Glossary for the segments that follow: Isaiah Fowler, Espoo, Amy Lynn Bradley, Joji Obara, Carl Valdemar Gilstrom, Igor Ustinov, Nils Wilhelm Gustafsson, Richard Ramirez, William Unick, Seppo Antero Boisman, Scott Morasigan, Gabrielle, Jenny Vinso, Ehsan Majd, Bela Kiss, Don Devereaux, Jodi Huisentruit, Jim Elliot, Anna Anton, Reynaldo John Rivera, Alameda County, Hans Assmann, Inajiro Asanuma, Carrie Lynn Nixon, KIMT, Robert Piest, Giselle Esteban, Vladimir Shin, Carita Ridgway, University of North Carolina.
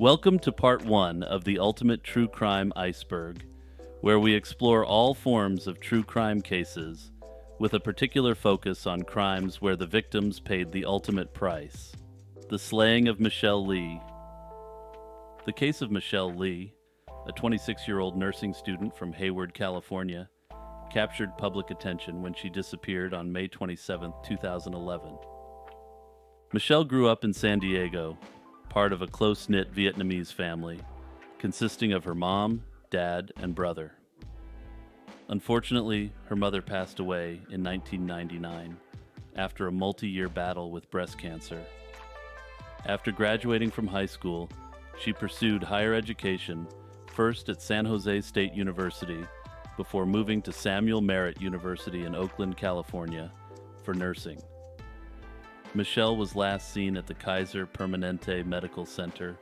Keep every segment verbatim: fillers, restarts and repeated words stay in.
Welcome to part one of the Ultimate True Crime Iceberg, where we explore all forms of true crime cases, with a particular focus on crimes where the victims paid the ultimate price. The slaying of Michelle Lee. The case of Michelle Lee, a twenty-six-year-old nursing student from Hayward, California, captured public attention when she disappeared on May twenty-seventh, two thousand eleven. Michelle grew up in San Diego, part of a close-knit Vietnamese family, consisting of her mom, dad, and brother. Unfortunately, her mother passed away in nineteen ninety-nine after a multi-year battle with breast cancer. After graduating from high school, she pursued higher education, first at San Jose State University, before moving to Samuel Merritt University in Oakland, California, for nursing. Michelle was last seen at the Kaiser Permanente Medical Center,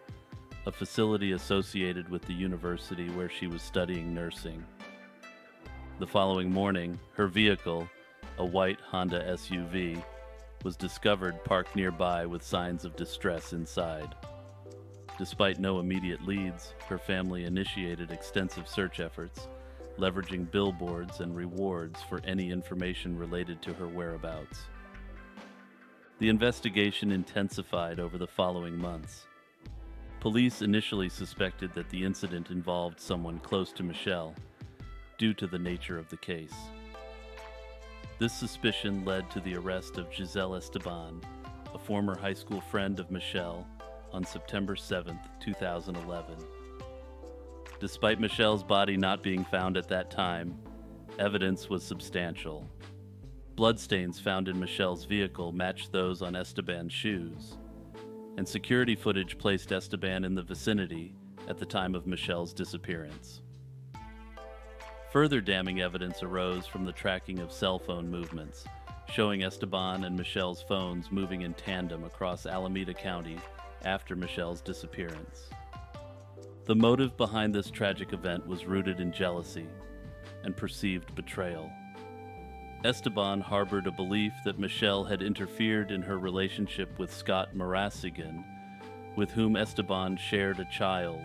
a facility associated with the university where she was studying nursing. The following morning, her vehicle, a white Honda S U V, was discovered parked nearby with signs of distress inside. Despite no immediate leads, her family initiated extensive search efforts, leveraging billboards and rewards for any information related to her whereabouts. The investigation intensified over the following months. Police initially suspected that the incident involved someone close to Michelle, due to the nature of the case. This suspicion led to the arrest of Giselle Esteban, a former high school friend of Michelle, on September seventh, two thousand eleven. Despite Michelle's body not being found at that time, evidence was substantial. Bloodstains found in Michelle's vehicle matched those on Esteban's shoes, and security footage placed Esteban in the vicinity at the time of Michelle's disappearance. Further damning evidence arose from the tracking of cell phone movements, showing Esteban and Michelle's phones moving in tandem across Alameda County after Michelle's disappearance. The motive behind this tragic event was rooted in jealousy and perceived betrayal. Esteban harbored a belief that Michelle had interfered in her relationship with Scott Morasigan, with whom Esteban shared a child.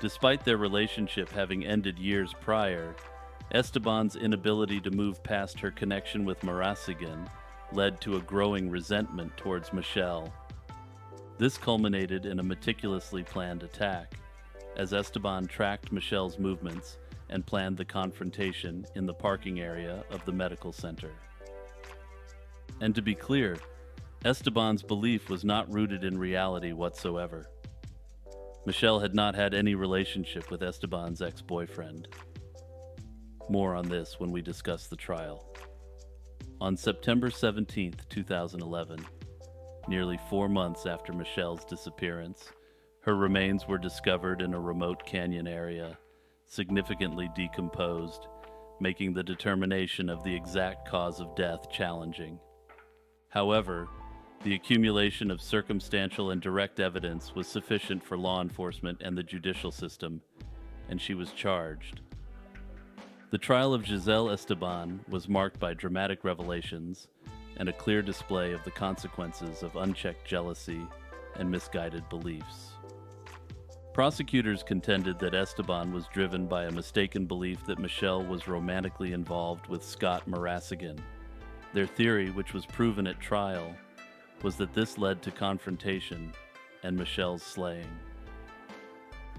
Despite their relationship having ended years prior, Esteban's inability to move past her connection with Morasigan led to a growing resentment towards Michelle. This culminated in a meticulously planned attack, as Esteban tracked Michelle's movements and planned the confrontation in the parking area of the medical center. And to be clear, Esteban's belief was not rooted in reality whatsoever. Michelle had not had any relationship with Esteban's ex-boyfriend. More on this when we discuss the trial. On September seventeenth, two thousand eleven, nearly four months after Michelle's disappearance, her remains were discovered in a remote canyon area, significantly decomposed, making the determination of the exact cause of death challenging. However, the accumulation of circumstantial and direct evidence was sufficient for law enforcement and the judicial system, and she was charged. The trial of Giselle Esteban was marked by dramatic revelations and a clear display of the consequences of unchecked jealousy and misguided beliefs. Prosecutors contended that Esteban was driven by a mistaken belief that Michelle was romantically involved with Scott Morasigan. Their theory, which was proven at trial, was that this led to confrontation and Michelle's slaying.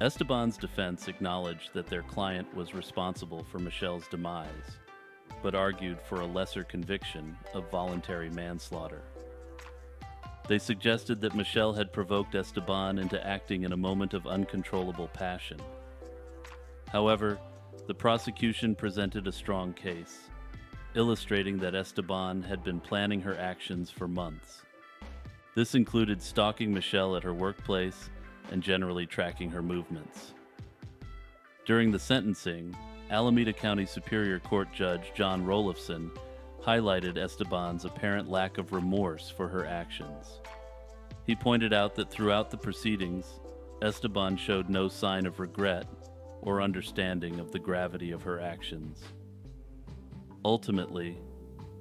Esteban's defense acknowledged that their client was responsible for Michelle's demise, but argued for a lesser conviction of voluntary manslaughter. They suggested that Michelle had provoked Esteban into acting in a moment of uncontrollable passion. However, the prosecution presented a strong case, illustrating that Esteban had been planning her actions for months. This included stalking Michelle at her workplace and generally tracking her movements. During the sentencing, Alameda County Superior Court Judge John Roloffson highlighted Esteban's apparent lack of remorse for her actions. He pointed out that throughout the proceedings, Esteban showed no sign of regret or understanding of the gravity of her actions. Ultimately,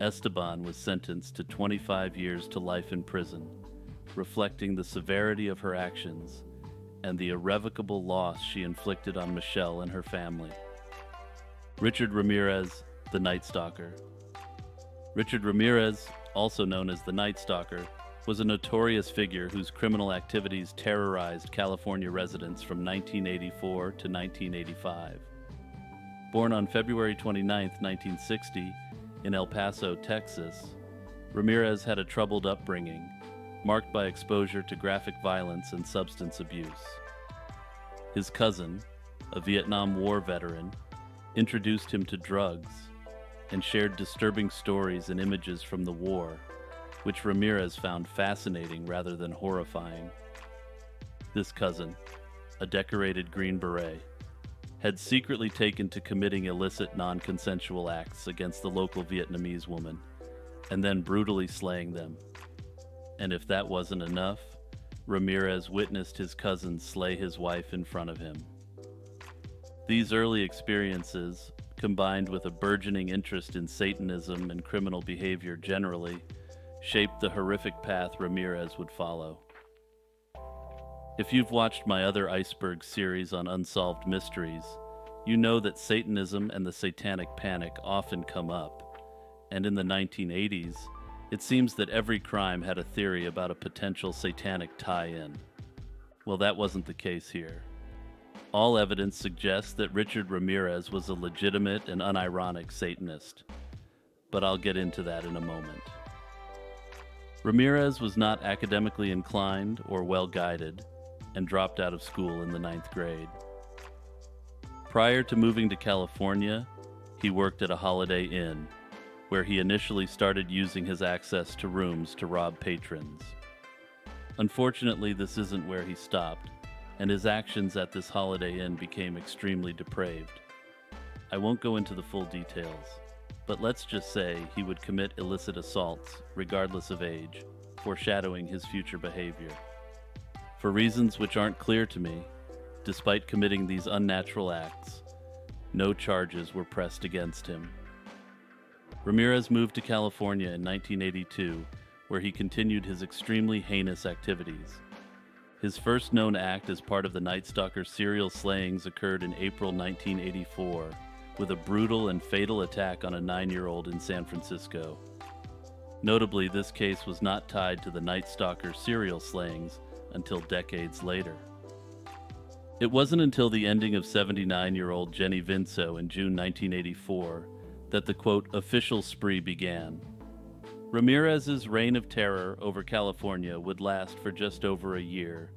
Esteban was sentenced to twenty-five years to life in prison, reflecting the severity of her actions and the irrevocable loss she inflicted on Michelle and her family. Richard Ramirez, the Night Stalker. Richard Ramirez, also known as the Night Stalker, was a notorious figure whose criminal activities terrorized California residents from nineteen eighty-four to nineteen eighty-five. Born on February twenty-ninth, nineteen sixty, in El Paso, Texas, Ramirez had a troubled upbringing, marked by exposure to graphic violence and substance abuse. His cousin, a Vietnam War veteran, introduced him to drugs and shared disturbing stories and images from the war, which Ramirez found fascinating rather than horrifying. This cousin, a decorated Green Beret, had secretly taken to committing illicit non-consensual acts against the local Vietnamese woman, and then brutally slaying them. And if that wasn't enough, Ramirez witnessed his cousin slay his wife in front of him. These early experiences, combined with a burgeoning interest in Satanism and criminal behavior generally, shaped the horrific path Ramirez would follow. If you've watched my other Iceberg series on unsolved mysteries, you know that Satanism and the Satanic Panic often come up, and in the nineteen eighties, it seems that every crime had a theory about a potential satanic tie-in. Well, that wasn't the case here. All evidence suggests that Richard Ramirez was a legitimate and unironic Satanist, but I'll get into that in a moment. Ramirez was not academically inclined or well-guided, and dropped out of school in the ninth grade. Prior to moving to California, he worked at a Holiday Inn, where he initially started using his access to rooms to rob patrons. Unfortunately, this isn't where he stopped, and his actions at this Holiday Inn became extremely depraved. I won't go into the full details, but let's just say he would commit illicit assaults, regardless of age, foreshadowing his future behavior. For reasons which aren't clear to me, despite committing these unnatural acts, no charges were pressed against him. Ramirez moved to California in nineteen eighty-two, where he continued his extremely heinous activities. His first known act as part of the Night Stalker serial slayings occurred in April nineteen eighty-four, with a brutal and fatal attack on a nine-year-old in San Francisco. Notably, this case was not tied to the Night Stalker serial slayings until decades later. It wasn't until the ending of seventy-nine-year-old Jenny Vinso in June nineteen eighty-four that the, quote, official spree began. Ramirez's reign of terror over California would last for just over a year,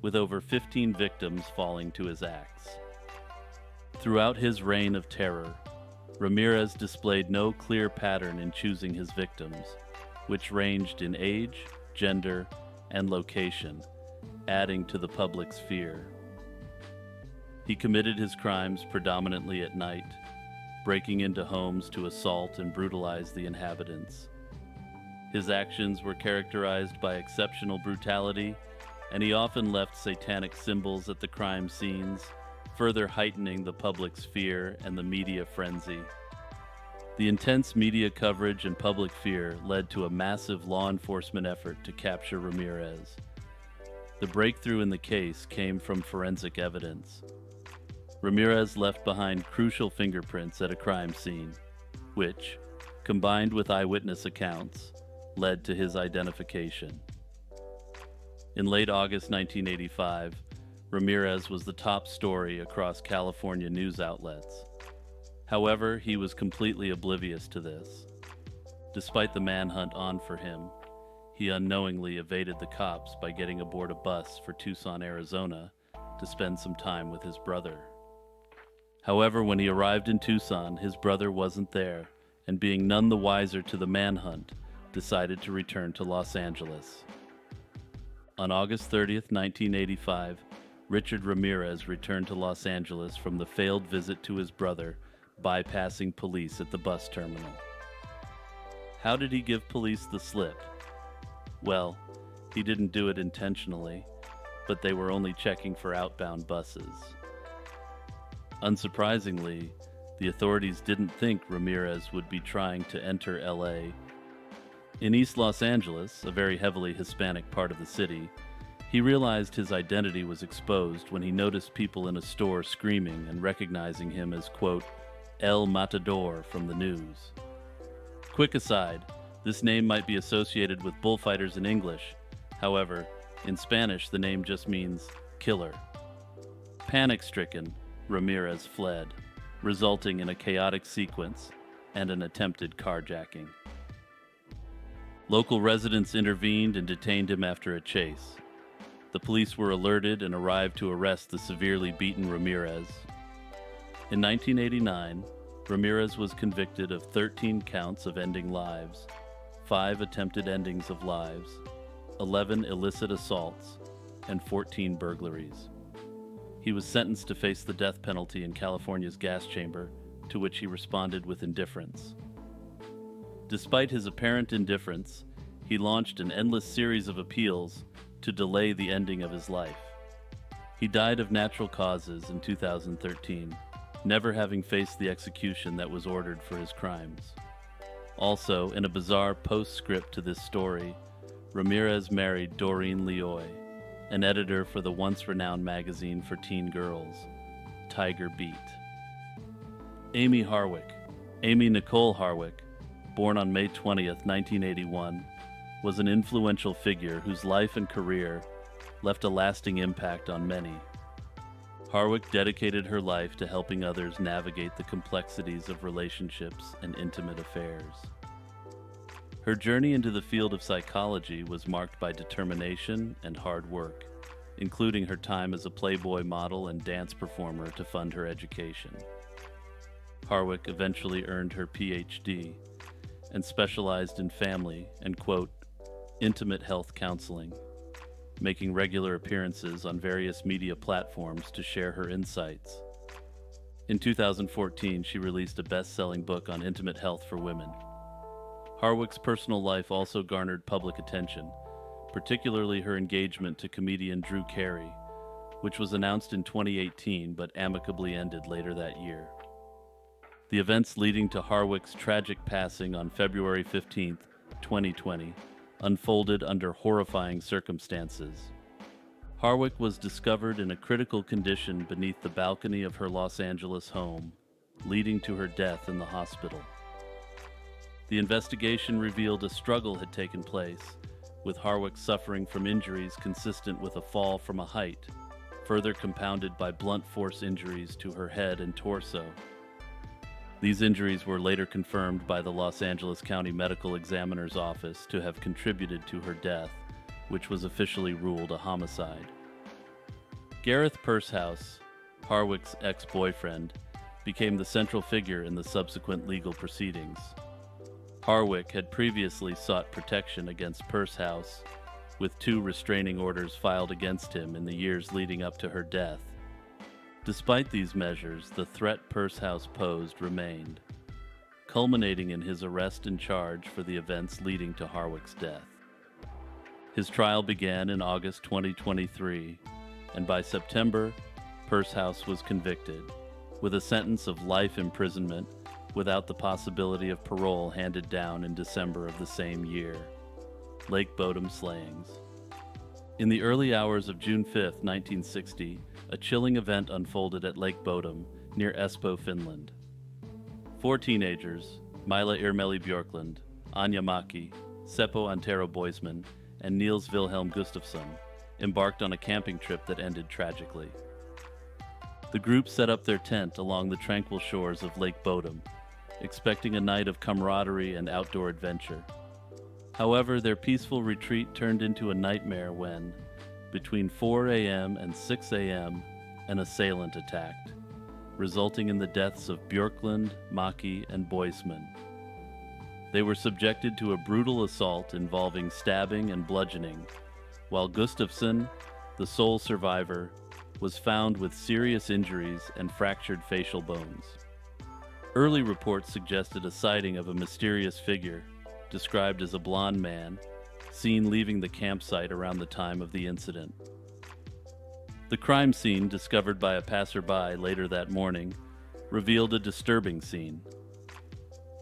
with over fifteen victims falling to his acts. Throughout his reign of terror, Ramirez displayed no clear pattern in choosing his victims, which ranged in age, gender, and location, adding to the public's fear. He committed his crimes predominantly at night, breaking into homes to assault and brutalize the inhabitants. His actions were characterized by exceptional brutality, and he often left satanic symbols at the crime scenes, further heightening the public's fear and the media frenzy. The intense media coverage and public fear led to a massive law enforcement effort to capture Ramirez. The breakthrough in the case came from forensic evidence. Ramirez left behind crucial fingerprints at a crime scene, which, combined with eyewitness accounts, led to his identification. In late August nineteen eighty-five, Ramirez was the top story across California news outlets. However, he was completely oblivious to this. Despite the manhunt on for him, he unknowingly evaded the cops by getting aboard a bus for Tucson, Arizona, to spend some time with his brother. However, when he arrived in Tucson, his brother wasn't there, and being none the wiser to the manhunt, decided to return to Los Angeles. On August thirtieth, nineteen eighty-five, Richard Ramirez returned to Los Angeles from the failed visit to his brother, bypassing police at the bus terminal. How did he give police the slip? Well, he didn't do it intentionally, but they were only checking for outbound buses. Unsurprisingly, the authorities didn't think Ramirez would be trying to enter L A. In East Los Angeles, a very heavily Hispanic part of the city, He realized his identity was exposed when he noticed people in a store screaming and recognizing him as, quote, El Matador from the news. Quick aside, this name might be associated with bullfighters in English. However, in Spanish, the name just means killer. Panic-stricken, Ramirez fled, resulting in a chaotic sequence and an attempted carjacking. Local residents intervened and detained him after a chase. The police were alerted and arrived to arrest the severely beaten Ramirez. In nineteen eighty-nine, Ramirez was convicted of thirteen counts of ending lives, five attempted endings of lives, eleven illicit assaults, and fourteen burglaries. He was sentenced to face the death penalty in California's gas chamber, to which he responded with indifference. Despite his apparent indifference, he launched an endless series of appeals to delay the ending of his life. He died of natural causes in two thousand thirteen, never having faced the execution that was ordered for his crimes. Also, in a bizarre postscript to this story, Ramirez married Doreen Leoy, an editor for the once-renowned magazine for teen girls, Tiger Beat. Amy Harwick, Amy Nicole Harwick, born on May twentieth, nineteen eighty-one, was an influential figure whose life and career left a lasting impact on many. Harwick dedicated her life to helping others navigate the complexities of relationships and intimate affairs. Her journey into the field of psychology was marked by determination and hard work, including her time as a Playboy model and dance performer to fund her education. Harwick eventually earned her P H D and specialized in family and, quote, intimate health counseling, making regular appearances on various media platforms to share her insights. In two thousand fourteen, she released a best-selling book on intimate health for women. Harwick's personal life also garnered public attention, particularly her engagement to comedian Drew Carey, which was announced in twenty eighteen but amicably ended later that year. The events leading to Harwick's tragic passing on February fifteenth, twenty twenty, unfolded under horrifying circumstances. Harwick was discovered in a critical condition beneath the balcony of her Los Angeles home, leading to her death in the hospital. The investigation revealed a struggle had taken place, with Harwick suffering from injuries consistent with a fall from a height, further compounded by blunt force injuries to her head and torso. These injuries were later confirmed by the Los Angeles County Medical Examiner's Office to have contributed to her death, which was officially ruled a homicide. Gareth Pursehouse, Harwick's ex-boyfriend, became the central figure in the subsequent legal proceedings. Harwick had previously sought protection against Pursehouse, with two restraining orders filed against him in the years leading up to her death. Despite these measures, the threat Pursehouse posed remained, culminating in his arrest and charge for the events leading to Harwick's death. His trial began in August twenty twenty-three, and by September, Pursehouse was convicted, with a sentence of life imprisonment without the possibility of parole handed down in December of the same year. Lake Bodom slayings. In the early hours of June fifth, nineteen sixty, a chilling event unfolded at Lake Bodom near Espoo, Finland. Four teenagers, Maila Irmeli Björklund, Anya Maki, Seppo Antero Boisman, and Nils Wilhelm Gustafsson, embarked on a camping trip that ended tragically. The group set up their tent along the tranquil shores of Lake Bodom, expecting a night of camaraderie and outdoor adventure. However, their peaceful retreat turned into a nightmare when, between four A M and six A M, an assailant attacked, resulting in the deaths of Björklund, Maki, and Boisman. They were subjected to a brutal assault involving stabbing and bludgeoning, while Gustafsson, the sole survivor, was found with serious injuries and fractured facial bones. Early reports suggested a sighting of a mysterious figure, described as a blonde man, seen leaving the campsite around the time of the incident. The crime scene, discovered by a passerby later that morning, revealed a disturbing scene.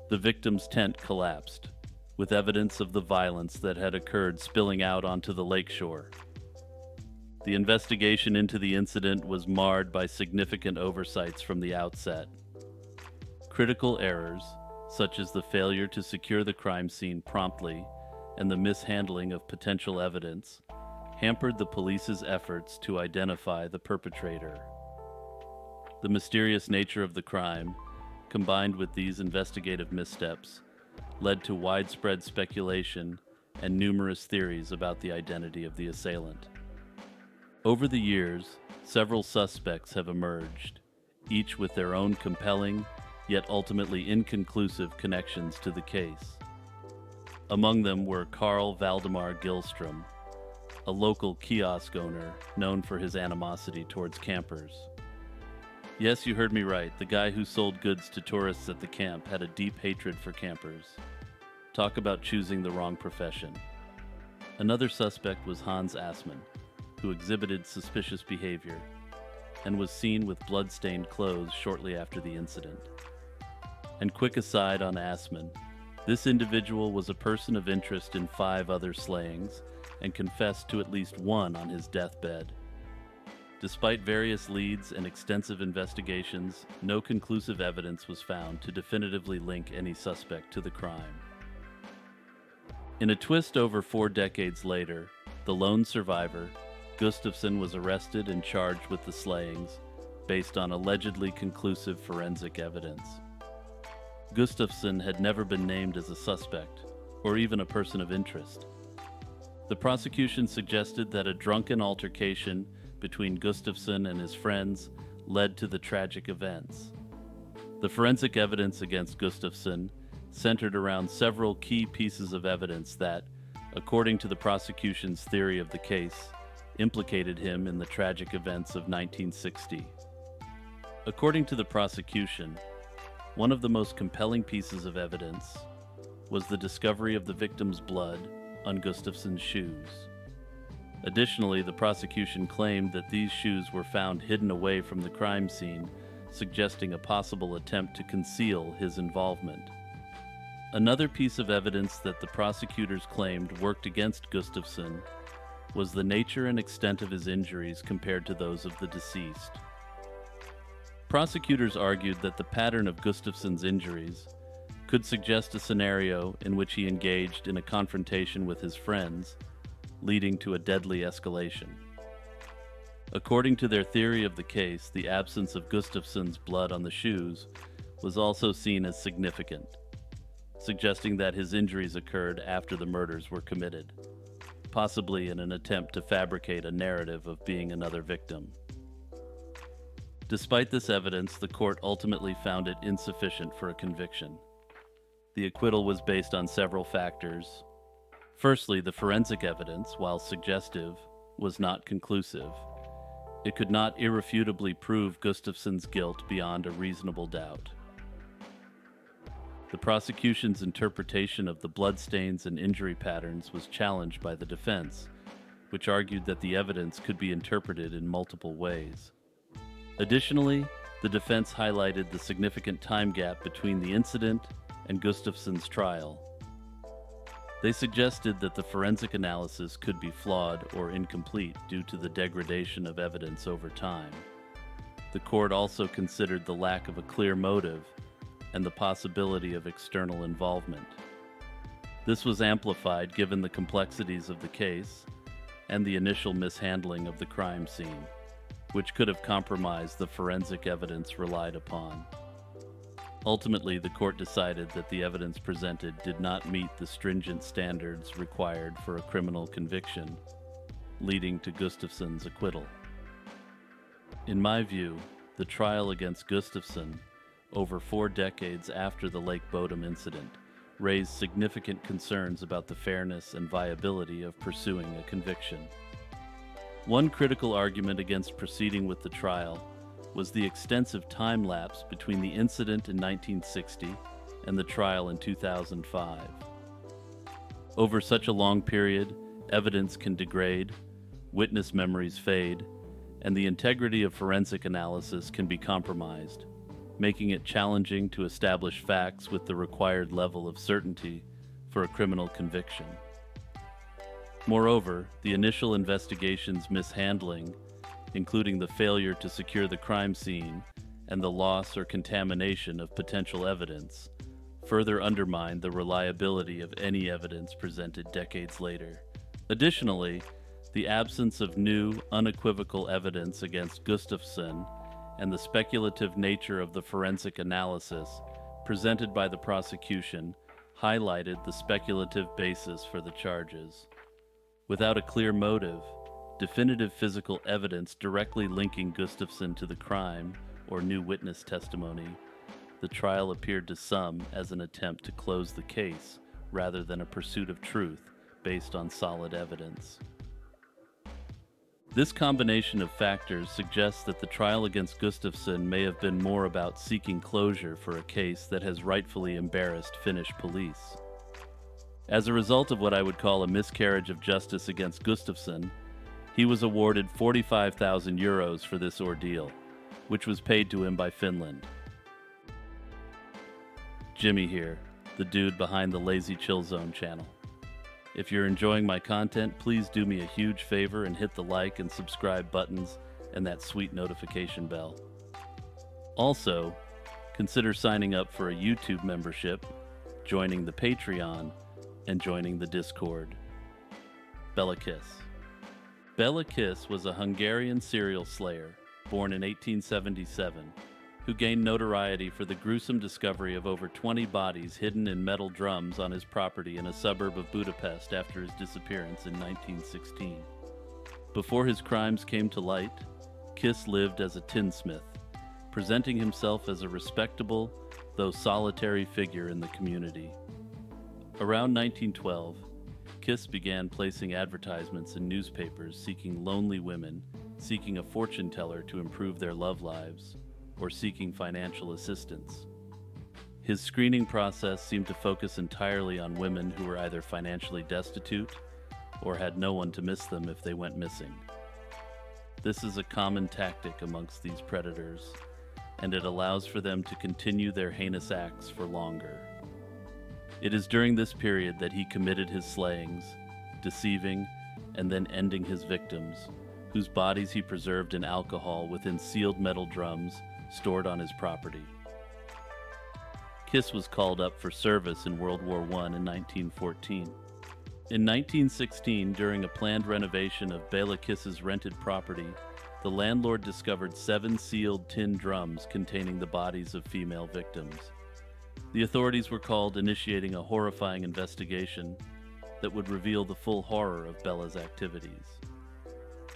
The victim's tent collapsed, with evidence of the violence that had occurred spilling out onto the lakeshore. The investigation into the incident was marred by significant oversights from the outset. Critical errors, such as the failure to secure the crime scene promptly and the mishandling of potential evidence, hampered the police's efforts to identify the perpetrator. The mysterious nature of the crime, combined with these investigative missteps, led to widespread speculation and numerous theories about the identity of the assailant. Over the years, several suspects have emerged, each with their own compelling, yet ultimately inconclusive connections to the case. Among them were Carl Valdemar Gilstrom, a local kiosk owner known for his animosity towards campers. Yes, you heard me right. The guy who sold goods to tourists at the camp had a deep hatred for campers. Talk about choosing the wrong profession. Another suspect was Hans Assmann, who exhibited suspicious behavior and was seen with blood-stained clothes shortly after the incident. And quick aside on Assmann, this individual was a person of interest in five other slayings and confessed to at least one on his deathbed. Despite various leads and extensive investigations, no conclusive evidence was found to definitively link any suspect to the crime. In a twist over four decades later, the lone survivor, Gustafsson, was arrested and charged with the slayings based on allegedly conclusive forensic evidence. Gustafsson had never been named as a suspect or even a person of interest. The prosecution suggested that a drunken altercation between Gustafsson and his friends led to the tragic events. The forensic evidence against Gustafsson centered around several key pieces of evidence that, according to the prosecution's theory of the case, implicated him in the tragic events of nineteen sixty. According to the prosecution, one of the most compelling pieces of evidence was the discovery of the victim's blood on Gustafsson's shoes. Additionally, the prosecution claimed that these shoes were found hidden away from the crime scene, suggesting a possible attempt to conceal his involvement. Another piece of evidence that the prosecutors claimed worked against Gustafsson was the nature and extent of his injuries compared to those of the deceased. Prosecutors argued that the pattern of Gustafsson's injuries could suggest a scenario in which he engaged in a confrontation with his friends, leading to a deadly escalation. According to their theory of the case, the absence of Gustafsson's blood on the shoes was also seen as significant, suggesting that his injuries occurred after the murders were committed, possibly in an attempt to fabricate a narrative of being another victim. Despite this evidence, the court ultimately found it insufficient for a conviction. The acquittal was based on several factors. Firstly, the forensic evidence, while suggestive, was not conclusive. It could not irrefutably prove Gustafsson's guilt beyond a reasonable doubt. The prosecution's interpretation of the bloodstains and injury patterns was challenged by the defense, which argued that the evidence could be interpreted in multiple ways. Additionally, the defense highlighted the significant time gap between the incident and Gustafsson's trial. They suggested that the forensic analysis could be flawed or incomplete due to the degradation of evidence over time. The court also considered the lack of a clear motive and the possibility of external involvement. This was amplified given the complexities of the case and the initial mishandling of the crime scene, which could have compromised the forensic evidence relied upon. Ultimately, the court decided that the evidence presented did not meet the stringent standards required for a criminal conviction, leading to Gustafsson's acquittal. In my view, the trial against Gustafsson, over four decades after the Lake Bodom incident, raised significant concerns about the fairness and viability of pursuing a conviction. One critical argument against proceeding with the trial was the extensive time lapse between the incident in nineteen sixty and the trial in two thousand five. Over such a long period, evidence can degrade, witness memories fade, and the integrity of forensic analysis can be compromised, making it challenging to establish facts with the required level of certainty for a criminal conviction. Moreover, the initial investigation's mishandling, including the failure to secure the crime scene and the loss or contamination of potential evidence, further undermined the reliability of any evidence presented decades later. Additionally, the absence of new, unequivocal evidence against Gustafsson and the speculative nature of the forensic analysis presented by the prosecution highlighted the speculative basis for the charges. Without a clear motive, definitive physical evidence directly linking Gustafsson to the crime, or new witness testimony, the trial appeared to some as an attempt to close the case rather than a pursuit of truth based on solid evidence. This combination of factors suggests that the trial against Gustafsson may have been more about seeking closure for a case that has rightfully embarrassed Finnish police. As a result of what I would call a miscarriage of justice against Gustafsson, he was awarded forty-five thousand euros for this ordeal, which was paid to him by Finland. Jimmy here, the dude behind the Lazy Chill Zone channel. If you're enjoying my content, please do me a huge favor and hit the like and subscribe buttons and that sweet notification bell. Also, consider signing up for a YouTube membership, joining the Patreon, and joining the Discord. Bela Kiss. Bela Kiss was a Hungarian serial slayer born in eighteen seventy-seven, who gained notoriety for the gruesome discovery of over twenty bodies hidden in metal drums on his property in a suburb of Budapest after his disappearance in nineteen sixteen. Before his crimes came to light, Kiss lived as a tinsmith, presenting himself as a respectable, though solitary, figure in the community. Around nineteen twelve, Kiss began placing advertisements in newspapers seeking lonely women, seeking a fortune teller to improve their love lives, or seeking financial assistance. His screening process seemed to focus entirely on women who were either financially destitute or had no one to miss them if they went missing. This is a common tactic amongst these predators, and it allows for them to continue their heinous acts for longer. It is during this period that he committed his slayings, deceiving and then ending his victims, whose bodies he preserved in alcohol within sealed metal drums stored on his property. Kiss was called up for service in World War One in nineteen fourteen. In nineteen sixteen, during a planned renovation of Bela Kiss's rented property, the landlord discovered seven sealed tin drums containing the bodies of female victims. The authorities were called, initiating a horrifying investigation that would reveal the full horror of Bela's activities.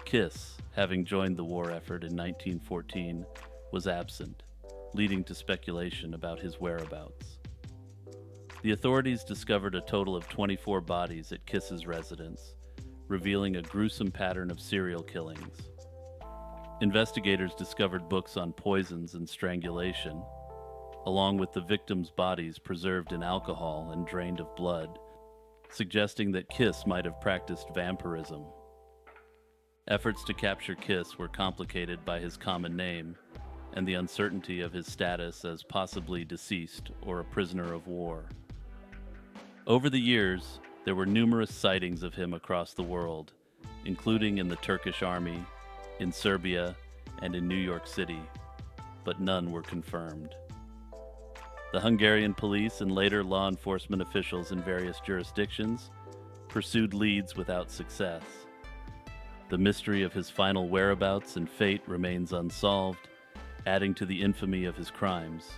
Kiss, having joined the war effort in nineteen fourteen, was absent, leading to speculation about his whereabouts. The authorities discovered a total of twenty-four bodies at Kiss's residence, revealing a gruesome pattern of serial killings. Investigators discovered books on poisons and strangulation, along with the victims' bodies preserved in alcohol and drained of blood, suggesting that Kiss might have practiced vampirism. Efforts to capture Kiss were complicated by his common name and the uncertainty of his status as possibly deceased or a prisoner of war. Over the years, there were numerous sightings of him across the world, including in the Turkish army, in Serbia, and in New York City, but none were confirmed. The Hungarian police and later law enforcement officials in various jurisdictions pursued leads without success. The mystery of his final whereabouts and fate remains unsolved, adding to the infamy of his crimes.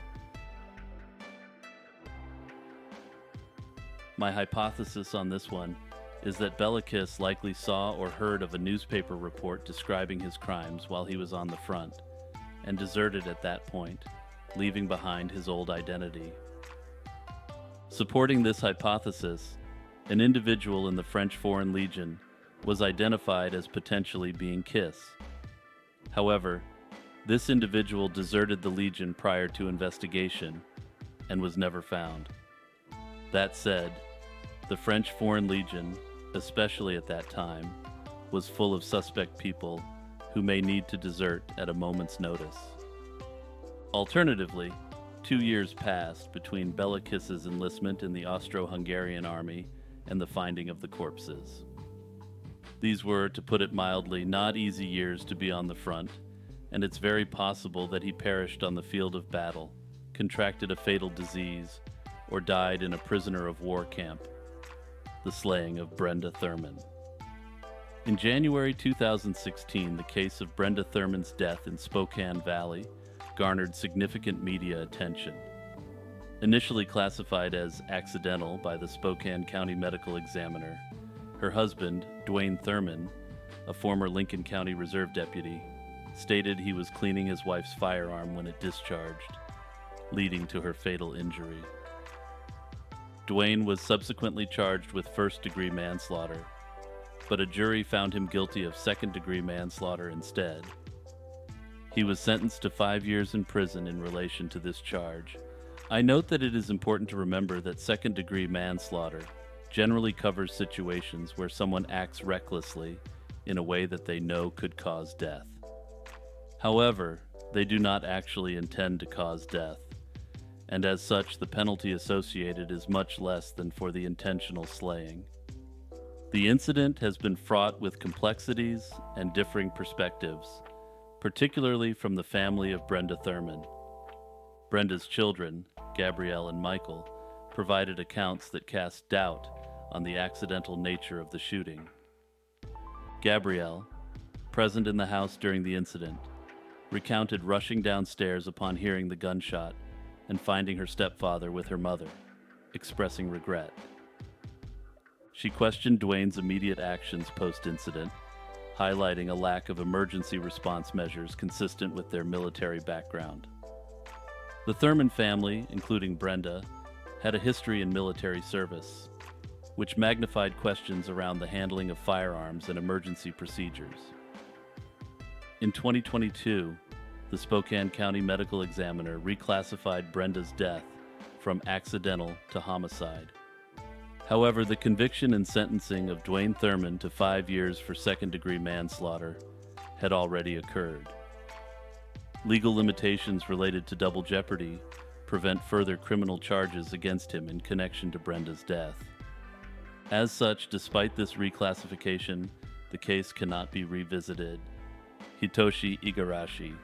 My hypothesis on this one is that Bela Kiss likely saw or heard of a newspaper report describing his crimes while he was on the front, and deserted at that point, leaving behind his old identity. Supporting this hypothesis, an individual in the French Foreign Legion was identified as potentially being Kiss. However, this individual deserted the Legion prior to investigation and was never found. That said, the French Foreign Legion, especially at that time, was full of suspect people who may need to desert at a moment's notice. Alternatively, two years passed between Bela Kiss's enlistment in the Austro-Hungarian army and the finding of the corpses. These were, to put it mildly, not easy years to be on the front, and it's very possible that he perished on the field of battle, contracted a fatal disease, or died in a prisoner of war camp. The slaying of Brenda Thurman. In January two thousand sixteen, the case of Brenda Thurman's death in Spokane Valley garnered significant media attention. Initially classified as accidental by the Spokane County Medical Examiner, her husband, Duane Thurman, a former Lincoln County Reserve deputy, stated he was cleaning his wife's firearm when it discharged, leading to her fatal injury. Duane was subsequently charged with first-degree manslaughter, but a jury found him guilty of second-degree manslaughter instead. He was sentenced to five years in prison in relation to this charge. I note that it is important to remember that second-degree manslaughter generally covers situations where someone acts recklessly in a way that they know could cause death. However, they do not actually intend to cause death, and as such, the penalty associated is much less than for the intentional slaying. The incident has been fraught with complexities and differing perspectives, particularly from the family of Brenda Thurman. Brenda's children, Gabrielle and Michael, provided accounts that cast doubt on the accidental nature of the shooting. Gabrielle, present in the house during the incident, recounted rushing downstairs upon hearing the gunshot and finding her stepfather with her mother, expressing regret. She questioned Duane's immediate actions post-incident, highlighting a lack of emergency response measures consistent with their military background. The Thurman family, including Brenda, had a history in military service, which magnified questions around the handling of firearms and emergency procedures. In twenty twenty-two, the Spokane County Medical Examiner reclassified Brenda's death from accidental to homicide. However, the conviction and sentencing of Duane Thurman to five years for second-degree manslaughter had already occurred. Legal limitations related to double jeopardy prevent further criminal charges against him in connection to Brenda's death. As such, despite this reclassification, the case cannot be revisited. Hitoshi Igarashi.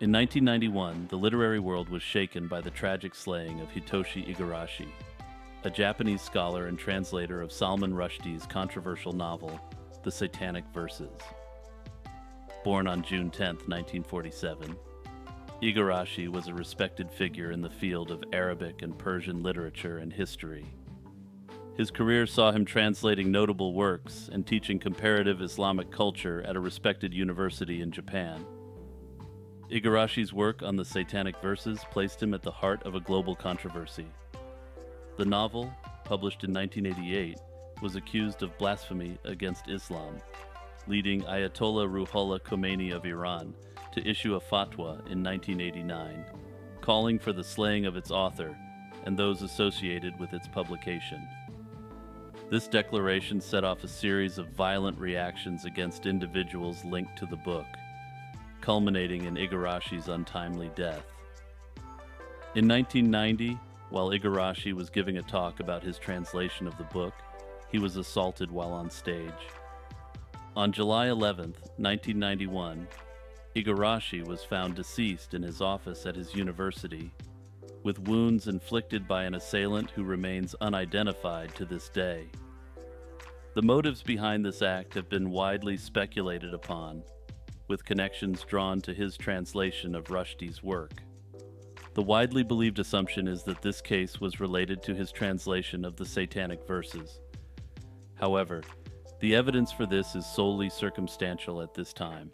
In nineteen ninety-one, the literary world was shaken by the tragic slaying of Hitoshi Igarashi, a Japanese scholar and translator of Salman Rushdie's controversial novel, The Satanic Verses. Born on June tenth, nineteen forty-seven, Igarashi was a respected figure in the field of Arabic and Persian literature and history. His career saw him translating notable works and teaching comparative Islamic culture at a respected university in Japan. Igarashi's work on the Satanic Verses placed him at the heart of a global controversy. The novel, published in nineteen eighty-eight, was accused of blasphemy against Islam, leading Ayatollah Ruhollah Khomeini of Iran to issue a fatwa in nineteen eighty-nine, calling for the slaying of its author and those associated with its publication. This declaration set off a series of violent reactions against individuals linked to the book, culminating in Igarashi's untimely death. In nineteen ninety, while Igarashi was giving a talk about his translation of the book, he was assaulted while on stage. On July eleventh, nineteen ninety-one, Igarashi was found deceased in his office at his university, with wounds inflicted by an assailant who remains unidentified to this day. The motives behind this act have been widely speculated upon, with connections drawn to his translation of Rushdie's work. The widely believed assumption is that this case was related to his translation of the Satanic Verses. However, the evidence for this is solely circumstantial at this time.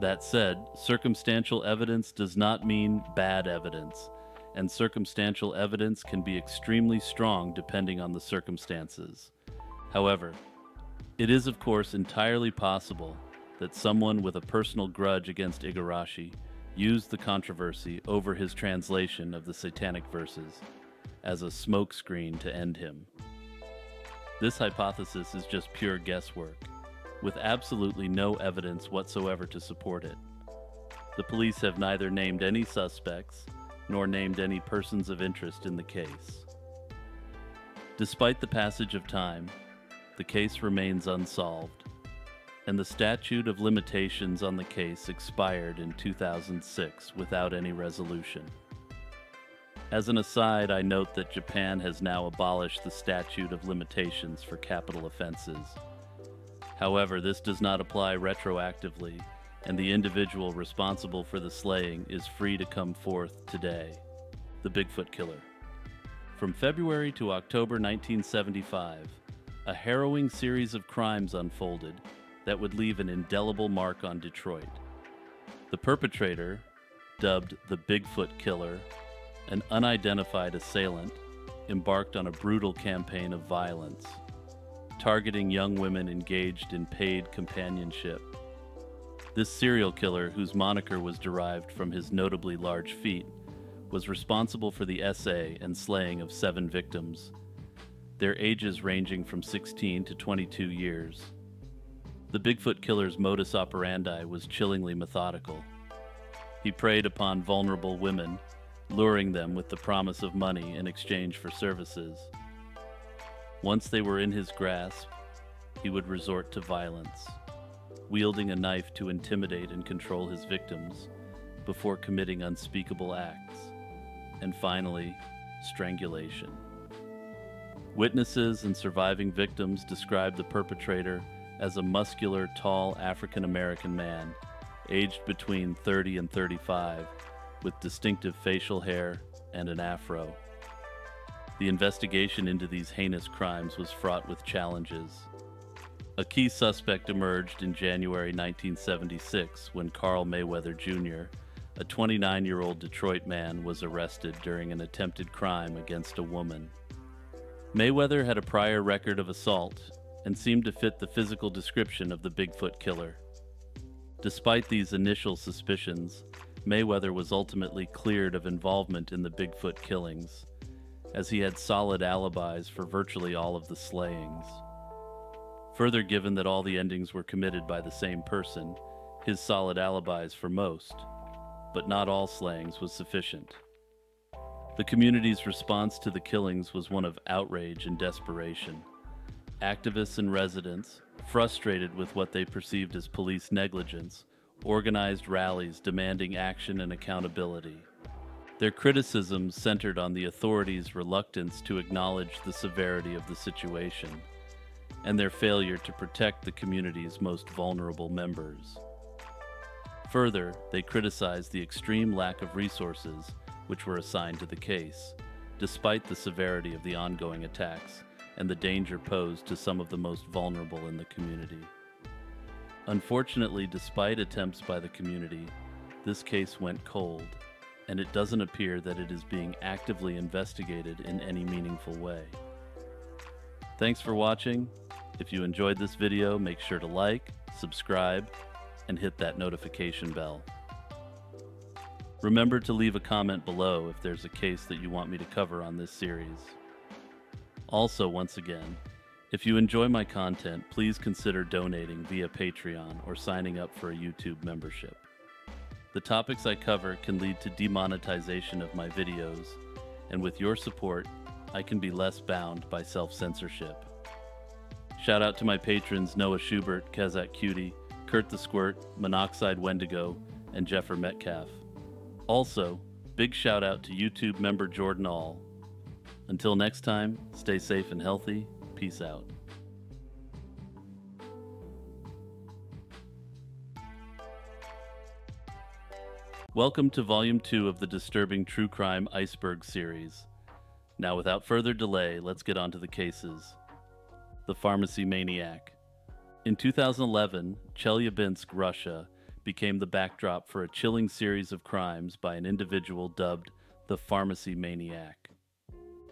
That said, circumstantial evidence does not mean bad evidence, and circumstantial evidence can be extremely strong depending on the circumstances. However, it is of course entirely possible that someone with a personal grudge against Igarashi used the controversy over his translation of the Satanic Verses as a smokescreen to end him. This hypothesis is just pure guesswork, with absolutely no evidence whatsoever to support it. The police have neither named any suspects nor named any persons of interest in the case. Despite the passage of time, the case remains unsolved, and the statute of limitations on the case expired in two thousand six without any resolution. As an aside, I note that Japan has now abolished the statute of limitations for capital offenses. However, this does not apply retroactively, and the individual responsible for the slaying is free to come forth today. The Bigfoot Killer. From February to October nineteen seventy-five, a harrowing series of crimes unfolded that would leave an indelible mark on Detroit. The perpetrator, dubbed the Bigfoot Killer, an unidentified assailant, embarked on a brutal campaign of violence, targeting young women engaged in paid companionship. This serial killer, whose moniker was derived from his notably large feet, was responsible for the essay and slaying of seven victims, their ages ranging from sixteen to twenty-two years. The Bigfoot Killer's modus operandi was chillingly methodical. He preyed upon vulnerable women, luring them with the promise of money in exchange for services. Once they were in his grasp, he would resort to violence, wielding a knife to intimidate and control his victims before committing unspeakable acts, and finally, strangulation. Witnesses and surviving victims described the perpetrator as a muscular, tall African-American man, aged between thirty and thirty-five, with distinctive facial hair and an afro. The investigation into these heinous crimes was fraught with challenges. A key suspect emerged in January nineteen seventy-six when Carl Mayweather Junior, a twenty-nine-year-old Detroit man, was arrested during an attempted crime against a woman. Mayweather had a prior record of assault and seemed to fit the physical description of the Bigfoot Killer. Despite these initial suspicions, Mayweather was ultimately cleared of involvement in the Bigfoot killings, as he had solid alibis for virtually all of the slayings. Further, given that all the endings were committed by the same person, his solid alibis for most, but not all slayings, was sufficient. The community's response to the killings was one of outrage and desperation. Activists and residents, frustrated with what they perceived as police negligence, organized rallies demanding action and accountability. Their criticisms centered on the authorities' reluctance to acknowledge the severity of the situation and their failure to protect the community's most vulnerable members. Further, they criticized the extreme lack of resources which were assigned to the case, despite the severity of the ongoing attacks and the danger posed to some of the most vulnerable in the community. Unfortunately, despite attempts by the community, this case went cold, and it doesn't appear that it is being actively investigated in any meaningful way. Thanks for watching. If you enjoyed this video, make sure to like, subscribe, and hit that notification bell. Remember to leave a comment below if there's a case that you want me to cover on this series. Also, once again, if you enjoy my content, please consider donating via Patreon or signing up for a YouTube membership. The topics I cover can lead to demonetization of my videos, and with your support, I can be less bound by self-censorship. Shout out to my patrons Noah Schubert, Kazak Cutie, Kurt the Squirt, Monoxide Wendigo, and Jeffer Metcalf. Also, big shout out to YouTube member Jordan All. Until next time, stay safe and healthy. Peace out. Welcome to Volume two of the disturbing True Crime Iceberg series. Now, without further delay, let's get on to the cases. The Pharmacy Maniac. In two thousand eleven, Chelyabinsk, Russia, became the backdrop for a chilling series of crimes by an individual dubbed the Pharmacy Maniac.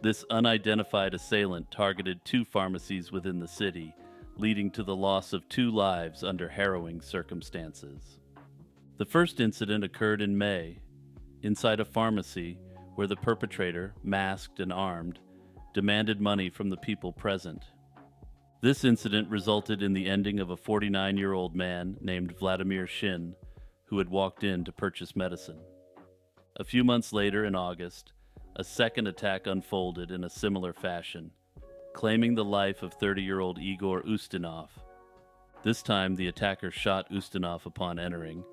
This unidentified assailant targeted two pharmacies within the city, leading to the loss of two lives under harrowing circumstances. The first incident occurred in May, inside a pharmacy where the perpetrator, masked and armed, demanded money from the people present. This incident resulted in the ending of a forty-nine-year-old man named Vladimir Shin, who had walked in to purchase medicine. A few months later, in August, a second attack unfolded in a similar fashion, claiming the life of thirty-year-old Igor Ustinov. This time, the attacker shot Ustinov upon entering,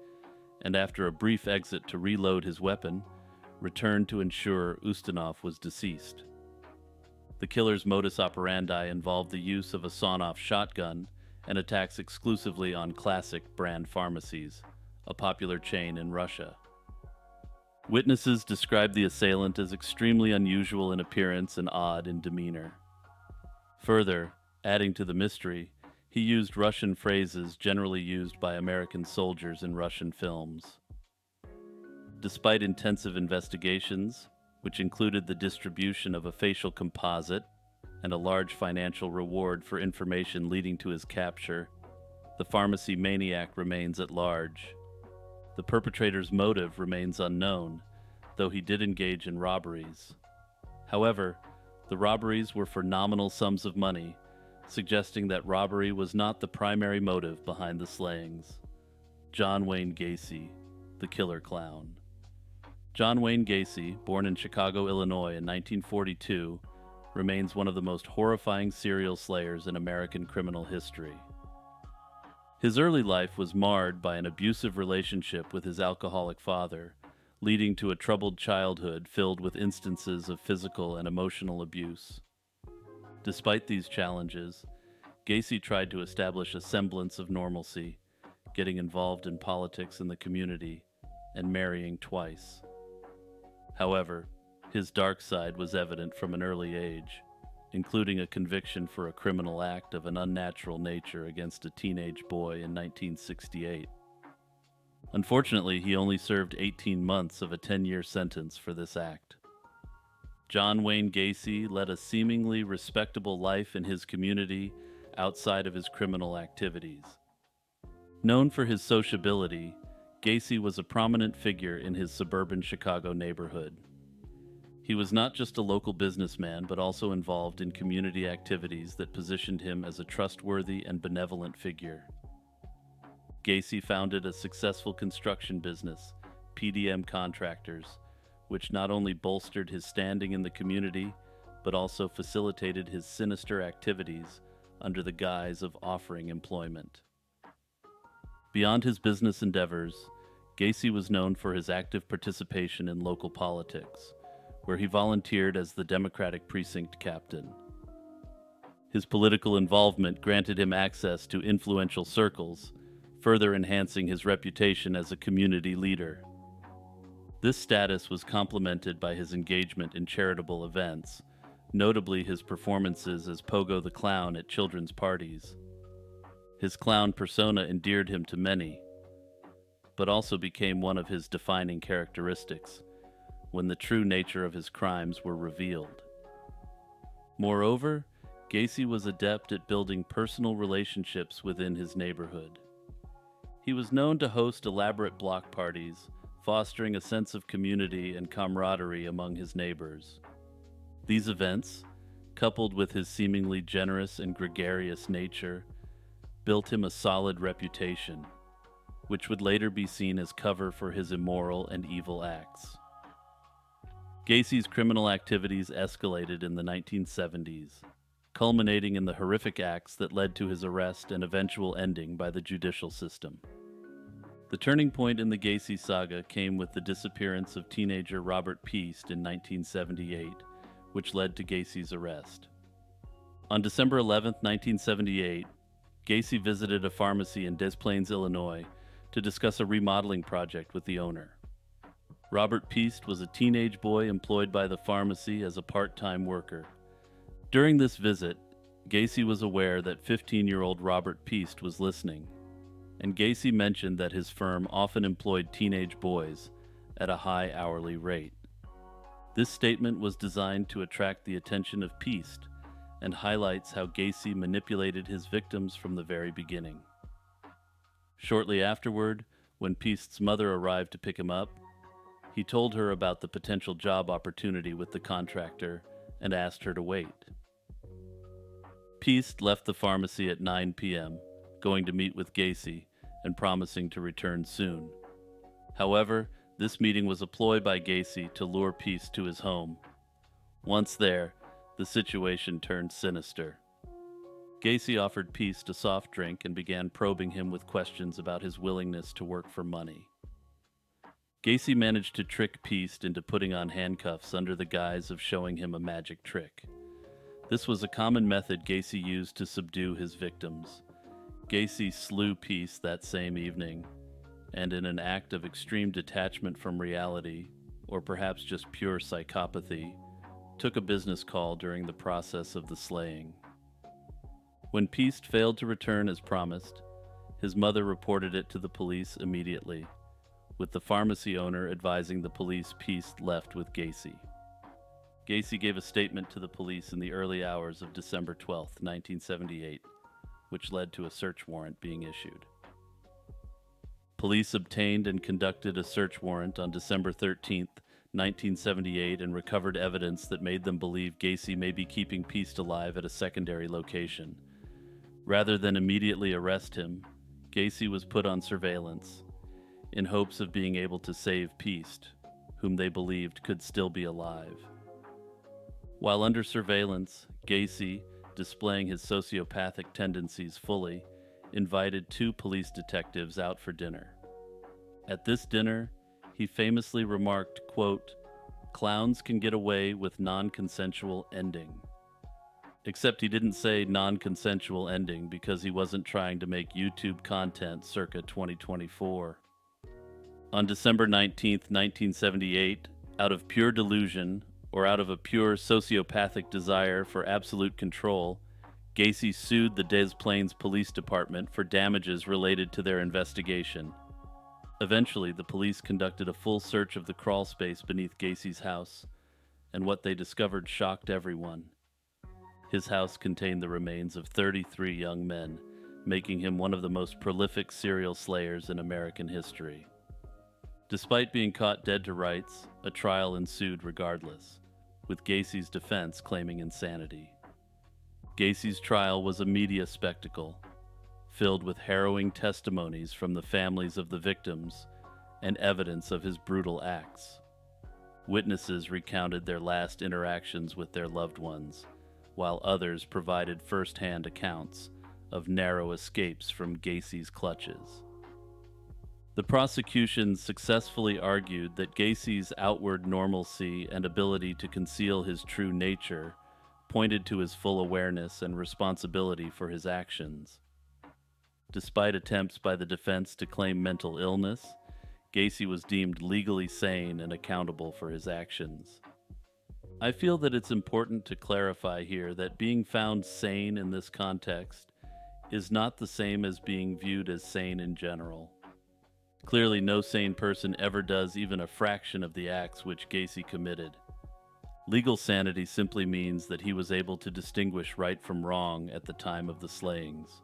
and after a brief exit to reload his weapon, returned to ensure Ustinov was deceased. The killer's modus operandi involved the use of a sawn-off shotgun and attacks exclusively on Classic brand pharmacies, a popular chain in Russia. Witnesses described the assailant as extremely unusual in appearance and odd in demeanor. Further, adding to the mystery, he used Russian phrases generally used by American soldiers in Russian films. Despite intensive investigations, which included the distribution of a facial composite and a large financial reward for information leading to his capture, the pharmacy maniac remains at large. The perpetrator's motive remains unknown, though he did engage in robberies. However, the robberies were for nominal sums of money, suggesting that robbery was not the primary motive behind the slayings. John Wayne Gacy, the killer clown. John Wayne Gacy, born in Chicago, Illinois in nineteen forty-two, remains one of the most horrifying serial slayers in American criminal history. His early life was marred by an abusive relationship with his alcoholic father, leading to a troubled childhood filled with instances of physical and emotional abuse. Despite these challenges, Gacy tried to establish a semblance of normalcy, getting involved in politics in the community and marrying twice. However, his dark side was evident from an early age, including a conviction for a criminal act of an unnatural nature against a teenage boy in nineteen sixty-eight. Unfortunately, he only served eighteen months of a ten-year sentence for this act. John Wayne Gacy led a seemingly respectable life in his community outside of his criminal activities. Known for his sociability, Gacy was a prominent figure in his suburban Chicago neighborhood. He was not just a local businessman, but also involved in community activities that positioned him as a trustworthy and benevolent figure. Gacy founded a successful construction business, P D M Contractors, which not only bolstered his standing in the community, but also facilitated his sinister activities under the guise of offering employment. Beyond his business endeavors, Gacy was known for his active participation in local politics, where he volunteered as the Democratic precinct captain. His political involvement granted him access to influential circles, further enhancing his reputation as a community leader. This status was complemented by his engagement in charitable events, notably his performances as Pogo the Clown at children's parties. His clown persona endeared him to many, but also became one of his defining characteristics when the true nature of his crimes were revealed. Moreover, Gacy was adept at building personal relationships within his neighborhood. He was known to host elaborate block parties, fostering a sense of community and camaraderie among his neighbors. These events, coupled with his seemingly generous and gregarious nature, built him a solid reputation, which would later be seen as cover for his immoral and evil acts. Gacy's criminal activities escalated in the nineteen seventies, culminating in the horrific acts that led to his arrest and eventual ending by the judicial system. The turning point in the Gacy saga came with the disappearance of teenager Robert Piest in nineteen seventy-eight, which led to Gacy's arrest. On December eleventh, nineteen seventy-eight, Gacy visited a pharmacy in Des Plaines, Illinois, to discuss a remodeling project with the owner. Robert Piest was a teenage boy employed by the pharmacy as a part-time worker. During this visit, Gacy was aware that fifteen-year-old Robert Piest was listening, and Gacy mentioned that his firm often employed teenage boys at a high hourly rate. This statement was designed to attract the attention of Piest and highlights how Gacy manipulated his victims from the very beginning. Shortly afterward, when Piest's mother arrived to pick him up, he told her about the potential job opportunity with the contractor and asked her to wait. Piest left the pharmacy at nine p m, going to meet with Gacy and promising to return soon. However, this meeting was a ploy by Gacy to lure Piest to his home. Once there, The situation turned sinister. Gacy offered Piest a soft drink and began probing him with questions about his willingness to work for money. Gacy managed to trick Piest into putting on handcuffs under the guise of showing him a magic trick. This was a common method Gacy used to subdue his victims. Gacy slew Piest that same evening, and in an act of extreme detachment from reality, or perhaps just pure psychopathy, took a business call during the process of the slaying. When Piest failed to return as promised, his mother reported it to the police immediately, with the pharmacy owner advising the police Piest left with Gacy. Gacy gave a statement to the police in the early hours of December twelfth, nineteen seventy-eight, which led to a search warrant being issued. Police obtained and conducted a search warrant on December thirteenth, nineteen seventy-eight, and recovered evidence that made them believe Gacy may be keeping Piest alive at a secondary location. Rather than immediately arrest him, Gacy was put on surveillance in hopes of being able to save Piest, whom they believed could still be alive. While under surveillance, Gacy, displaying his sociopathic tendencies fully, invited two police detectives out for dinner. At this dinner, he famously remarked, quote, "Clowns can get away with non-consensual ending." Except he didn't say non-consensual ending because he wasn't trying to make YouTube content circa twenty twenty-four. On December nineteenth, nineteen seventy-eight, out of pure delusion, or out of a pure sociopathic desire for absolute control, Gacy sued the Des Plaines Police Department for damages related to their investigation. Eventually, the police conducted a full search of the crawl space beneath Gacy's house, and what they discovered shocked everyone. His house contained the remains of thirty-three young men, making him one of the most prolific serial slayers in American history. Despite being caught dead to rights, a trial ensued regardless, with Gacy's defense claiming insanity. Gacy's trial was a media spectacle, filled with harrowing testimonies from the families of the victims and evidence of his brutal acts. Witnesses recounted their last interactions with their loved ones, while others provided first-hand accounts of narrow escapes from Gacy's clutches. The prosecution successfully argued that Gacy's outward normalcy and ability to conceal his true nature pointed to his full awareness and responsibility for his actions. Despite attempts by the defense to claim mental illness, Gacy was deemed legally sane and accountable for his actions. I feel that it's important to clarify here that being found sane in this context is not the same as being viewed as sane in general. Clearly, no sane person ever does even a fraction of the acts which Gacy committed. Legal sanity simply means that he was able to distinguish right from wrong at the time of the slayings.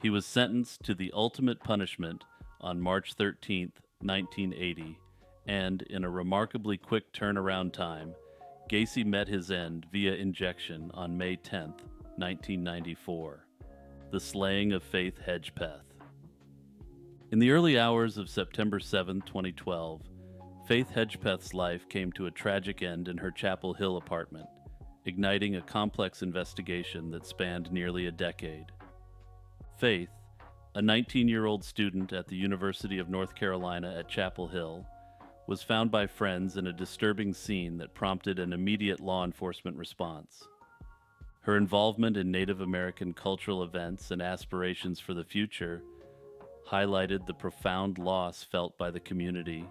He was sentenced to the ultimate punishment on March thirteenth, nineteen eighty, and in a remarkably quick turnaround time, Gacy met his end via injection on May tenth, nineteen ninety-four. The slaying of Faith Hedgepeth. In the early hours of September seventh, twenty twelve, Faith Hedgepeth's life came to a tragic end in her Chapel Hill apartment, igniting a complex investigation that spanned nearly a decade. Faith, a nineteen-year-old student at the University of North Carolina at Chapel Hill, was found by friends in a disturbing scene that prompted an immediate law enforcement response. Her involvement in Native American cultural events and aspirations for the future highlighted the profound loss felt by the community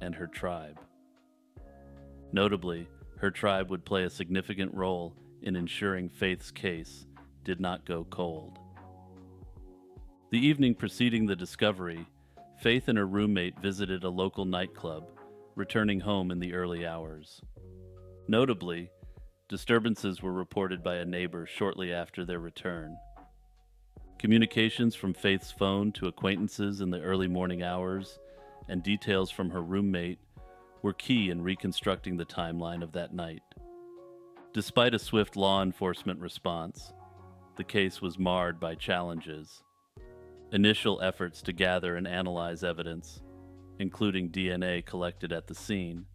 and her tribe. Notably, her tribe would play a significant role in ensuring Faith's case did not go cold. The evening preceding the discovery, Faith and her roommate visited a local nightclub, returning home in the early hours. Notably, disturbances were reported by a neighbor shortly after their return. Communications from Faith's phone to acquaintances in the early morning hours and details from her roommate were key in reconstructing the timeline of that night. Despite a swift law enforcement response, the case was marred by challenges. Initial efforts to gather and analyze evidence, including D N A collected at the scene,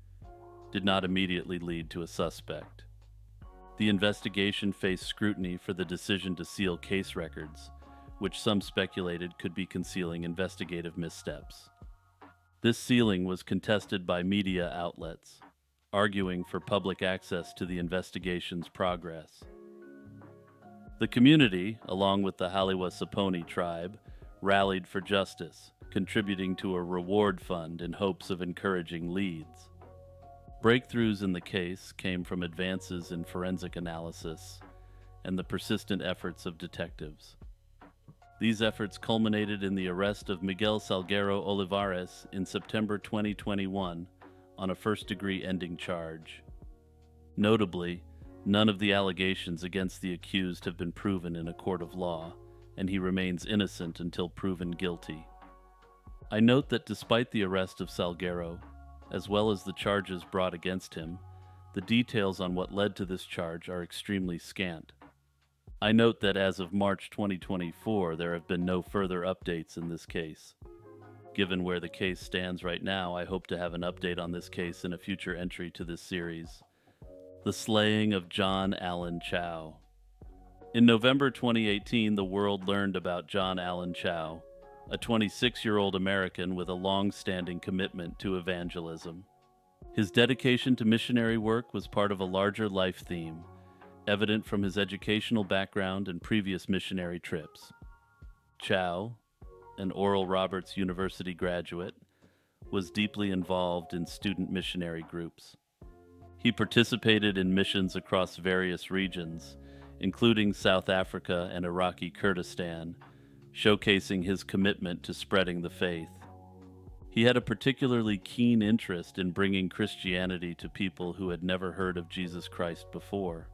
did not immediately lead to a suspect. The investigation faced scrutiny for the decision to seal case records, which some speculated could be concealing investigative missteps. This sealing was contested by media outlets, arguing for public access to the investigation's progress. The community, along with the Halewa-Saponi tribe, rallied for justice, contributing to a reward fund in hopes of encouraging leads. Breakthroughs in the case came from advances in forensic analysis and the persistent efforts of detectives. These efforts culminated in the arrest of Miguel Salguero Olivares in September twenty twenty-one on a first-degree ending charge. Notably, none of the allegations against the accused have been proven in a court of law, and he remains innocent until proven guilty. I note that despite the arrest of Salguero, as well as the charges brought against him, the details on what led to this charge are extremely scant. I note that as of March twenty twenty-four, there have been no further updates in this case. Given where the case stands right now, I hope to have an update on this case in a future entry to this series. The Slaying of John Allen Chau. In November twenty eighteen, the world learned about John Allen Chau, a twenty-six-year-old American with a long-standing commitment to evangelism. His dedication to missionary work was part of a larger life theme, evident from his educational background and previous missionary trips. Chau, an Oral Roberts University graduate, was deeply involved in student missionary groups. He participated in missions across various regions, including South Africa and Iraqi Kurdistan, showcasing his commitment to spreading the faith. He had a particularly keen interest in bringing Christianity to people who had never heard of Jesus Christ before.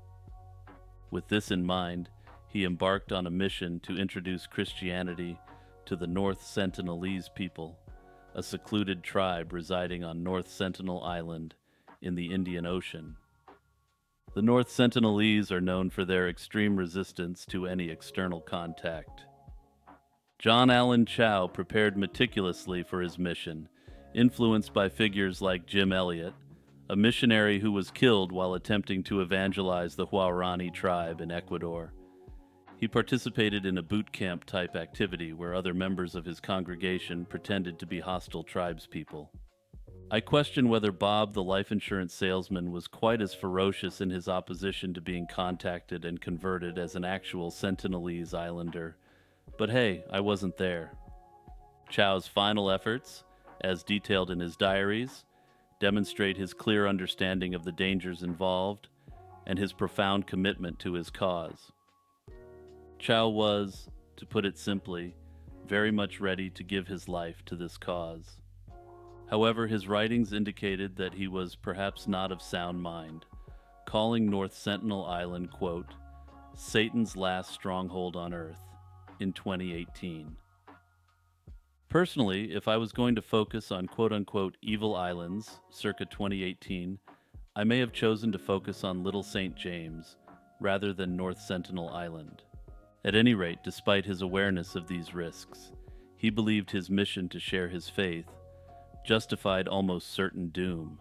With this in mind, he embarked on a mission to introduce Christianity to the North Sentinelese people, a secluded tribe residing on North Sentinel Island in the Indian Ocean. The North Sentinelese are known for their extreme resistance to any external contact. John Allen Chau prepared meticulously for his mission, influenced by figures like Jim Elliot, a missionary who was killed while attempting to evangelize the Huarani tribe in Ecuador. He participated in a boot camp type activity where other members of his congregation pretended to be hostile tribespeople. I question whether Bob, the life insurance salesman, was quite as ferocious in his opposition to being contacted and converted as an actual Sentinelese islander. But hey, I wasn't there. Chau's final efforts, as detailed in his diaries, demonstrate his clear understanding of the dangers involved and his profound commitment to his cause. Chau was, to put it simply, very much ready to give his life to this cause. However, his writings indicated that he was perhaps not of sound mind, calling North Sentinel Island, quote, Satan's last stronghold on earth, in twenty eighteen. Personally, if I was going to focus on quote-unquote evil islands, circa twenty eighteen, I may have chosen to focus on Little Saint James, rather than North Sentinel Island. At any rate, despite his awareness of these risks, he believed his mission to share his faith justified almost certain doom.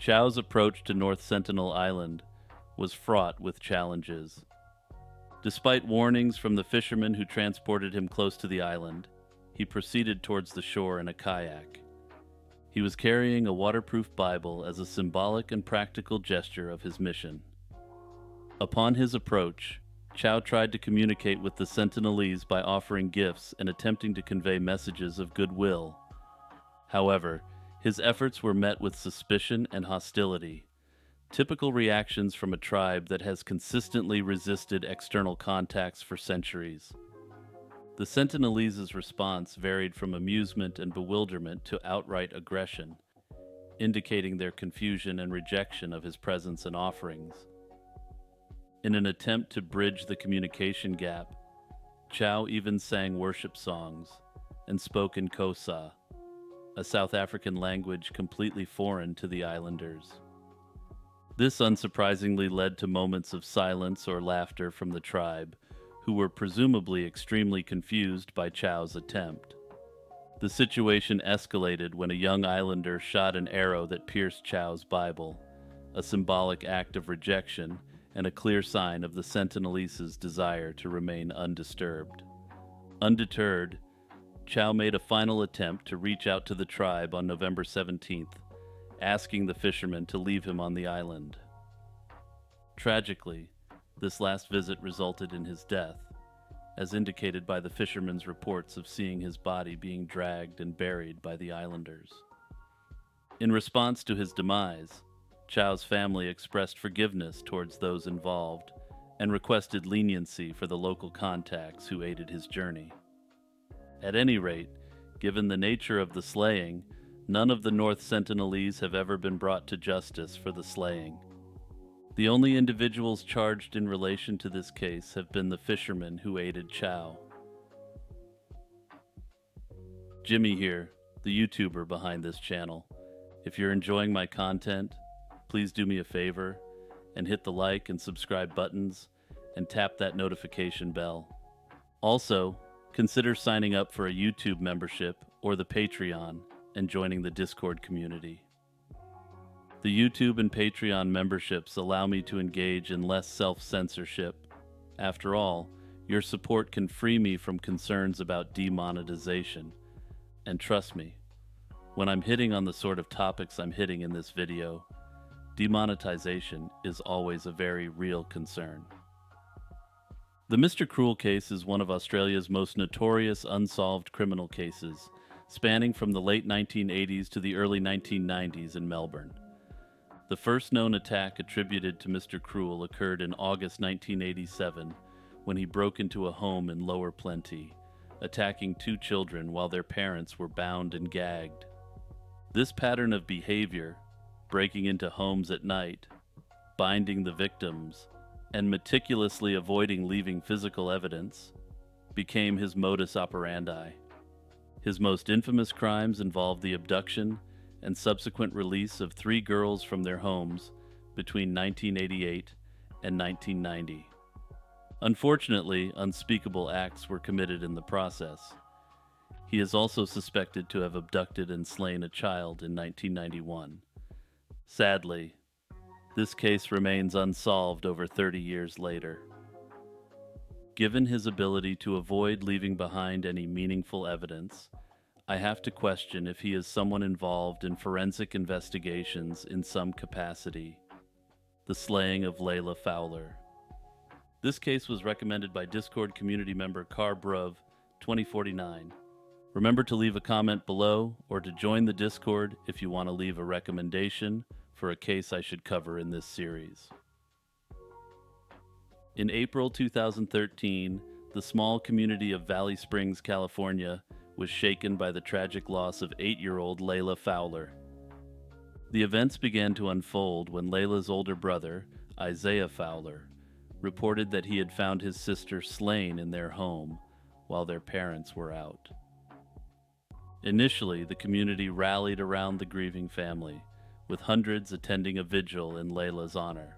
Chau's approach to North Sentinel Island was fraught with challenges. Despite warnings from the fishermen who transported him close to the island, he proceeded towards the shore in a kayak. He was carrying a waterproof Bible as a symbolic and practical gesture of his mission. Upon his approach, Chau tried to communicate with the Sentinelese by offering gifts and attempting to convey messages of goodwill. However, his efforts were met with suspicion and hostility, typical reactions from a tribe that has consistently resisted external contacts for centuries. The Sentinelese's response varied from amusement and bewilderment to outright aggression, indicating their confusion and rejection of his presence and offerings. In an attempt to bridge the communication gap, Chau even sang worship songs and spoke in Xhosa, a South African language completely foreign to the islanders. This unsurprisingly led to moments of silence or laughter from the tribe, who were presumably extremely confused by Chau's attempt. The situation escalated when a young islander shot an arrow that pierced Chau's Bible, a symbolic act of rejection and a clear sign of the Sentinelese's desire to remain undisturbed. Undeterred, Chau made a final attempt to reach out to the tribe on November seventeenth, asking the fishermen to leave him on the island. Tragically, this last visit resulted in his death, as indicated by the fishermen's reports of seeing his body being dragged and buried by the islanders. In response to his demise, Chau's family expressed forgiveness towards those involved and requested leniency for the local contacts who aided his journey. At any rate, given the nature of the slaying, none of the North Sentinelese have ever been brought to justice for the slaying. The only individuals charged in relation to this case have been the fishermen who aided Chau. Jimmy here, the YouTuber behind this channel. If you're enjoying my content, please do me a favor and hit the like and subscribe buttons and tap that notification bell. Also, consider signing up for a YouTube membership or the Patreon and joining the Discord community. The YouTube and Patreon memberships allow me to engage in less self-censorship. After all, your support can free me from concerns about demonetization. And trust me, when I'm hitting on the sort of topics I'm hitting in this video, demonetization is always a very real concern. The Mister Cruel case is one of Australia's most notorious unsolved criminal cases, spanning from the late nineteen eighties to the early nineteen nineties in Melbourne. The first known attack attributed to Mister Cruel occurred in August nineteen eighty-seven, when he broke into a home in Lower Plenty, attacking two children while their parents were bound and gagged. This pattern of behavior, breaking into homes at night, binding the victims, and meticulously avoiding leaving physical evidence, became his modus operandi. His most infamous crimes involved the abduction and subsequent release of three girls from their homes between nineteen eighty-eight and nineteen ninety. Unfortunately, unspeakable acts were committed in the process. He is also suspected to have abducted and slain a child in nineteen ninety-one. Sadly, this case remains unsolved over thirty years later. Given his ability to avoid leaving behind any meaningful evidence, I have to question if he is someone involved in forensic investigations in some capacity. The slaying of Leila Fowler. This case was recommended by Discord community member Carbruv twenty forty-nine. Remember to leave a comment below or to join the Discord if you want to leave a recommendation for a case I should cover in this series. In April two thousand thirteen, the small community of Valley Springs, California, was shaken by the tragic loss of eight-year-old Leila Fowler. The events began to unfold when Leila's older brother, Isaiah Fowler, reported that he had found his sister slain in their home while their parents were out. Initially, the community rallied around the grieving family, with hundreds attending a vigil in Leila's honor.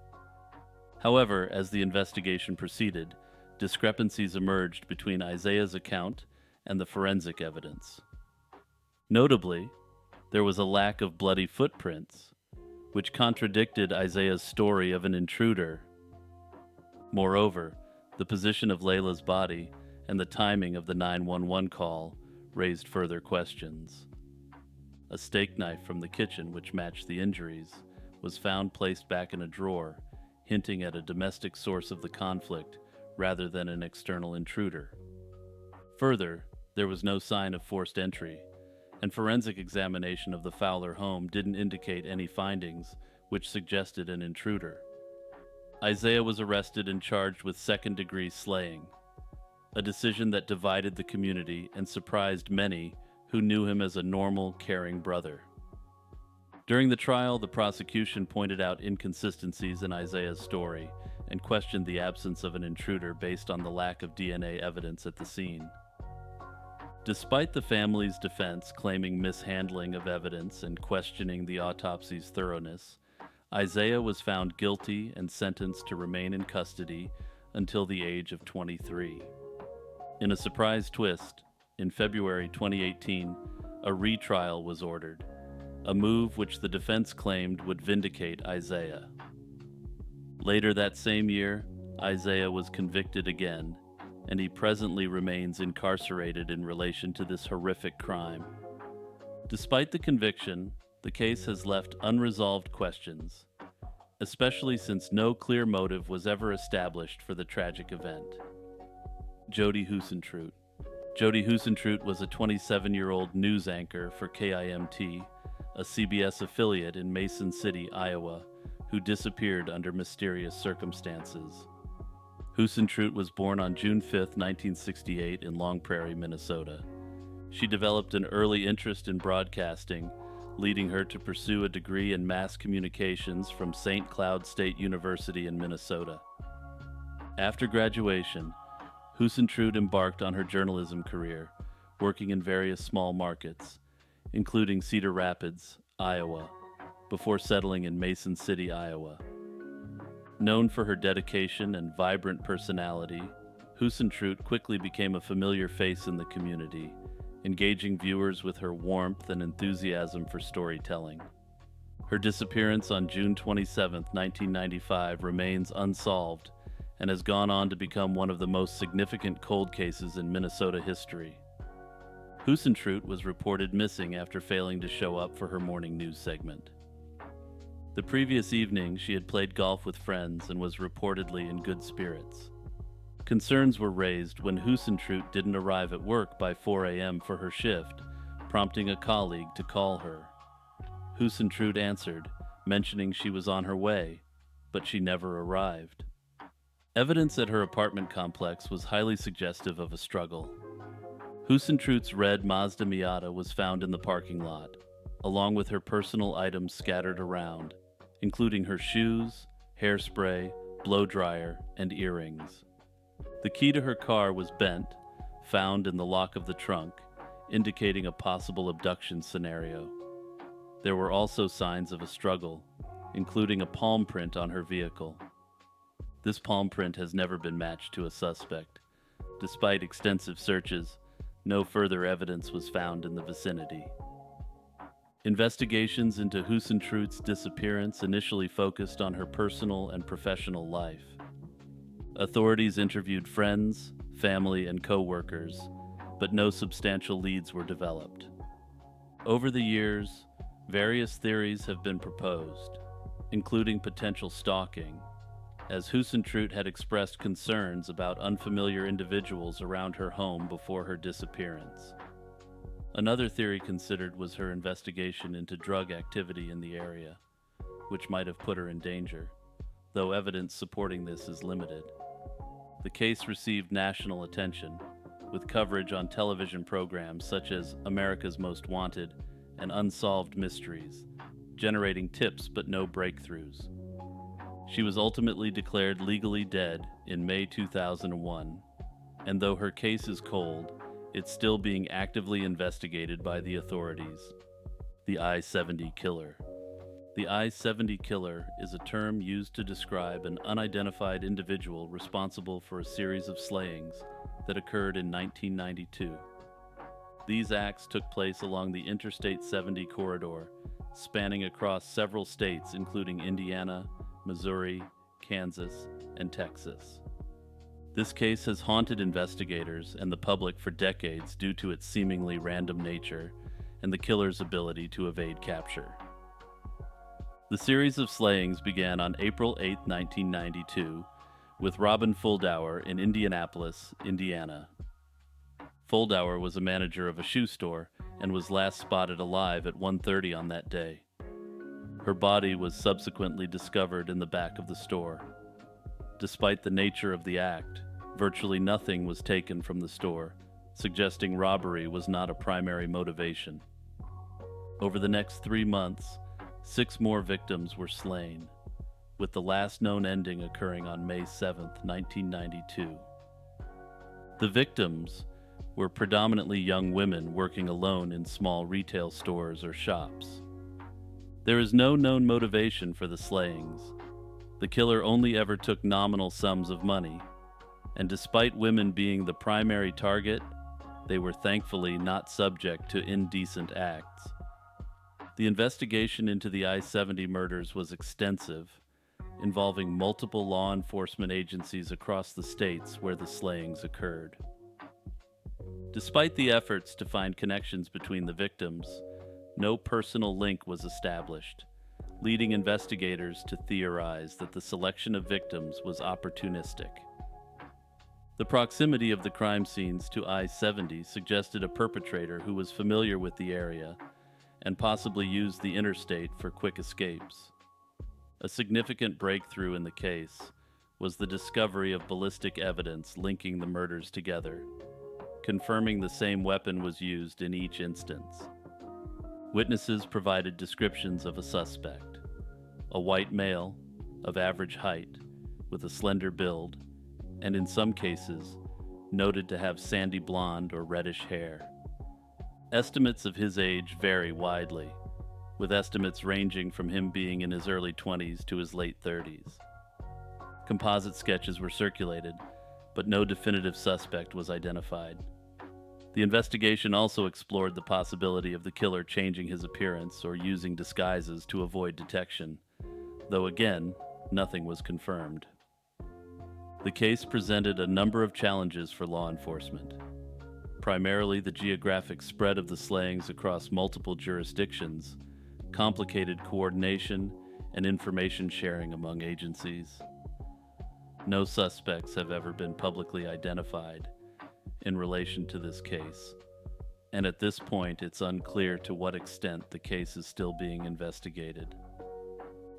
However, as the investigation proceeded, discrepancies emerged between Isaiah's account and the forensic evidence. Notably, there was a lack of bloody footprints, which contradicted Isaiah's story of an intruder. Moreover, the position of Leila's body and the timing of the nine one one call raised further questions. A steak knife from the kitchen, which matched the injuries, was found placed back in a drawer, hinting at a domestic source of the conflict rather than an external intruder. Further, there was no sign of forced entry, and forensic examination of the Fowler home didn't indicate any findings which suggested an intruder. Isaiah was arrested and charged with second-degree slaying, a decision that divided the community and surprised many who knew him as a normal, caring brother. During the trial, the prosecution pointed out inconsistencies in Isaiah's story and questioned the absence of an intruder based on the lack of D N A evidence at the scene. Despite the family's defense claiming mishandling of evidence and questioning the autopsy's thoroughness, Isaiah was found guilty and sentenced to remain in custody until the age of twenty-three. In a surprise twist, in February twenty eighteen, a retrial was ordered, a move which the defense claimed would vindicate Isaiah. Later that same year, Isaiah was convicted again, and he presently remains incarcerated in relation to this horrific crime. Despite the conviction, the case has left unresolved questions, especially since no clear motive was ever established for the tragic event. Jodi Huisentruit. Jodi Huisentruit was a twenty-seven-year-old news anchor for K I M T, a C B S affiliate in Mason City, Iowa, who disappeared under mysterious circumstances. Huisentruit was born on June fifth, nineteen sixty-eight in Long Prairie, Minnesota. She developed an early interest in broadcasting, leading her to pursue a degree in mass communications from Saint Cloud State University in Minnesota. After graduation, Huisentruit embarked on her journalism career, working in various small markets, including Cedar Rapids, Iowa, before settling in Mason City, Iowa. Known for her dedication and vibrant personality, Huisentruit quickly became a familiar face in the community, engaging viewers with her warmth and enthusiasm for storytelling. Her disappearance on June twenty-seventh, nineteen ninety-five remains unsolved and has gone on to become one of the most significant cold cases in Minnesota history. Huisentruit was reported missing after failing to show up for her morning news segment. The previous evening, she had played golf with friends and was reportedly in good spirits. Concerns were raised when Huisentruit didn't arrive at work by four A M for her shift, prompting a colleague to call her. Huisentruit answered, mentioning she was on her way, but she never arrived. Evidence at her apartment complex was highly suggestive of a struggle. Huisentrut's red Mazda Miata was found in the parking lot, along with her personal items scattered around, including her shoes, hairspray, blow dryer, and earrings. The key to her car was bent, found in the lock of the trunk, indicating a possible abduction scenario. There were also signs of a struggle, including a palm print on her vehicle. This palm print has never been matched to a suspect. Despite extensive searches, no further evidence was found in the vicinity. Investigations into Huisentrut's disappearance initially focused on her personal and professional life. Authorities interviewed friends, family, and co-workers, but no substantial leads were developed. Over the years, various theories have been proposed, including potential stalking, as Huisentruit had expressed concerns about unfamiliar individuals around her home before her disappearance. Another theory considered was her investigation into drug activity in the area, which might have put her in danger, though evidence supporting this is limited. The case received national attention, with coverage on television programs such as America's Most Wanted and Unsolved Mysteries, generating tips but no breakthroughs. She was ultimately declared legally dead in May two thousand one, and though her case is cold, it's still being actively investigated by the authorities. The I seventy Killer. The I seventy Killer is a term used to describe an unidentified individual responsible for a series of slayings that occurred in nineteen ninety-two. These acts took place along the Interstate seventy corridor, spanning across several states including Indiana, Missouri, Kansas, and Texas. This case has haunted investigators and the public for decades due to its seemingly random nature and the killer's ability to evade capture. The series of slayings began on April eighth, nineteen ninety-two, with Robin Fuldauer in Indianapolis, Indiana. Fuldauer was a manager of a shoe store and was last spotted alive at one thirty on that day. Her body was subsequently discovered in the back of the store. Despite the nature of the act, virtually nothing was taken from the store, suggesting robbery was not a primary motivation. Over the next three months, six more victims were slain, with the last known ending occurring on May seventh, nineteen ninety-two. The victims were predominantly young women working alone in small retail stores or shops. There is no known motivation for the slayings. The killer only ever took nominal sums of money, and despite women being the primary target, they were thankfully not subject to indecent acts. The investigation into the I seventy murders was extensive, involving multiple law enforcement agencies across the states where the slayings occurred. Despite the efforts to find connections between the victims, no personal link was established, leading investigators to theorize that the selection of victims was opportunistic. The proximity of the crime scenes to I seventy suggested a perpetrator who was familiar with the area and possibly used the interstate for quick escapes. A significant breakthrough in the case was the discovery of ballistic evidence linking the murders together, confirming the same weapon was used in each instance. Witnesses provided descriptions of a suspect, a white male of average height with a slender build, and in some cases, noted to have sandy blonde or reddish hair. Estimates of his age vary widely, with estimates ranging from him being in his early twenties to his late thirties. Composite sketches were circulated, but no definitive suspect was identified. The investigation also explored the possibility of the killer changing his appearance or using disguises to avoid detection, though again, nothing was confirmed. The case presented a number of challenges for law enforcement, primarily the geographic spread of the slayings across multiple jurisdictions, complicated coordination, and information sharing among agencies. No suspects have ever been publicly identified in relation to this case, and at this point it's unclear to what extent the case is still being investigated.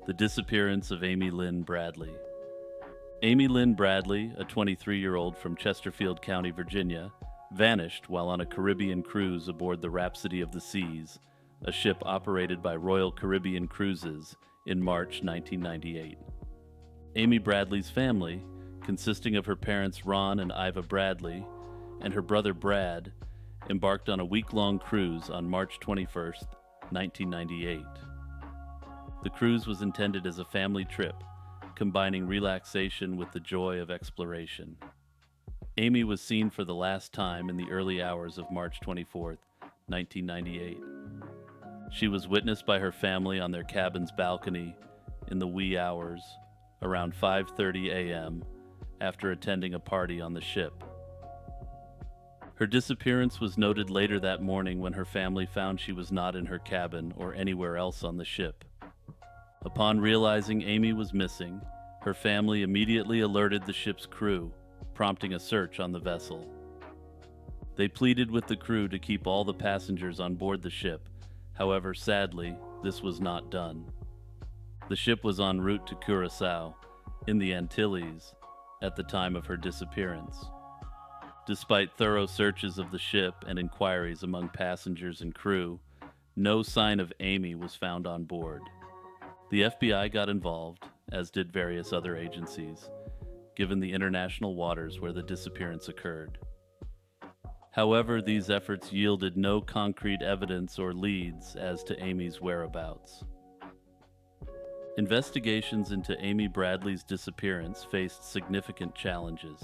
The disappearance of Amy Lynn Bradley. Amy Lynn Bradley, a twenty-three-year-old from Chesterfield County, Virginia, vanished while on a Caribbean cruise aboard the Rhapsody of the Seas, a ship operated by Royal Caribbean Cruises, in March nineteen ninety-eight. Amy Bradley's family, consisting of her parents Ron and Iva Bradley, and her brother Brad, embarked on a week-long cruise on March twenty-first, nineteen ninety-eight. The cruise was intended as a family trip, combining relaxation with the joy of exploration. Amy was seen for the last time in the early hours of March twenty-fourth, nineteen ninety-eight. She was witnessed by her family on their cabin's balcony in the wee hours, around five thirty a m, after attending a party on the ship. Her disappearance was noted later that morning when her family found she was not in her cabin or anywhere else on the ship. Upon realizing Amy was missing, her family immediately alerted the ship's crew, prompting a search on the vessel. They pleaded with the crew to keep all the passengers on board the ship. However, sadly, this was not done. The ship was en route to Curacao, in the Antilles, at the time of her disappearance. Despite thorough searches of the ship and inquiries among passengers and crew, no sign of Amy was found on board. The F B I got involved, as did various other agencies, given the international waters where the disappearance occurred. However, these efforts yielded no concrete evidence or leads as to Amy's whereabouts. Investigations into Amy Bradley's disappearance faced significant challenges.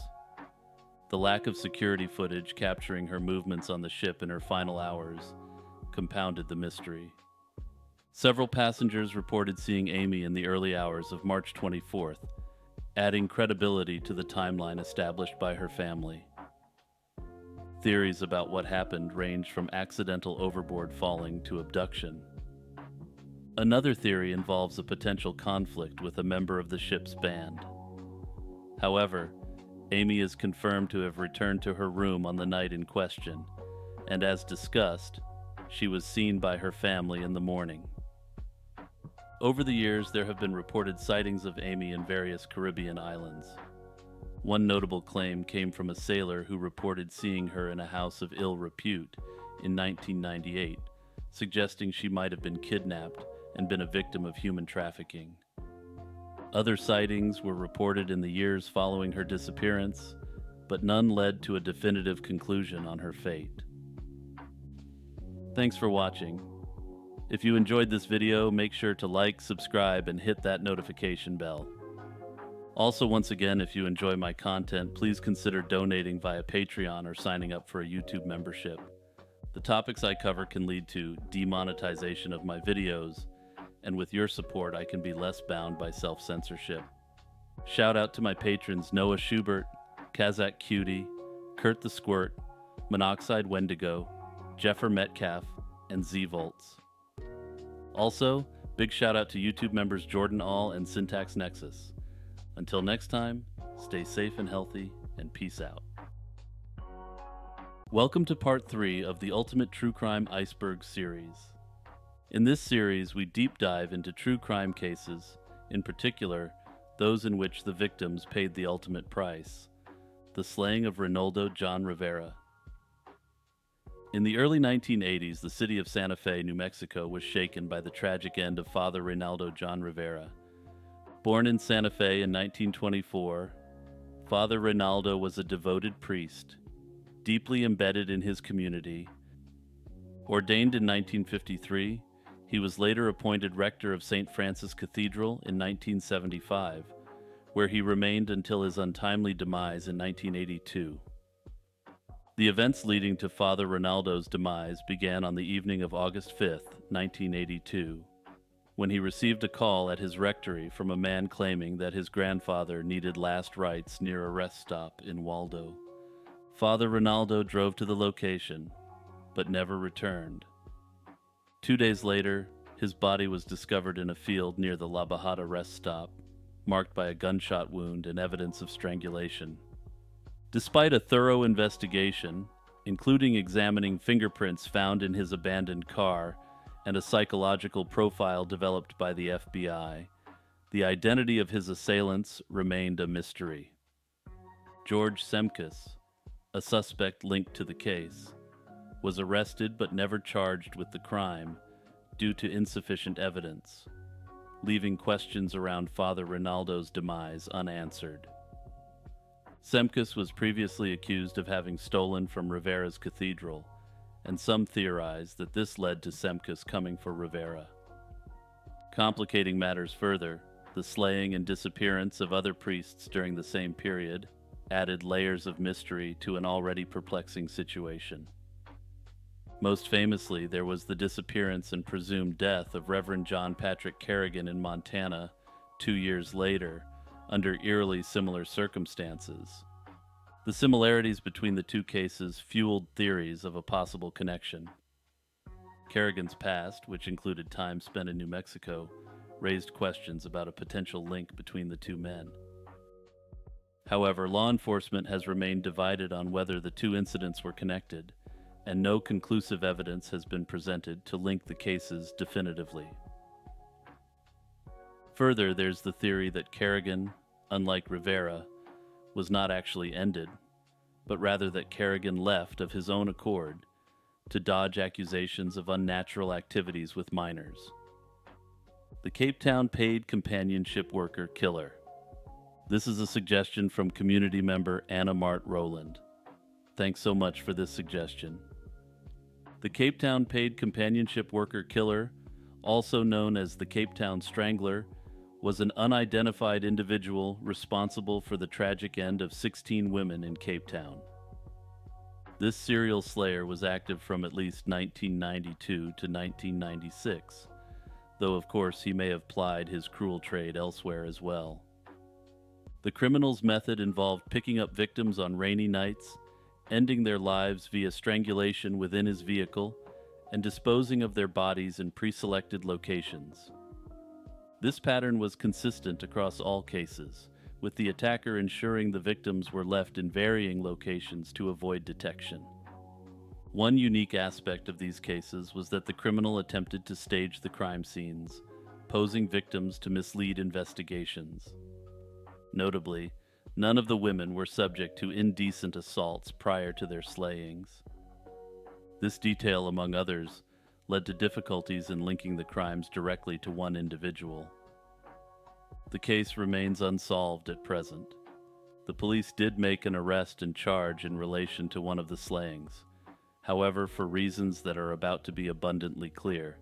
The lack of security footage capturing her movements on the ship in her final hours compounded the mystery. Several passengers reported seeing Amy in the early hours of March twenty-fourth, adding credibility to the timeline established by her family. Theories about what happened range from accidental overboard falling to abduction. Another theory involves a potential conflict with a member of the ship's band. However, Amy is confirmed to have returned to her room on the night in question, and as discussed, she was seen by her family in the morning. Over the years, there have been reported sightings of Amy in various Caribbean islands. One notable claim came from a sailor who reported seeing her in a house of ill repute in nineteen ninety-eight, suggesting she might have been kidnapped and been a victim of human trafficking. Other sightings were reported in the years following her disappearance, but none led to a definitive conclusion on her fate. Thanks for watching. If you enjoyed this video, make sure to like, subscribe, and hit that notification bell. Also, once again, if you enjoy my content, please consider donating via Patreon or signing up for a YouTube membership. The topics I cover can lead to demonetization of my videos, and with your support I can be less bound by self-censorship. Shout out to my patrons Noah Schubert, Kazakh Cutie, Kurt the Squirt, Monoxide Wendigo, Jeffer Metcalf, and Z-Volts. Also, big shout out to YouTube members Jordan All and Syntax Nexus. Until next time, stay safe and healthy, and peace out. Welcome to part three of the Ultimate True Crime Iceberg series. In this series, we deep dive into true crime cases, in particular, those in which the victims paid the ultimate price, the slaying of Reynaldo John Rivera. In the early nineteen eighties, the city of Santa Fe, New Mexico, was shaken by the tragic end of Father Reynaldo John Rivera. Born in Santa Fe in nineteen twenty-four, Father Reynaldo was a devoted priest, deeply embedded in his community. Ordained in nineteen fifty-three, he was later appointed rector of Saint Francis Cathedral in nineteen seventy-five, where he remained until his untimely demise in nineteen eighty-two. The events leading to Father Reynaldo's demise began on the evening of August fifth, nineteen eighty-two, when he received a call at his rectory from a man claiming that his grandfather needed last rites near a rest stop in Waldo. Father Reynaldo drove to the location, but never returned. Two days later, his body was discovered in a field near the La Bajada rest stop, marked by a gunshot wound and evidence of strangulation. Despite a thorough investigation, including examining fingerprints found in his abandoned car and a psychological profile developed by the F B I, the identity of his assailants remained a mystery. George Semkes, a suspect linked to the case, was arrested but never charged with the crime due to insufficient evidence, leaving questions around Father Reynaldo's demise unanswered. Semkes was previously accused of having stolen from Rivera's cathedral, and some theorized that this led to Semkes coming for Rivera. Complicating matters further, the slaying and disappearance of other priests during the same period added layers of mystery to an already perplexing situation. Most famously, there was the disappearance and presumed death of Reverend John Patrick Kerrigan in Montana two years later, under eerily similar circumstances. The similarities between the two cases fueled theories of a possible connection. Kerrigan's past, which included time spent in New Mexico, raised questions about a potential link between the two men. However, law enforcement has remained divided on whether the two incidents were connected, and no conclusive evidence has been presented to link the cases definitively. Further, there's the theory that Kerrigan, unlike Rivera, was not actually ended, but rather that Kerrigan left of his own accord to dodge accusations of unnatural activities with minors. The Cape Town Paid Companionship Worker Killer. This is a suggestion from community member Anna Mart Rowland. Thanks so much for this suggestion. The Cape Town Paid Companionship Worker Killer, also known as the Cape Town Strangler, was an unidentified individual responsible for the tragic end of sixteen women in Cape Town. This serial slayer was active from at least nineteen ninety-two to nineteen ninety-six, though of course he may have plied his cruel trade elsewhere as well. The criminal's method involved picking up victims on rainy nights, ending their lives via strangulation within his vehicle, and disposing of their bodies in pre-selected locations. This pattern was consistent across all cases, with the attacker ensuring the victims were left in varying locations to avoid detection. One unique aspect of these cases was that the criminal attempted to stage the crime scenes, posing victims to mislead investigations. Notably, none of the women were subject to indecent assaults prior to their slayings. This detail, among others, led to difficulties in linking the crimes directly to one individual. The case remains unsolved at present. The police did make an arrest and charge in relation to one of the slayings. However, for reasons that are about to be abundantly clear,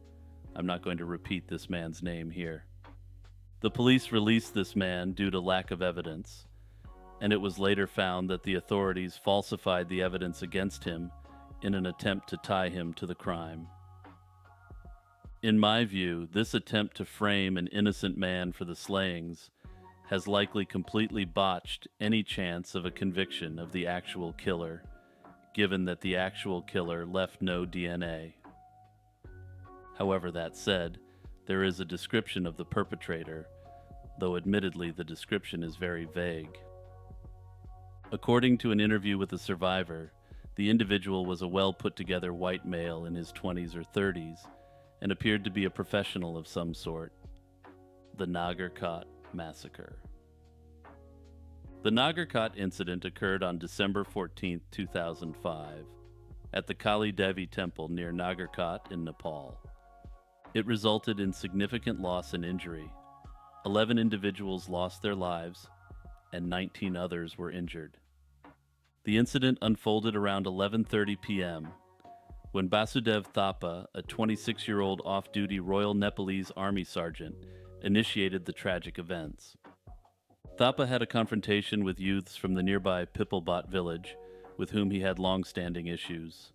I'm not going to repeat this man's name here. The police released this man due to lack of evidence, and it was later found that the authorities falsified the evidence against him in an attempt to tie him to the crime. In my view, this attempt to frame an innocent man for the slayings has likely completely botched any chance of a conviction of the actual killer, given that the actual killer left no D N A. However, that said, there is a description of the perpetrator, though admittedly the description is very vague. According to an interview with a survivor, the individual was a well-put-together white male in his twenties or thirties, and appeared to be a professional of some sort. The Nagarkot Massacre. The Nagarkot incident occurred on December fourteenth, two thousand five, at the Kali Devi Temple near Nagarkot in Nepal. It resulted in significant loss and injury. eleven individuals lost their lives, and nineteen others were injured. The incident unfolded around eleven thirty p m, when Basudev Thapa, a twenty-six-year-old off-duty Royal Nepalese Army sergeant, initiated the tragic events. Thapa had a confrontation with youths from the nearby Pipalbot village, with whom he had long-standing issues.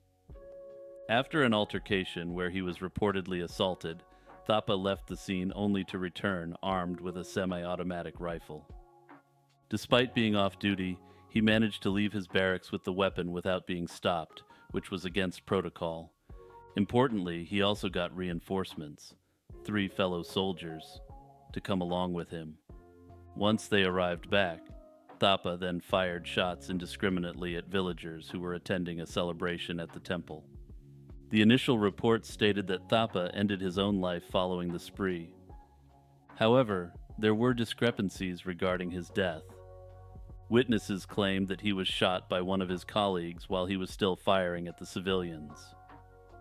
After an altercation where he was reportedly assaulted, Thapa left the scene only to return armed with a semi-automatic rifle. Despite being off-duty, he managed to leave his barracks with the weapon without being stopped, which was against protocol. Importantly, he also got reinforcements, three fellow soldiers, to come along with him. Once they arrived back, Thapa then fired shots indiscriminately at villagers who were attending a celebration at the temple. The initial reports stated that Thapa ended his own life following the spree. However, there were discrepancies regarding his death. Witnesses claimed that he was shot by one of his colleagues while he was still firing at the civilians.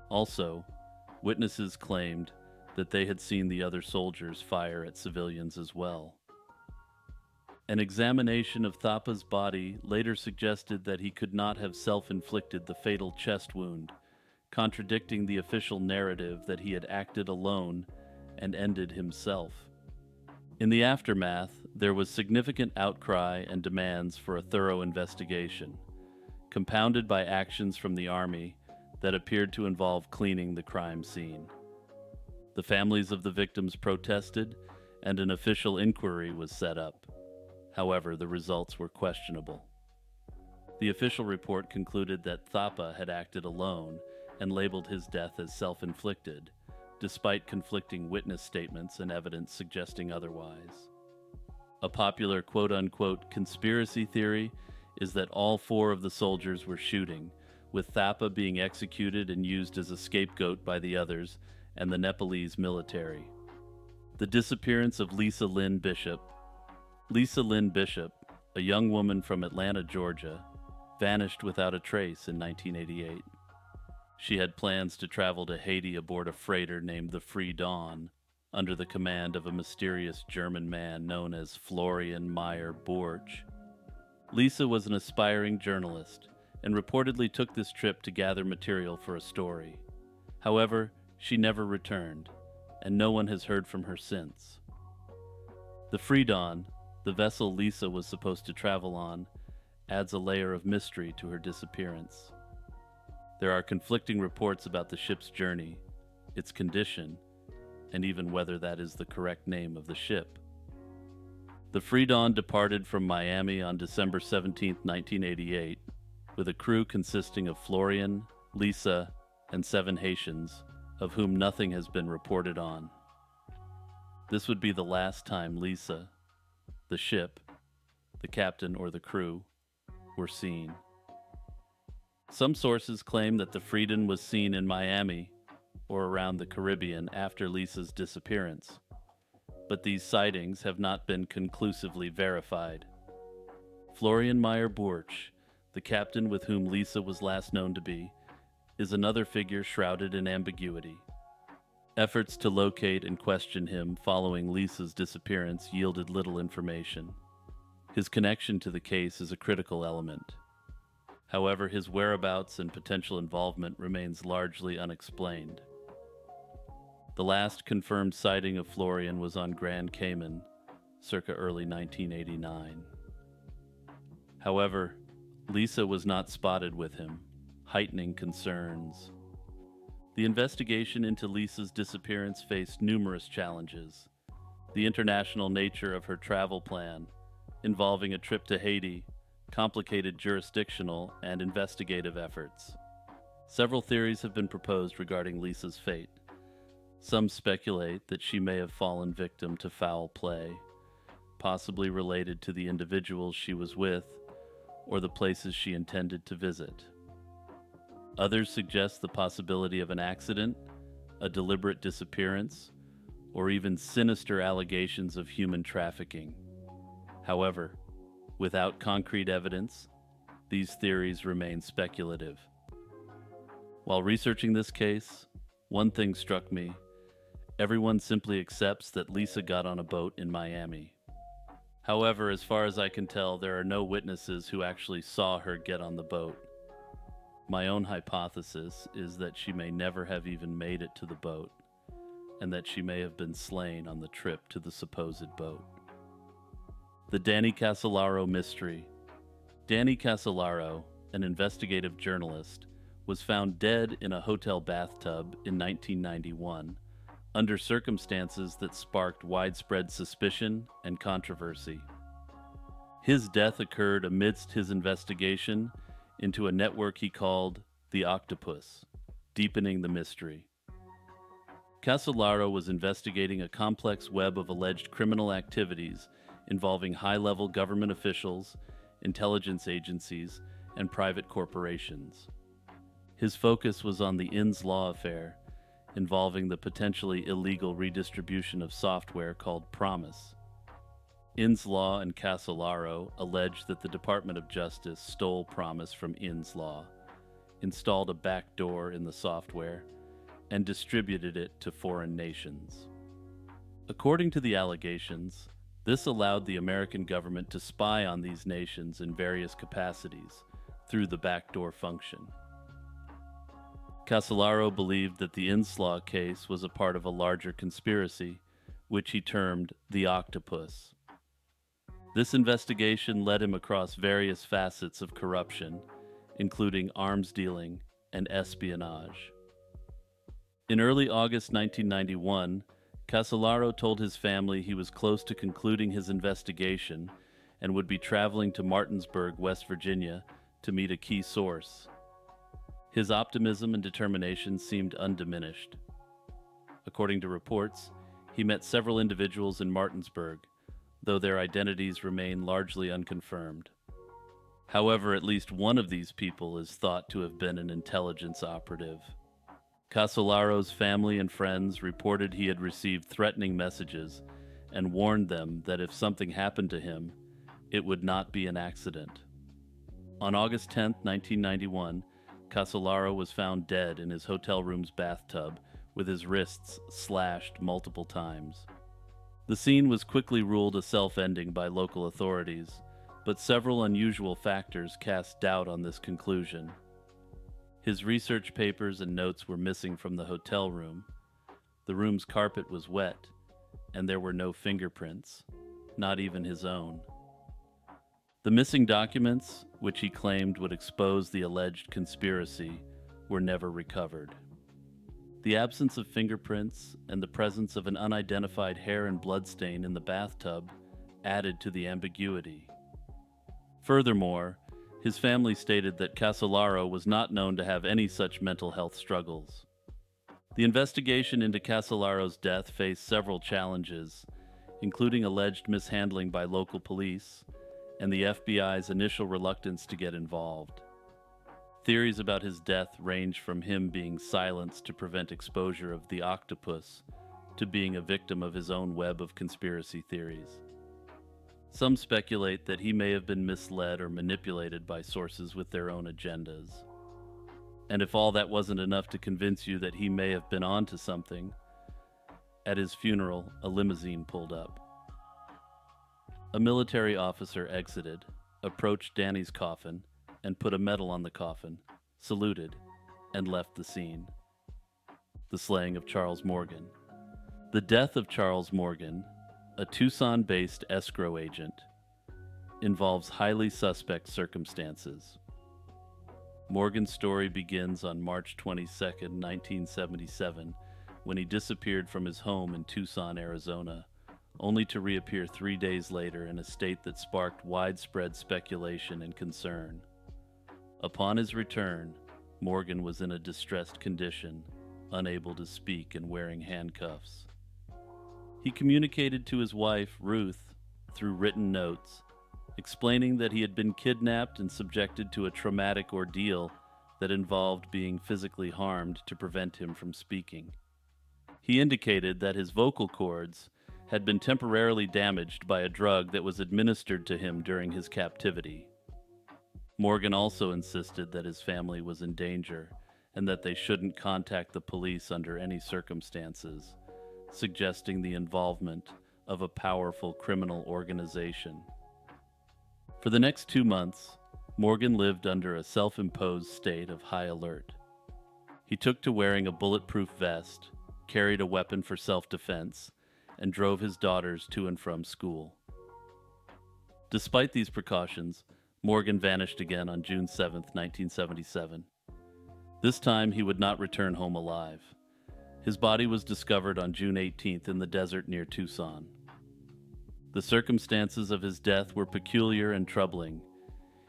Also, witnesses claimed that they had seen the other soldiers fire at civilians as well. An examination of Thapa's body later suggested that he could not have self-inflicted the fatal chest wound, contradicting the official narrative that he had acted alone and ended himself. In the aftermath, there was significant outcry and demands for a thorough investigation, compounded by actions from the army that appeared to involve cleaning the crime scene. The families of the victims protested, and an official inquiry was set up. However, the results were questionable. The official report concluded that Thapa had acted alone and labeled his death as self-inflicted, despite conflicting witness statements and evidence suggesting otherwise. A popular quote-unquote conspiracy theory is that all four of the soldiers were shooting, with Thapa being executed and used as a scapegoat by the others and the Nepalese military. The disappearance of Lisa Lynn Bishop. Lisa Lynn Bishop, a young woman from Atlanta, Georgia, vanished without a trace in nineteen eighty-eight. She had plans to travel to Haiti aboard a freighter named the Free Dawn, under the command of a mysterious German man known as Florian Meyer Borch. Lisa was an aspiring journalist and reportedly took this trip to gather material for a story. However, she never returned, and no one has heard from her since. The Free Dawn, the vessel Lisa was supposed to travel on, adds a layer of mystery to her disappearance. There are conflicting reports about the ship's journey, its condition, and even whether that is the correct name of the ship. The Free Dawn departed from Miami on December seventeenth, nineteen eighty-eight, with a crew consisting of Florian, Lisa, and seven Haitians, of whom nothing has been reported on. This would be the last time Lisa, the ship, the captain, or the crew were seen. Some sources claim that the Free Dawn was seen in Miami or around the Caribbean after Lisa's disappearance, but these sightings have not been conclusively verified. Florian Meyer Borch, the captain with whom Lisa was last known to be, is another figure shrouded in ambiguity. Efforts to locate and question him following Lisa's disappearance yielded little information. His connection to the case is a critical element. However, his whereabouts and potential involvement remains largely unexplained. The last confirmed sighting of Florian was on Grand Cayman, circa early nineteen eighty-nine. However, Lisa was not spotted with him, heightening concerns. The investigation into Lisa's disappearance faced numerous challenges. The international nature of her travel plan, involving a trip to Haiti, complicated jurisdictional and investigative efforts. Several theories have been proposed regarding Lisa's fate. Some speculate that she may have fallen victim to foul play, possibly related to the individuals she was with or the places she intended to visit. Others suggest the possibility of an accident, a deliberate disappearance, or even sinister allegations of human trafficking. However, without concrete evidence, these theories remain speculative. While researching this case, one thing struck me. Everyone simply accepts that Lisa got on a boat in Miami. However, as far as I can tell, there are no witnesses who actually saw her get on the boat. My own hypothesis is that she may never have even made it to the boat, and that she may have been slain on the trip to the supposed boat. The Danny Casolaro mystery. Danny Casolaro, an investigative journalist, was found dead in a hotel bathtub in nineteen ninety-one under circumstances that sparked widespread suspicion and controversy. His death occurred amidst his investigation into a network he called the Octopus, deepening the mystery. Casolaro was investigating a complex web of alleged criminal activities involving high-level government officials, intelligence agencies, and private corporations. His focus was on the Inns Law affair, involving the potentially illegal redistribution of software called Promise. Inns Law and Casolaro alleged that the Department of Justice stole Promise from Inns Law, installed a backdoor in the software, and distributed it to foreign nations. According to the allegations, this allowed the American government to spy on these nations in various capacities through the backdoor function. Casolaro believed that the Inns Law case was a part of a larger conspiracy, which he termed the Octopus. This investigation led him across various facets of corruption, including arms dealing and espionage. In early August nineteen ninety-one, Casolaro told his family he was close to concluding his investigation and would be traveling to Martinsburg, West Virginia, to meet a key source. His optimism and determination seemed undiminished. According to reports, he met several individuals in Martinsburg, though their identities remain largely unconfirmed. However, at least one of these people is thought to have been an intelligence operative. Casolaro's family and friends reported he had received threatening messages and warned them that if something happened to him, it would not be an accident. On August tenth, nineteen ninety-one, Casolaro was found dead in his hotel room's bathtub with his wrists slashed multiple times. The scene was quickly ruled a self-ending by local authorities, but several unusual factors cast doubt on this conclusion. His research papers and notes were missing from the hotel room, the room's carpet was wet, and there were no fingerprints, not even his own. The missing documents, which he claimed would expose the alleged conspiracy, were never recovered. The absence of fingerprints and the presence of an unidentified hair and bloodstain in the bathtub added to the ambiguity. Furthermore, his family stated that Casolaro was not known to have any such mental health struggles. The investigation into Casolaro's death faced several challenges, including alleged mishandling by local police and the F B I's initial reluctance to get involved. Theories about his death range from him being silenced to prevent exposure of the Octopus to being a victim of his own web of conspiracy theories. Some speculate that he may have been misled or manipulated by sources with their own agendas. And if all that wasn't enough to convince you that he may have been onto something, at his funeral, a limousine pulled up. A military officer exited, approached Danny's coffin, and put a medal on the coffin, saluted, and left the scene. The slaying of Charles Morgan. The death of Charles Morgan, a Tucson-based escrow agent, involves highly suspect circumstances. Morgan's story begins on March twenty-second, nineteen seventy-seven, when he disappeared from his home in Tucson, Arizona, only to reappear three days later in a state that sparked widespread speculation and concern. Upon his return, Morgan was in a distressed condition, unable to speak and wearing handcuffs. He communicated to his wife, Ruth, through written notes, explaining that he had been kidnapped and subjected to a traumatic ordeal that involved being physically harmed to prevent him from speaking. He indicated that his vocal cords had been temporarily damaged by a drug that was administered to him during his captivity. Morgan also insisted that his family was in danger and that they shouldn't contact the police under any circumstances, suggesting the involvement of a powerful criminal organization. For the next two months, Morgan lived under a self-imposed state of high alert. He took to wearing a bulletproof vest, carried a weapon for self-defense, and drove his daughters to and from school. Despite these precautions, Morgan vanished again on June seventh, nineteen seventy-seven. This time, he would not return home alive. His body was discovered on June eighteenth in the desert near Tucson. The circumstances of his death were peculiar and troubling.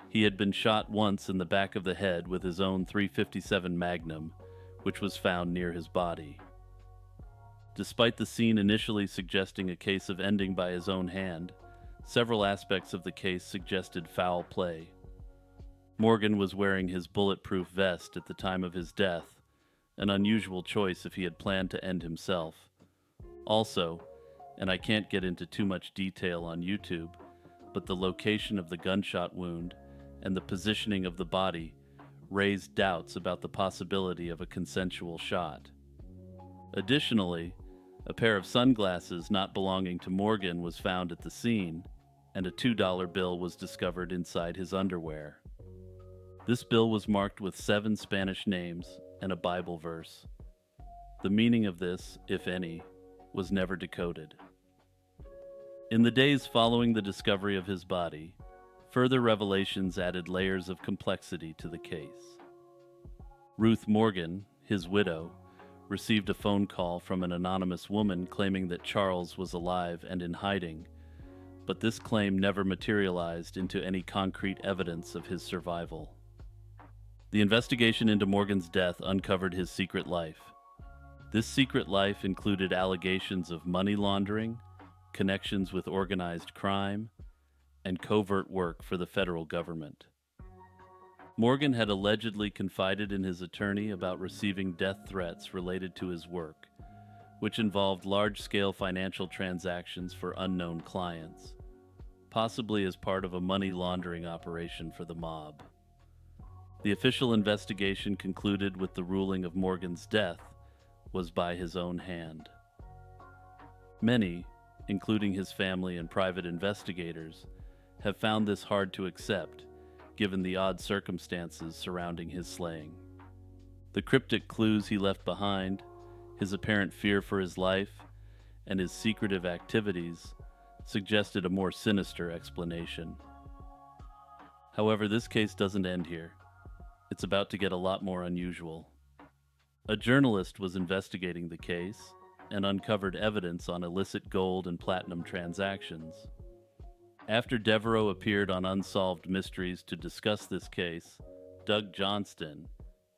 He had been shot once in the back of the head with his own three fifty-seven Magnum, which was found near his body. Despite the scene initially suggesting a case of ending by his own hand, several aspects of the case suggested foul play. Morgan was wearing his bulletproof vest at the time of his death, an unusual choice if he had planned to end himself. Also, and I can't get into too much detail on YouTube, but the location of the gunshot wound and the positioning of the body raised doubts about the possibility of a consensual shot. Additionally, a pair of sunglasses not belonging to Morgan was found at the scene, and a two dollar bill was discovered inside his underwear. This bill was marked with seven Spanish names and a Bible verse. The meaning of this, if any, was never decoded. In the days following the discovery of his body, further revelations added layers of complexity to the case. Ruth Morgan, his widow, received a phone call from an anonymous woman claiming that Charles was alive and in hiding, but this claim never materialized into any concrete evidence of his survival. The investigation into Morgan's death uncovered his secret life. This secret life included allegations of money laundering, connections with organized crime, and covert work for the federal government. Morgan had allegedly confided in his attorney about receiving death threats related to his work, which involved large-scale financial transactions for unknown clients, possibly as part of a money laundering operation for the mob. The official investigation concluded with the ruling of Morgan's death was by his own hand. Many, including his family and private investigators, have found this hard to accept, given the odd circumstances surrounding his slaying. The cryptic clues he left behind, his apparent fear for his life, and his secretive activities suggested a more sinister explanation. However, this case doesn't end here. It's about to get a lot more unusual. A journalist was investigating the case and uncovered evidence on illicit gold and platinum transactions. After Devereaux appeared on Unsolved Mysteries to discuss this case, Doug Johnston,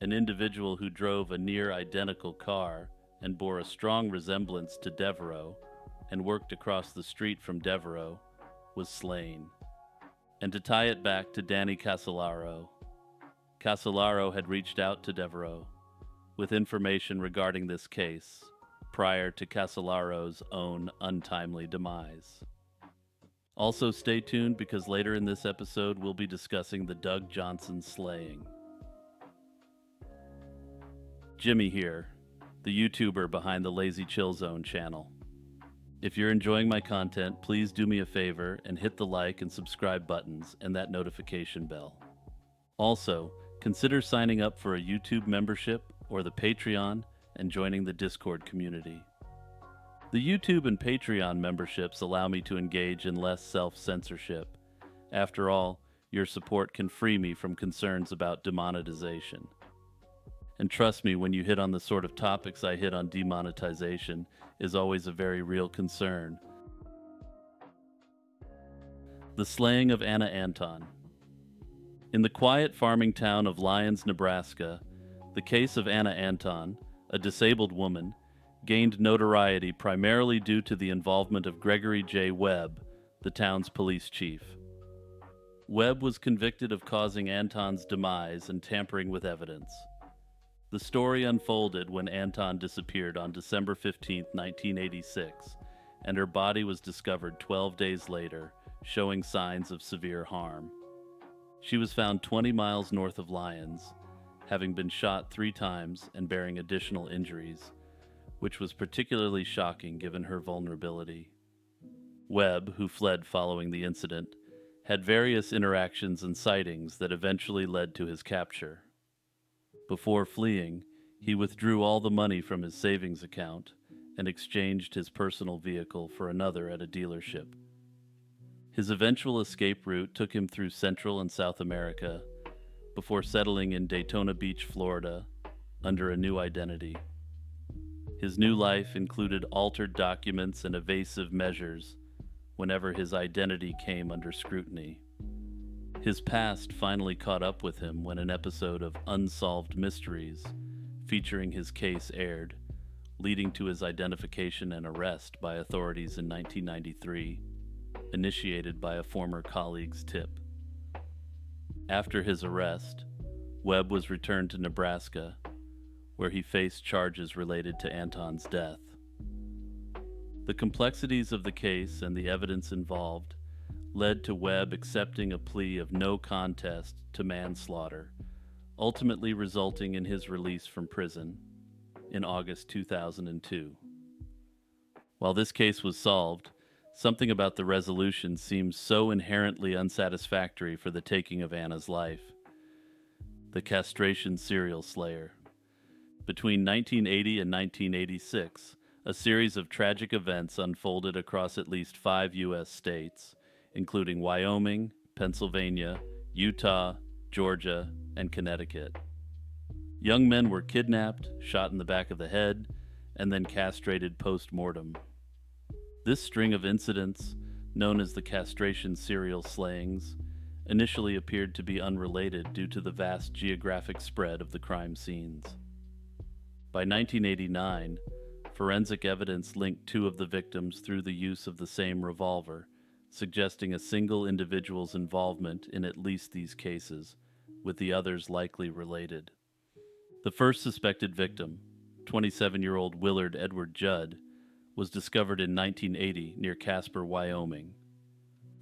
an individual who drove a near-identical car and bore a strong resemblance to Devereaux and worked across the street from Devereaux, was slain. And to tie it back to Danny Casolaro, Casolaro had reached out to Devereaux with information regarding this case prior to Casolaro's own untimely demise. Also stay tuned, because later in this episode we'll be discussing the Doug Johnson slaying. Jimmy here, the YouTuber behind the Lazy Chill Zone channel. If you're enjoying my content, please do me a favor and hit the like and subscribe buttons and that notification bell. Also, consider signing up for a YouTube membership or the Patreon and joining the Discord community. The YouTube and Patreon memberships allow me to engage in less self-censorship. After all, Your support can free me from concerns about demonetization. And trust me, when you hit on the sort of topics I hit on, demonetization is always a very real concern. The Slaying of Anna Anton. In the quiet farming town of Lyons, Nebraska, the case of Anna Anton, a disabled woman, gained notoriety primarily due to the involvement of Gregory J. Webb, the town's police chief. Webb was convicted of causing Anton's demise and tampering with evidence. The story unfolded when Anton disappeared on December fifteenth, nineteen eighty-six, and her body was discovered twelve days later, showing signs of severe harm. She was found twenty miles north of Lyons, having been shot three times and bearing additional injuries, which was particularly shocking given her vulnerability. Webb, who fled following the incident, had various interactions and sightings that eventually led to his capture. Before fleeing, he withdrew all the money from his savings account and exchanged his personal vehicle for another at a dealership. His eventual escape route took him through Central and South America before settling in Daytona Beach, Florida, under a new identity. His new life included altered documents and evasive measures whenever his identity came under scrutiny. His past finally caught up with him when an episode of Unsolved Mysteries featuring his case aired, leading to his identification and arrest by authorities in nineteen ninety-three, initiated by a former colleague's tip. After his arrest, Webb was returned to Nebraska, where he faced charges related to Anton's death. The complexities of the case and the evidence involved led to Webb accepting a plea of no contest to manslaughter, ultimately resulting in his release from prison in August two thousand two. While this case was solved, something about the resolution seems so inherently unsatisfactory for the taking of Anna's life. The castration serial slayer. Between nineteen eighty and nineteen eighty-six, a series of tragic events unfolded across at least five U S states, including Wyoming, Pennsylvania, Utah, Georgia, and Connecticut. Young men were kidnapped, shot in the back of the head, and then castrated post-mortem. This string of incidents, known as the castration serial slayings, initially appeared to be unrelated due to the vast geographic spread of the crime scenes. By nineteen eighty-nine, forensic evidence linked two of the victims through the use of the same revolver, suggesting a single individual's involvement in at least these cases, with the others likely related. The first suspected victim, twenty-seven-year-old Willard Edward Judd, was discovered in nineteen eighty near Casper, Wyoming.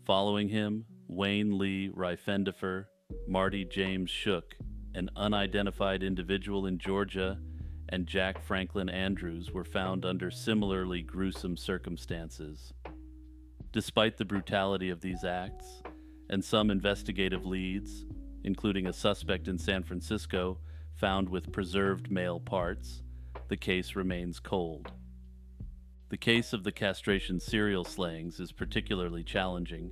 Following him, Wayne Lee Riefendifer, Marty James Shook, an unidentified individual in Georgia, and Jack Franklin Andrews were found under similarly gruesome circumstances. Despite the brutality of these acts, and some investigative leads, including a suspect in San Francisco found with preserved male parts, the case remains cold. The case of the castration serial slayings is particularly challenging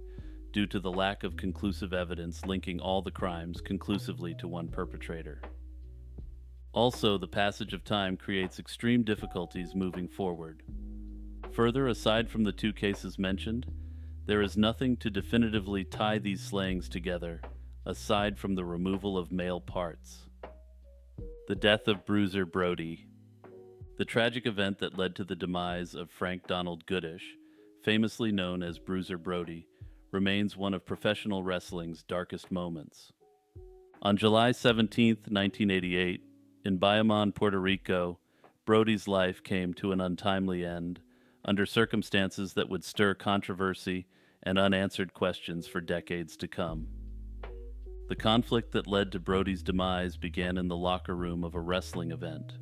due to the lack of conclusive evidence linking all the crimes conclusively to one perpetrator. Also, the passage of time creates extreme difficulties moving forward. Further, aside from the two cases mentioned, there is nothing to definitively tie these slayings together, aside from the removal of male parts. The death of Bruiser Brody. The tragic event that led to the demise of Frank Donald Goodish, famously known as Bruiser Brody, remains one of professional wrestling's darkest moments. On July seventeenth, nineteen eighty-eight, in Bayamón, Puerto Rico, Brody's life came to an untimely end, under circumstances that would stir controversy and unanswered questions for decades to come. The conflict that led to Brody's demise began in the locker room of a wrestling event.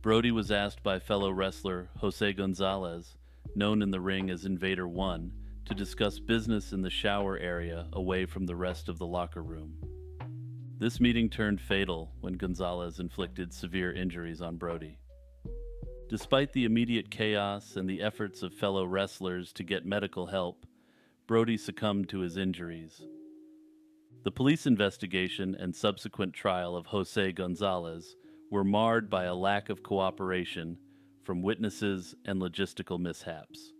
Brody was asked by fellow wrestler Jose Gonzalez, known in the ring as Invader One, to discuss business in the shower area away from the rest of the locker room. This meeting turned fatal when Gonzalez inflicted severe injuries on Brody. Despite the immediate chaos and the efforts of fellow wrestlers to get medical help, Brody succumbed to his injuries. The police investigation and subsequent trial of Jose Gonzalez were marred by a lack of cooperation from witnesses and logistical mishaps.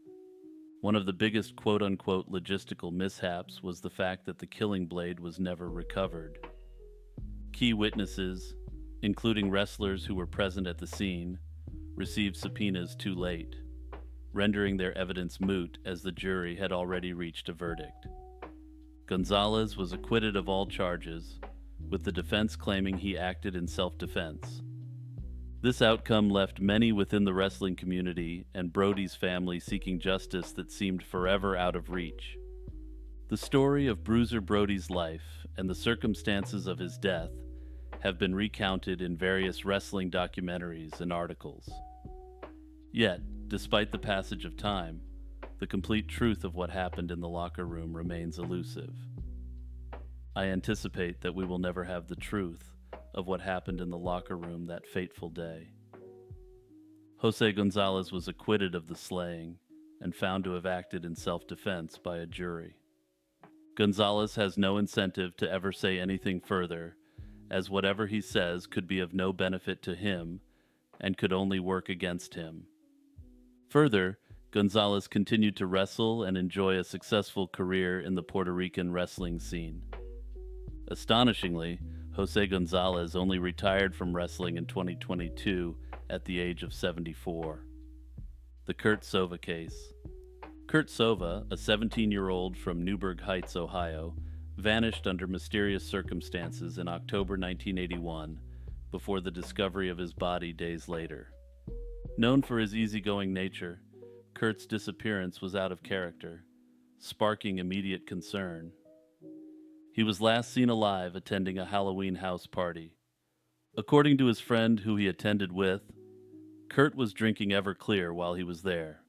One of the biggest quote-unquote logistical mishaps was the fact that the killing blade was never recovered. Key witnesses, including wrestlers who were present at the scene, received subpoenas too late, rendering their evidence moot as the jury had already reached a verdict. Gonzalez was acquitted of all charges, with the defense claiming he acted in self-defense. This outcome left many within the wrestling community and Brody's family seeking justice that seemed forever out of reach. The story of Bruiser Brody's life and the circumstances of his death have been recounted in various wrestling documentaries and articles. Yet, despite the passage of time, the complete truth of what happened in the locker room remains elusive. I anticipate that we will never have the truth of what happened in the locker room that fateful day. Jose Gonzalez was acquitted of the slaying and found to have acted in self-defense by a jury. Gonzalez has no incentive to ever say anything further, as whatever he says could be of no benefit to him and could only work against him. Further, Gonzalez continued to wrestle and enjoy a successful career in the Puerto Rican wrestling scene. Astonishingly, Jose Gonzalez only retired from wrestling in twenty twenty-two at the age of seventy-four. The Kurt Sova case. Kurt Sova, a seventeen-year-old from Newburgh Heights, Ohio, vanished under mysterious circumstances in October nineteen eighty-one before the discovery of his body days later. Known for his easygoing nature, Kurt's disappearance was out of character, sparking immediate concern. He was last seen alive attending a Halloween house party. According to his friend who he attended with, Kurt was drinking Everclear while he was there.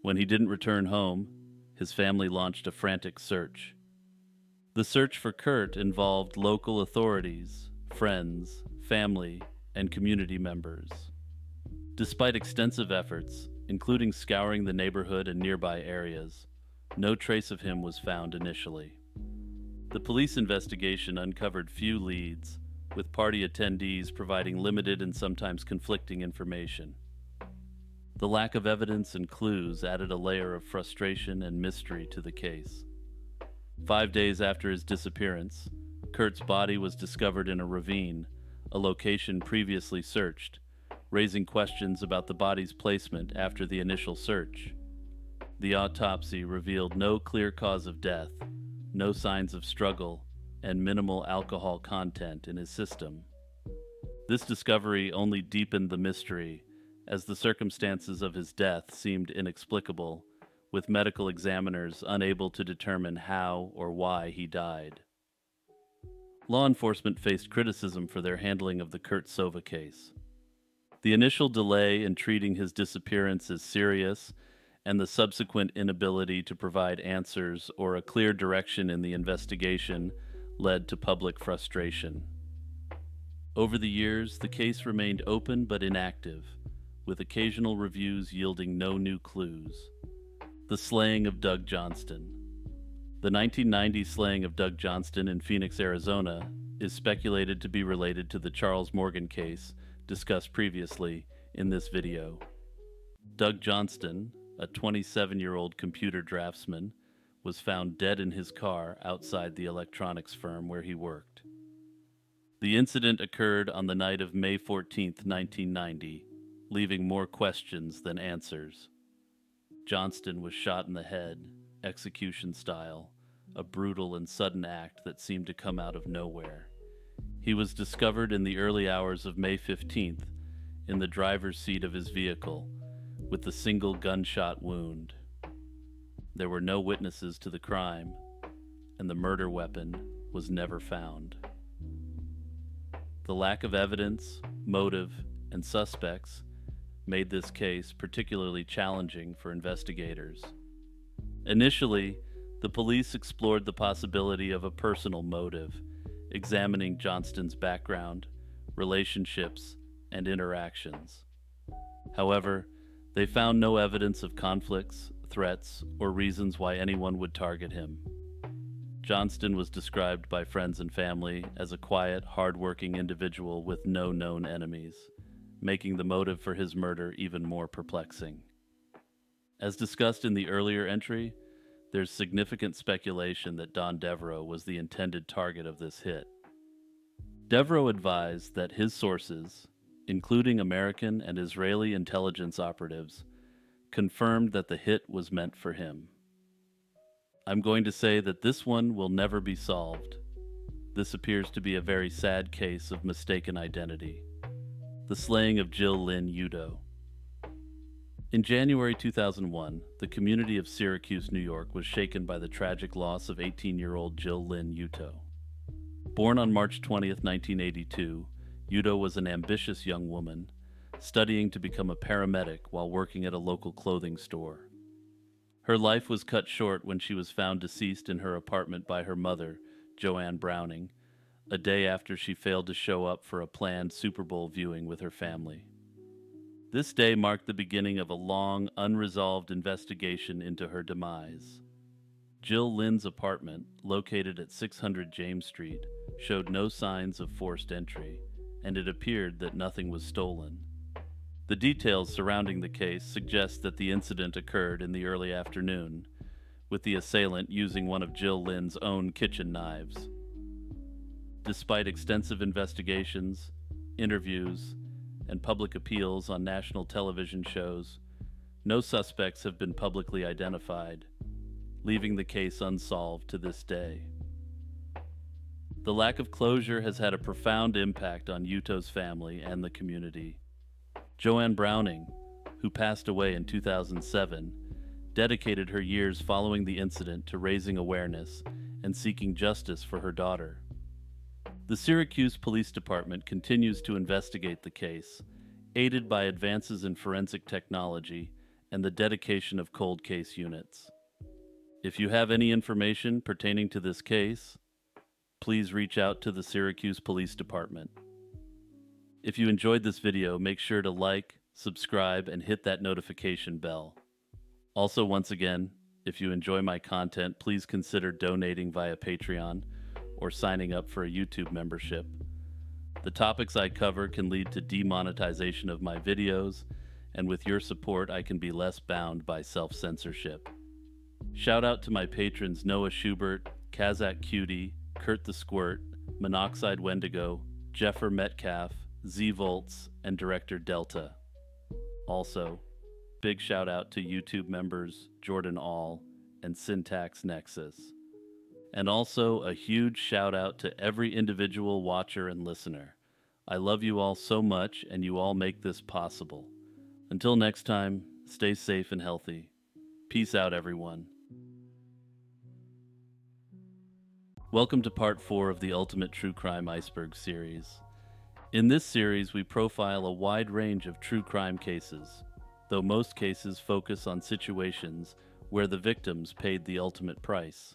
When he didn't return home, his family launched a frantic search. The search for Kurt involved local authorities, friends, family, and community members. Despite extensive efforts, including scouring the neighborhood and nearby areas, no trace of him was found initially. The police investigation uncovered few leads, with party attendees providing limited and sometimes conflicting information. The lack of evidence and clues added a layer of frustration and mystery to the case. Five days after his disappearance, Kurt's body was discovered in a ravine, a location previously searched, raising questions about the body's placement after the initial search. The autopsy revealed no clear cause of death, no signs of struggle, and minimal alcohol content in his system. This discovery only deepened the mystery, as the circumstances of his death seemed inexplicable, with medical examiners unable to determine how or why he died. Law enforcement faced criticism for their handling of the Kurt Sova case. The initial delay in treating his disappearance as serious and the subsequent inability to provide answers or a clear direction in the investigation led to public frustration. Over the years, the case remained open but inactive, with occasional reviews yielding no new clues. The slaying of Doug Johnston. The nineteen ninety slaying of Doug Johnston in Phoenix, Arizona, is speculated to be related to the Charles Morgan case discussed previously in this video. Doug Johnston, a twenty-seven-year-old computer draftsman, was found dead in his car outside the electronics firm where he worked. The incident occurred on the night of May fourteenth, nineteen ninety, leaving more questions than answers. Johnston was shot in the head, execution style, a brutal and sudden act that seemed to come out of nowhere. He was discovered in the early hours of May fifteenth in the driver's seat of his vehicle, with a single gunshot wound. There were no witnesses to the crime, and the murder weapon was never found. The lack of evidence, motive, and suspects made this case particularly challenging for investigators. Initially, the police explored the possibility of a personal motive, examining Johnston's background, relationships, and interactions. However, they found no evidence of conflicts, threats, or reasons why anyone would target him. Johnston was described by friends and family as a quiet, hard-working individual with no known enemies, making the motive for his murder even more perplexing. As discussed in the earlier entry, there's significant speculation that Don Devereaux was the intended target of this hit. Devereaux advised that his sources, including American and Israeli intelligence operatives, confirmed that the hit was meant for him. I'm going to say that this one will never be solved. This appears to be a very sad case of mistaken identity. The slaying of Jill Lynn Udo. In January two thousand one, the community of Syracuse, New York was shaken by the tragic loss of eighteen-year-old Jill Lynn Udo. Born on March twentieth, nineteen eighty-two, Udo was an ambitious young woman, studying to become a paramedic while working at a local clothing store. Her life was cut short when she was found deceased in her apartment by her mother, Joanne Browning, a day after she failed to show up for a planned Super Bowl viewing with her family. This day marked the beginning of a long, unresolved investigation into her demise. Jill Lynn's apartment, located at six hundred James Street, showed no signs of forced entry, and it appeared that nothing was stolen. The details surrounding the case suggest that the incident occurred in the early afternoon, with the assailant using one of Jill Lynn's own kitchen knives. Despite extensive investigations, interviews, and public appeals on national television shows, no suspects have been publicly identified, leaving the case unsolved to this day. The lack of closure has had a profound impact on Udo's family and the community. Joanne Browning, who passed away in two thousand seven, dedicated her years following the incident to raising awareness and seeking justice for her daughter. The Syracuse Police Department continues to investigate the case, aided by advances in forensic technology and the dedication of cold case units. If you have any information pertaining to this case, please reach out to the Syracuse Police Department. If you enjoyed this video, make sure to like, subscribe, and hit that notification bell. Also, once again, if you enjoy my content, please consider donating via Patreon or signing up for a YouTube membership. The topics I cover can lead to demonetization of my videos, and with your support, I can be less bound by self-censorship. Shout out to my patrons Noah Schubert, Kazak Cutie, Kurt the Squirt, Monoxide Wendigo, Jeffer Metcalf, Z-Volts, and Director Delta. Also, big shout out to YouTube members Jordan All and Syntax Nexus. And also a huge shout out to every individual watcher and listener. I love you all so much, and you all make this possible. Until next time, stay safe and healthy. Peace out, everyone. Welcome to part four of the Ultimate True Crime Iceberg series. In this series, we profile a wide range of true crime cases, though most cases focus on situations where the victims paid the ultimate price.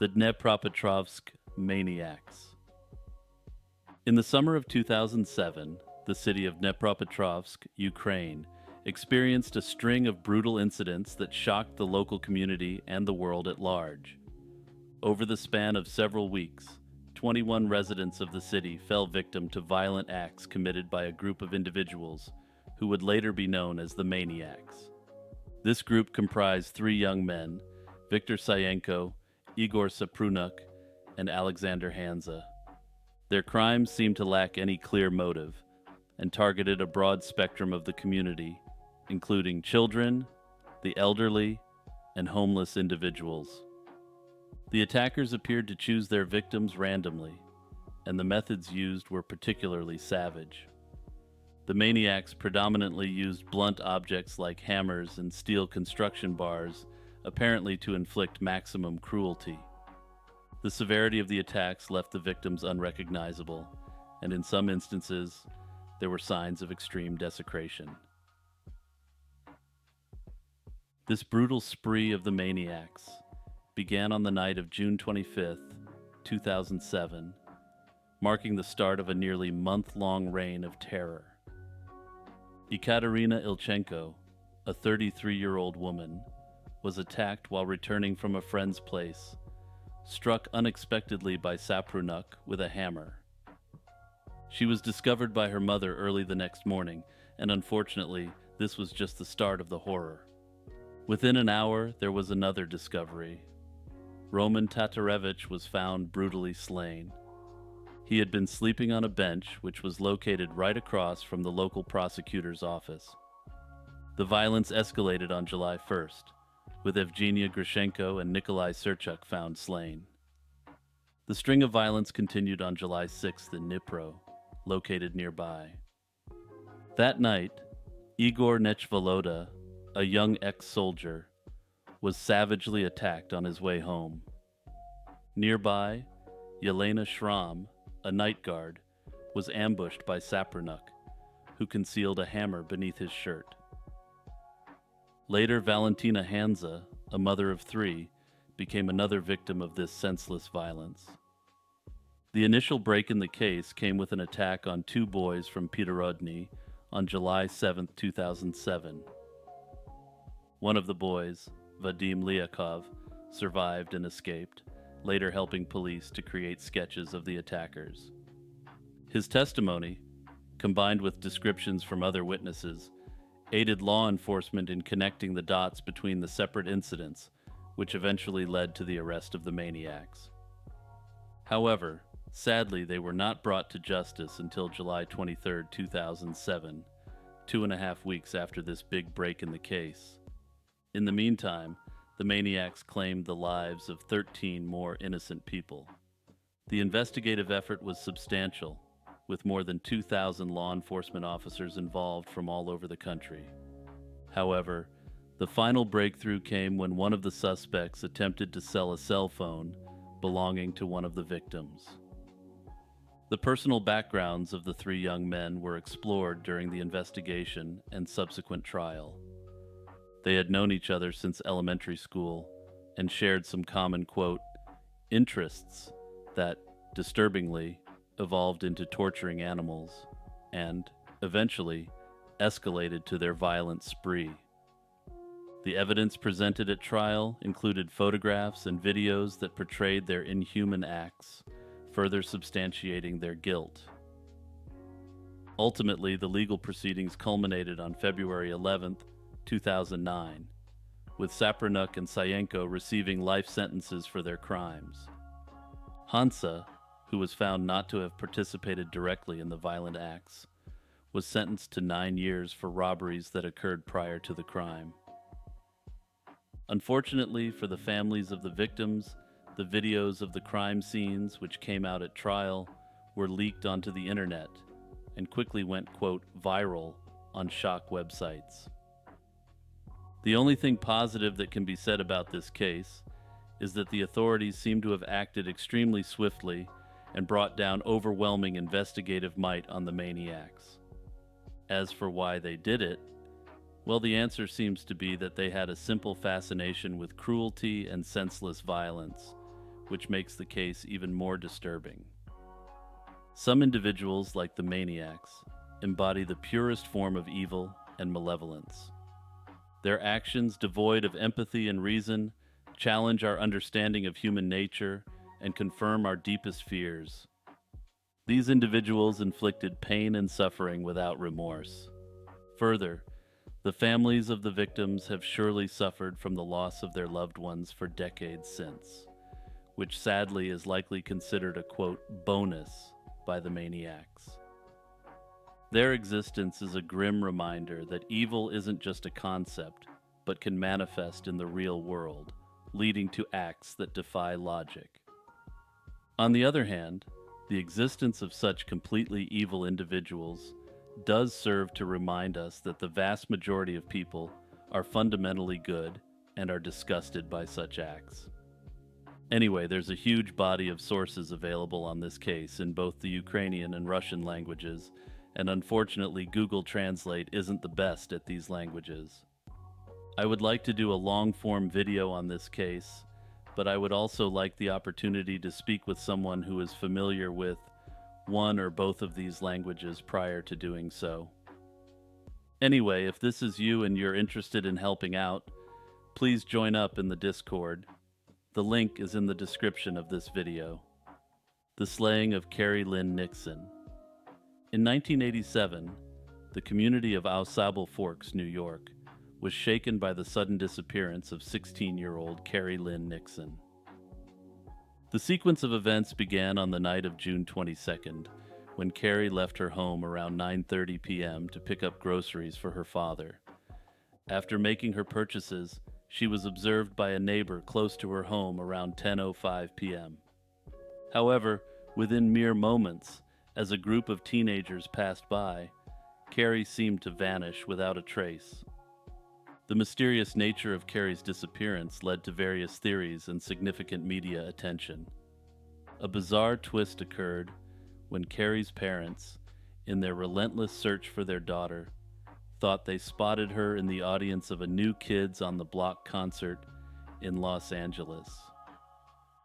The Dnepropetrovsk Maniacs. In the summer of two thousand seven, the city of Dnepropetrovsk, Ukraine, experienced a string of brutal incidents that shocked the local community and the world at large. Over the span of several weeks, twenty-one residents of the city fell victim to violent acts committed by a group of individuals who would later be known as the Maniacs. This group comprised three young men, Viktor Sayenko, Igor Saprunuk, and Alexander Hanza. Their crimes seemed to lack any clear motive and targeted a broad spectrum of the community, including children, the elderly, and homeless individuals. The attackers appeared to choose their victims randomly, and the methods used were particularly savage. The Maniacs predominantly used blunt objects like hammers and steel construction bars, apparently to inflict maximum cruelty. The severity of the attacks left the victims unrecognizable, and in some instances, there were signs of extreme desecration. This brutal spree of the Maniacs began on the night of June twenty-fifth, two thousand seven, marking the start of a nearly month-long reign of terror. Ekaterina Ilchenko, a thirty-three-year-old woman, was attacked while returning from a friend's place struck unexpectedly by Saprunuk with a hammer. She was discovered by her mother early the next morning, and unfortunately, this was just the start of the horror. Within an hour, there was another discovery. Roman Tatarevich was found brutally slain. He had been sleeping on a bench which was located right across from the local prosecutor's office. The violence escalated on July first, with Evgenia Grishenko and Nikolai Serchuk found slain. The string of violence continued on July sixth in Dnipro, located nearby. That night, Igor Nechvoloda, a young ex-soldier, was savagely attacked on his way home. Nearby, Yelena Shram, a night guard, was ambushed by Saprunuk, who concealed a hammer beneath his shirt. Later, Valentina Hanza, a mother of three, became another victim of this senseless violence. The initial break in the case came with an attack on two boys from Peterodny on July seventh, two thousand seven. One of the boys, Vadim Liakov, survived and escaped, later helping police to create sketches of the attackers. His testimony, combined with descriptions from other witnesses, aided law enforcement in connecting the dots between the separate incidents, which eventually led to the arrest of the maniacs. However, sadly, they were not brought to justice until July twenty-third, two thousand seven, two and a half weeks after this big break in the case. In the meantime, the maniacs claimed the lives of thirteen more innocent people. The investigative effort was substantial, with more than two thousand law enforcement officers involved from all over the country. However, the final breakthrough came when one of the suspects attempted to sell a cell phone belonging to one of the victims. The personal backgrounds of the three young men were explored during the investigation and subsequent trial. They had known each other since elementary school and shared some common, quote, interests that, disturbingly, evolved into torturing animals and, eventually, escalated to their violent spree. The evidence presented at trial included photographs and videos that portrayed their inhuman acts, further substantiating their guilt. Ultimately, the legal proceedings culminated on February eleventh, two thousand nine, with Saprunuk and Sayenko receiving life sentences for their crimes. Hansa, who was found not to have participated directly in the violent acts, was sentenced to nine years for robberies that occurred prior to the crime. Unfortunately for the families of the victims, the videos of the crime scenes, which came out at trial, were leaked onto the internet and quickly went, quote, viral on shock websites. The only thing positive that can be said about this case is that the authorities seem to have acted extremely swiftly and brought down overwhelming investigative might on the maniacs. As for why they did it, well, the answer seems to be that they had a simple fascination with cruelty and senseless violence, which makes the case even more disturbing. Some individuals, like the maniacs, embody the purest form of evil and malevolence. Their actions, devoid of empathy and reason, challenge our understanding of human nature and confirm our deepest fears. These individuals inflicted pain and suffering without remorse. Further, the families of the victims have surely suffered from the loss of their loved ones for decades since, which sadly is likely considered a, quote, bonus by the maniacs. Their existence is a grim reminder that evil isn't just a concept, but can manifest in the real world, leading to acts that defy logic. On the other hand, the existence of such completely evil individuals does serve to remind us that the vast majority of people are fundamentally good and are disgusted by such acts. Anyway, there's a huge body of sources available on this case in both the Ukrainian and Russian languages, and unfortunately, Google Translate isn't the best at these languages. I would like to do a long-form video on this case, but I would also like the opportunity to speak with someone who is familiar with one or both of these languages prior to doing so. Anyway, if this is you and you're interested in helping out, please join up in the Discord. The link is in the description of this video. The slaying of Carrie Lynn Nixon. In nineteen eighty-seven, the community of Au Sable Forks, New York, was shaken by the sudden disappearance of sixteen-year-old Carrie Lynn Nixon. The sequence of events began on the night of June twenty-second, when Carrie left her home around nine thirty p m to pick up groceries for her father. After making her purchases, she was observed by a neighbor close to her home around ten oh five p m However, within mere moments, as a group of teenagers passed by, Carrie seemed to vanish without a trace. The mysterious nature of Carrie's disappearance led to various theories and significant media attention. A bizarre twist occurred when Carrie's parents, in their relentless search for their daughter, thought they spotted her in the audience of a New Kids on the Block concert in Los Angeles.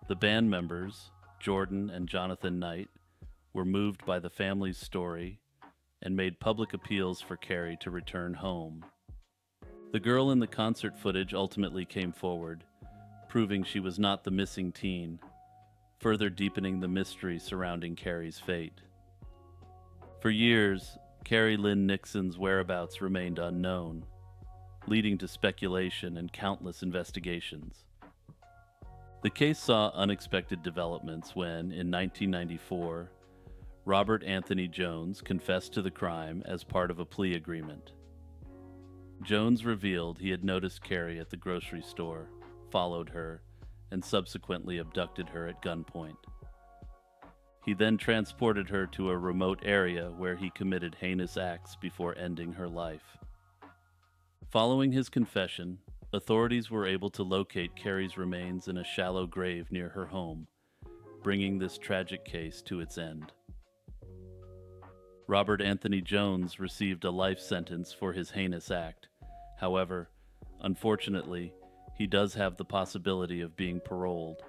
The band members, Jordan and Jonathan Knight, were moved by the family's story and made public appeals for Carrie to return home. The girl in the concert footage ultimately came forward, proving she was not the missing teen, further deepening the mystery surrounding Carrie's fate. For years, Carrie Lynn Nixon's whereabouts remained unknown, leading to speculation and countless investigations. The case saw unexpected developments when, in nineteen ninety-four, Robert Anthony Jones confessed to the crime as part of a plea agreement. Jones revealed he had noticed Carrie at the grocery store, followed her, and subsequently abducted her at gunpoint. He then transported her to a remote area where he committed heinous acts before ending her life. Following his confession, authorities were able to locate Carrie's remains in a shallow grave near her home, bringing this tragic case to its end. Robert Anthony Jones received a life sentence for his heinous act. However, unfortunately, he does have the possibility of being paroled.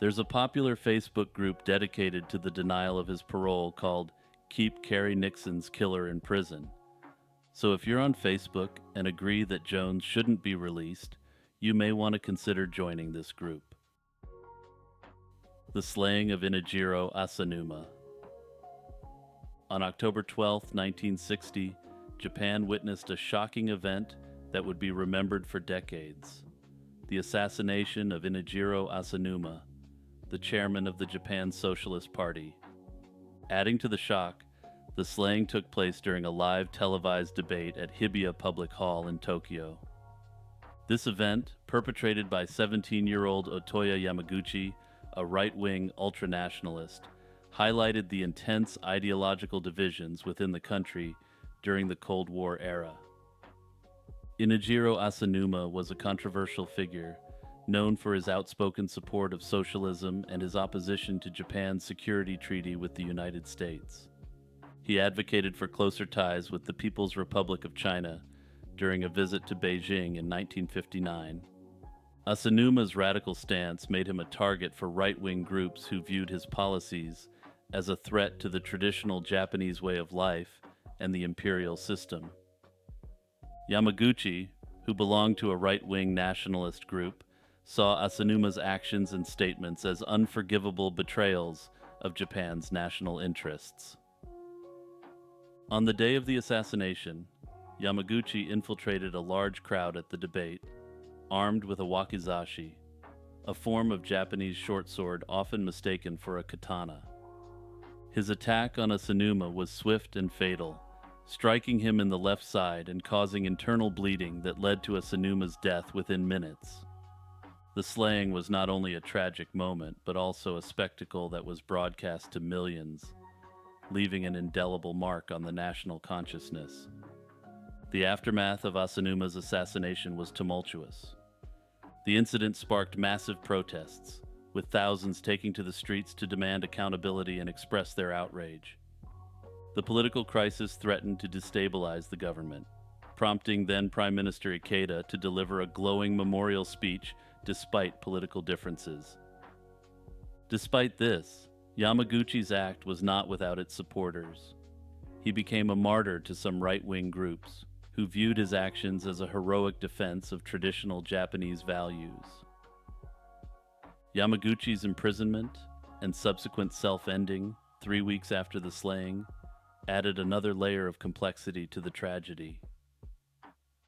There's a popular Facebook group dedicated to the denial of his parole called Keep Carrie Nixon's Killer in Prison. So if you're on Facebook and agree that Jones shouldn't be released, you may want to consider joining this group. The slaying of Inajiro Asanuma. On October twelfth, nineteen sixty, Japan witnessed a shocking event that would be remembered for decades: the assassination of Inajiro Asanuma, the chairman of the Japan Socialist Party. Adding to the shock, the slaying took place during a live televised debate at Hibiya Public Hall in Tokyo. This event, perpetrated by seventeen-year-old Otoya Yamaguchi, a right-wing ultranationalist, highlighted the intense ideological divisions within the country during the Cold War era. Inajiro Asanuma was a controversial figure, known for his outspoken support of socialism and his opposition to Japan's security treaty with the United States. He advocated for closer ties with the People's Republic of China during a visit to Beijing in nineteen fifty-nine. Asanuma's radical stance made him a target for right-wing groups who viewed his policies as a threat to the traditional Japanese way of life and the imperial system. Yamaguchi, who belonged to a right-wing nationalist group, saw Asanuma's actions and statements as unforgivable betrayals of Japan's national interests. On the day of the assassination, Yamaguchi infiltrated a large crowd at the debate, armed with a wakizashi, a form of Japanese short sword often mistaken for a katana. His attack on Asanuma was swift and fatal, striking him in the left side and causing internal bleeding that led to Asanuma's death within minutes. The slaying was not only a tragic moment, but also a spectacle that was broadcast to millions, leaving an indelible mark on the national consciousness. The aftermath of Asanuma's assassination was tumultuous. The incident sparked massive protests, with thousands taking to the streets to demand accountability and express their outrage. The political crisis threatened to destabilize the government, prompting then-Prime Minister Ikeda to deliver a glowing memorial speech despite political differences. Despite this, Yamaguchi's act was not without its supporters. He became a martyr to some right-wing groups, who viewed his actions as a heroic defense of traditional Japanese values. Yamaguchi's imprisonment and subsequent self-ending three weeks after the slaying added another layer of complexity to the tragedy.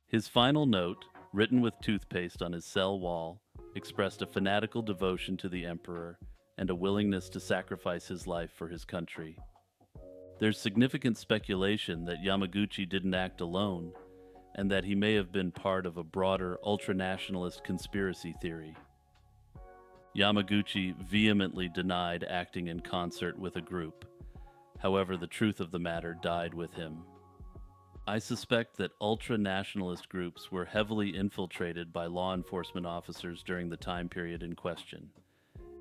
His final note, written with toothpaste on his cell wall, expressed a fanatical devotion to the emperor and a willingness to sacrifice his life for his country. There's significant speculation that Yamaguchi didn't act alone, and that he may have been part of a broader ultranationalist conspiracy theory. Yamaguchi vehemently denied acting in concert with a group. However, the truth of the matter died with him. I suspect that ultra-nationalist groups were heavily infiltrated by law enforcement officers during the time period in question.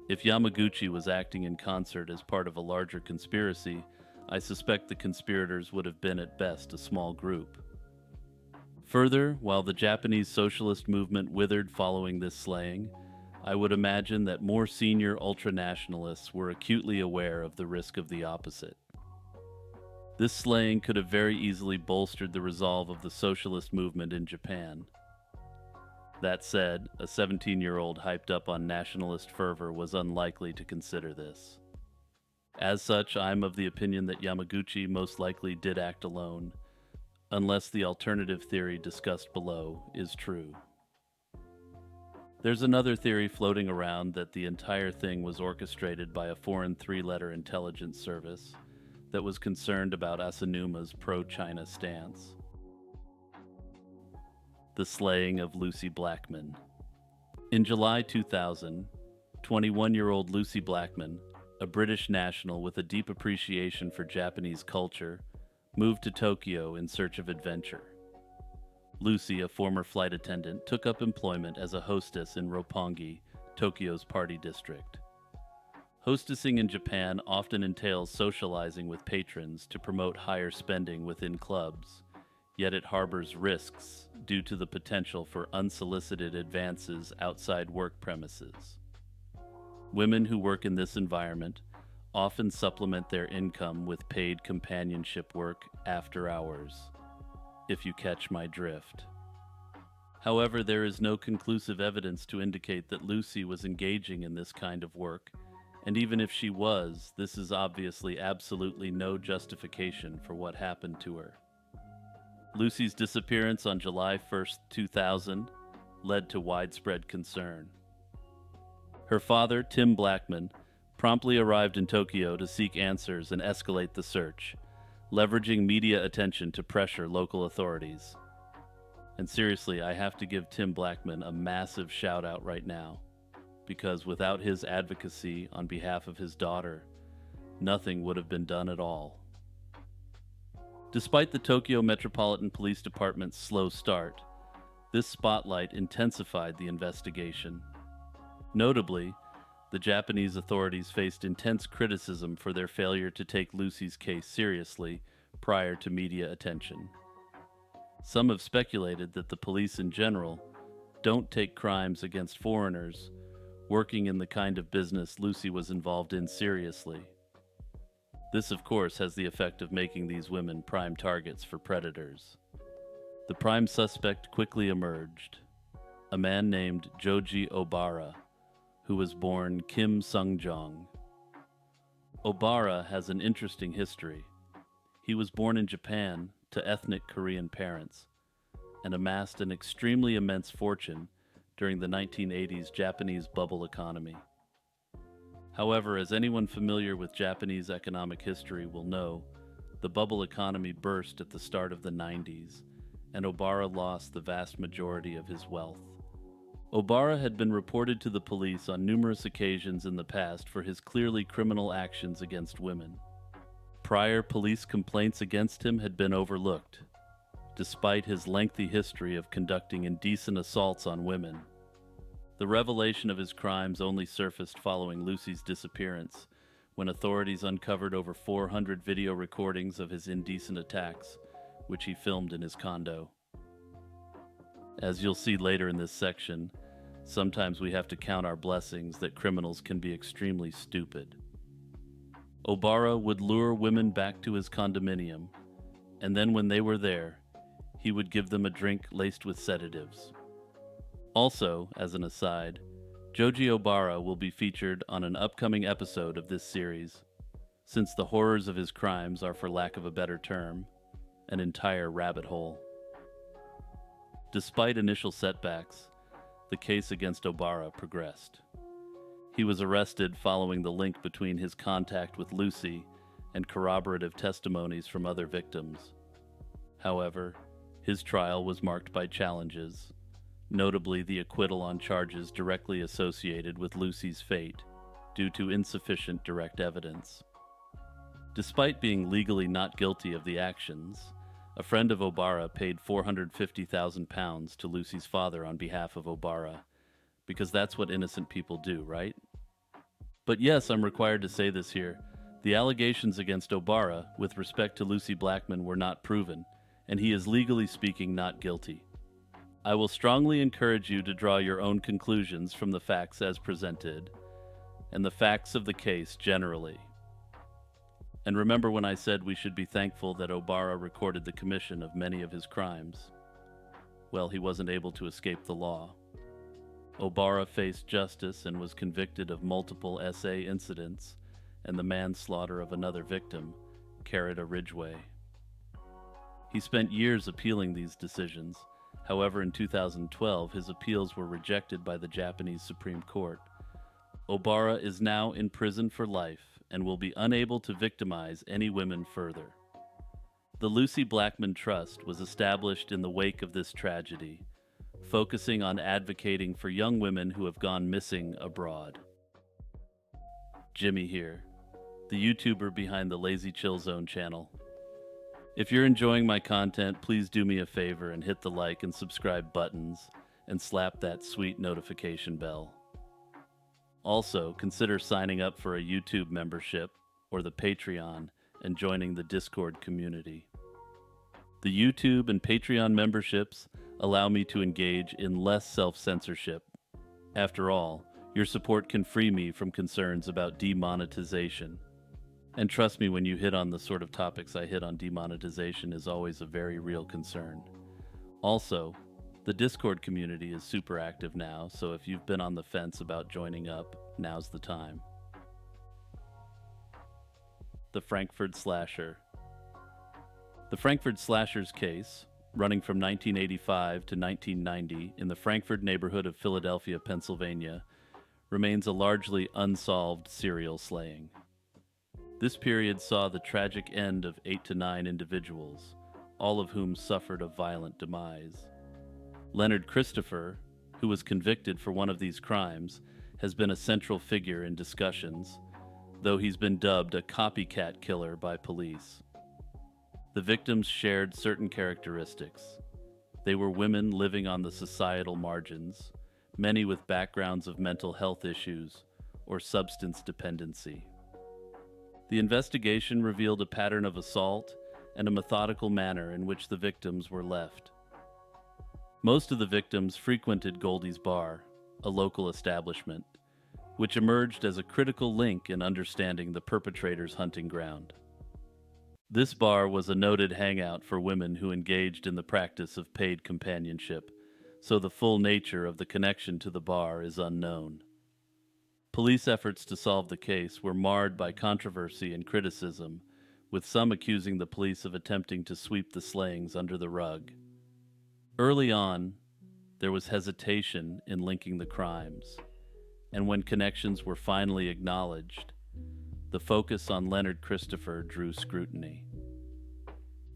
If Yamaguchi was acting in concert as part of a larger conspiracy, I suspect the conspirators would have been at best a small group. Further, while the Japanese socialist movement withered following this slaying, I would imagine that more senior ultranationalists were acutely aware of the risk of the opposite. This slaying could have very easily bolstered the resolve of the socialist movement in Japan. That said, a seventeen-year-old hyped up on nationalist fervor was unlikely to consider this. As such, I'm of the opinion that Yamaguchi most likely did act alone, unless the alternative theory discussed below is true. There's another theory floating around that the entire thing was orchestrated by a foreign three-letter intelligence service that was concerned about Asanuma's pro-China stance. The slaying of Lucy Blackman. In July two thousand, twenty-one-year-old Lucy Blackman, a British national with a deep appreciation for Japanese culture, moved to Tokyo in search of adventure. Lucy, a former flight attendant, took up employment as a hostess in Roppongi, Tokyo's party district. Hostessing in Japan often entails socializing with patrons to promote higher spending within clubs, yet it harbors risks due to the potential for unsolicited advances outside work premises. Women who work in this environment often supplement their income with paid companionship work after hours, if you catch my drift. However, there is no conclusive evidence to indicate that Lucy was engaging in this kind of work, and even if she was, this is obviously absolutely no justification for what happened to her. Lucy's disappearance on July first, two thousand, led to widespread concern. Her father, Tim Blackman, promptly arrived in Tokyo to seek answers and escalate the search, leveraging media attention to pressure local authorities. And seriously, I have to give Tim Blackman a massive shout out right now, because without his advocacy on behalf of his daughter, nothing would have been done at all. Despite the Tokyo Metropolitan Police Department's slow start, this spotlight intensified the investigation. Notably, the Japanese authorities faced intense criticism for their failure to take Lucy's case seriously prior to media attention. Some have speculated that the police in general don't take crimes against foreigners working in the kind of business Lucy was involved in seriously. This, of course, has the effect of making these women prime targets for predators. The prime suspect quickly emerged, a man named Joji Obara, who was born Kim Sungjong. Obara has an interesting history. He was born in Japan to ethnic Korean parents and amassed an extremely immense fortune during the nineteen eighties Japanese bubble economy. However, as anyone familiar with Japanese economic history will know, the bubble economy burst at the start of the nineties, and Obara lost the vast majority of his wealth. Obara had been reported to the police on numerous occasions in the past for his clearly criminal actions against women. Prior police complaints against him had been overlooked, despite his lengthy history of conducting indecent assaults on women. The revelation of his crimes only surfaced following Lucy's disappearance, when authorities uncovered over four hundred video recordings of his indecent attacks, which he filmed in his condo. As you'll see later in this section, sometimes we have to count our blessings that criminals can be extremely stupid. Obara would lure women back to his condominium, and then when they were there, he would give them a drink laced with sedatives. Also, as an aside, Joji Obara will be featured on an upcoming episode of this series, since the horrors of his crimes are, for lack of a better term, an entire rabbit hole. Despite initial setbacks, the case against Obara progressed. He was arrested following the link between his contact with Lucy and corroborative testimonies from other victims. However, his trial was marked by challenges, notably the acquittal on charges directly associated with Lucy's fate due to insufficient direct evidence. Despite being legally not guilty of the actions, a friend of Obara paid four hundred fifty thousand pounds to Lucy's father on behalf of Obara, because that's what innocent people do, right? But yes, I'm required to say this here. The allegations against Obara with respect to Lucy Blackman were not proven, and he is legally speaking not guilty. I will strongly encourage you to draw your own conclusions from the facts as presented, and the facts of the case generally. And remember when I said we should be thankful that Obara recorded the commission of many of his crimes? Well, he wasn't able to escape the law. Obara faced justice and was convicted of multiple S A incidents and the manslaughter of another victim, Carita Ridgway. He spent years appealing these decisions. However, in two thousand twelve, his appeals were rejected by the Japanese Supreme Court. Obara is now in prison for life and will be unable to victimize any women further. The Lucy Blackman Trust was established in the wake of this tragedy, focusing on advocating for young women who have gone missing abroad. Jimmy here, the YouTuber behind the Lazy Chill Zone channel. If you're enjoying my content, please do me a favor and hit the like and subscribe buttons and slap that sweet notification bell. Also, consider signing up for a YouTube membership or the Patreon and joining the Discord community. The YouTube and Patreon memberships allow me to engage in less self-censorship. After all, your support can free me from concerns about demonetization. And trust me, when you hit on the sort of topics I hit on, demonetization is always a very real concern. Also, the Discord community is super active now, so if you've been on the fence about joining up, now's the time. The Frankford Slasher. The Frankford Slasher's case, running from nineteen eighty-five to nineteen ninety in the Frankford neighborhood of Philadelphia, Pennsylvania, remains a largely unsolved serial slaying. This period saw the tragic end of eight to nine individuals, all of whom suffered a violent demise. Leonard Christopher, who was convicted for one of these crimes, has been a central figure in discussions, though he's been dubbed a copycat killer by police. The victims shared certain characteristics. They were women living on the societal margins, many with backgrounds of mental health issues or substance dependency. The investigation revealed a pattern of assault and a methodical manner in which the victims were left. Most of the victims frequented Goldie's Bar, a local establishment, which emerged as a critical link in understanding the perpetrator's hunting ground. This bar was a noted hangout for women who engaged in the practice of paid companionship, so the full nature of the connection to the bar is unknown. Police efforts to solve the case were marred by controversy and criticism, with some accusing the police of attempting to sweep the slayings under the rug. Early on, there was hesitation in linking the crimes, and when connections were finally acknowledged, the focus on Leonard Christopher drew scrutiny.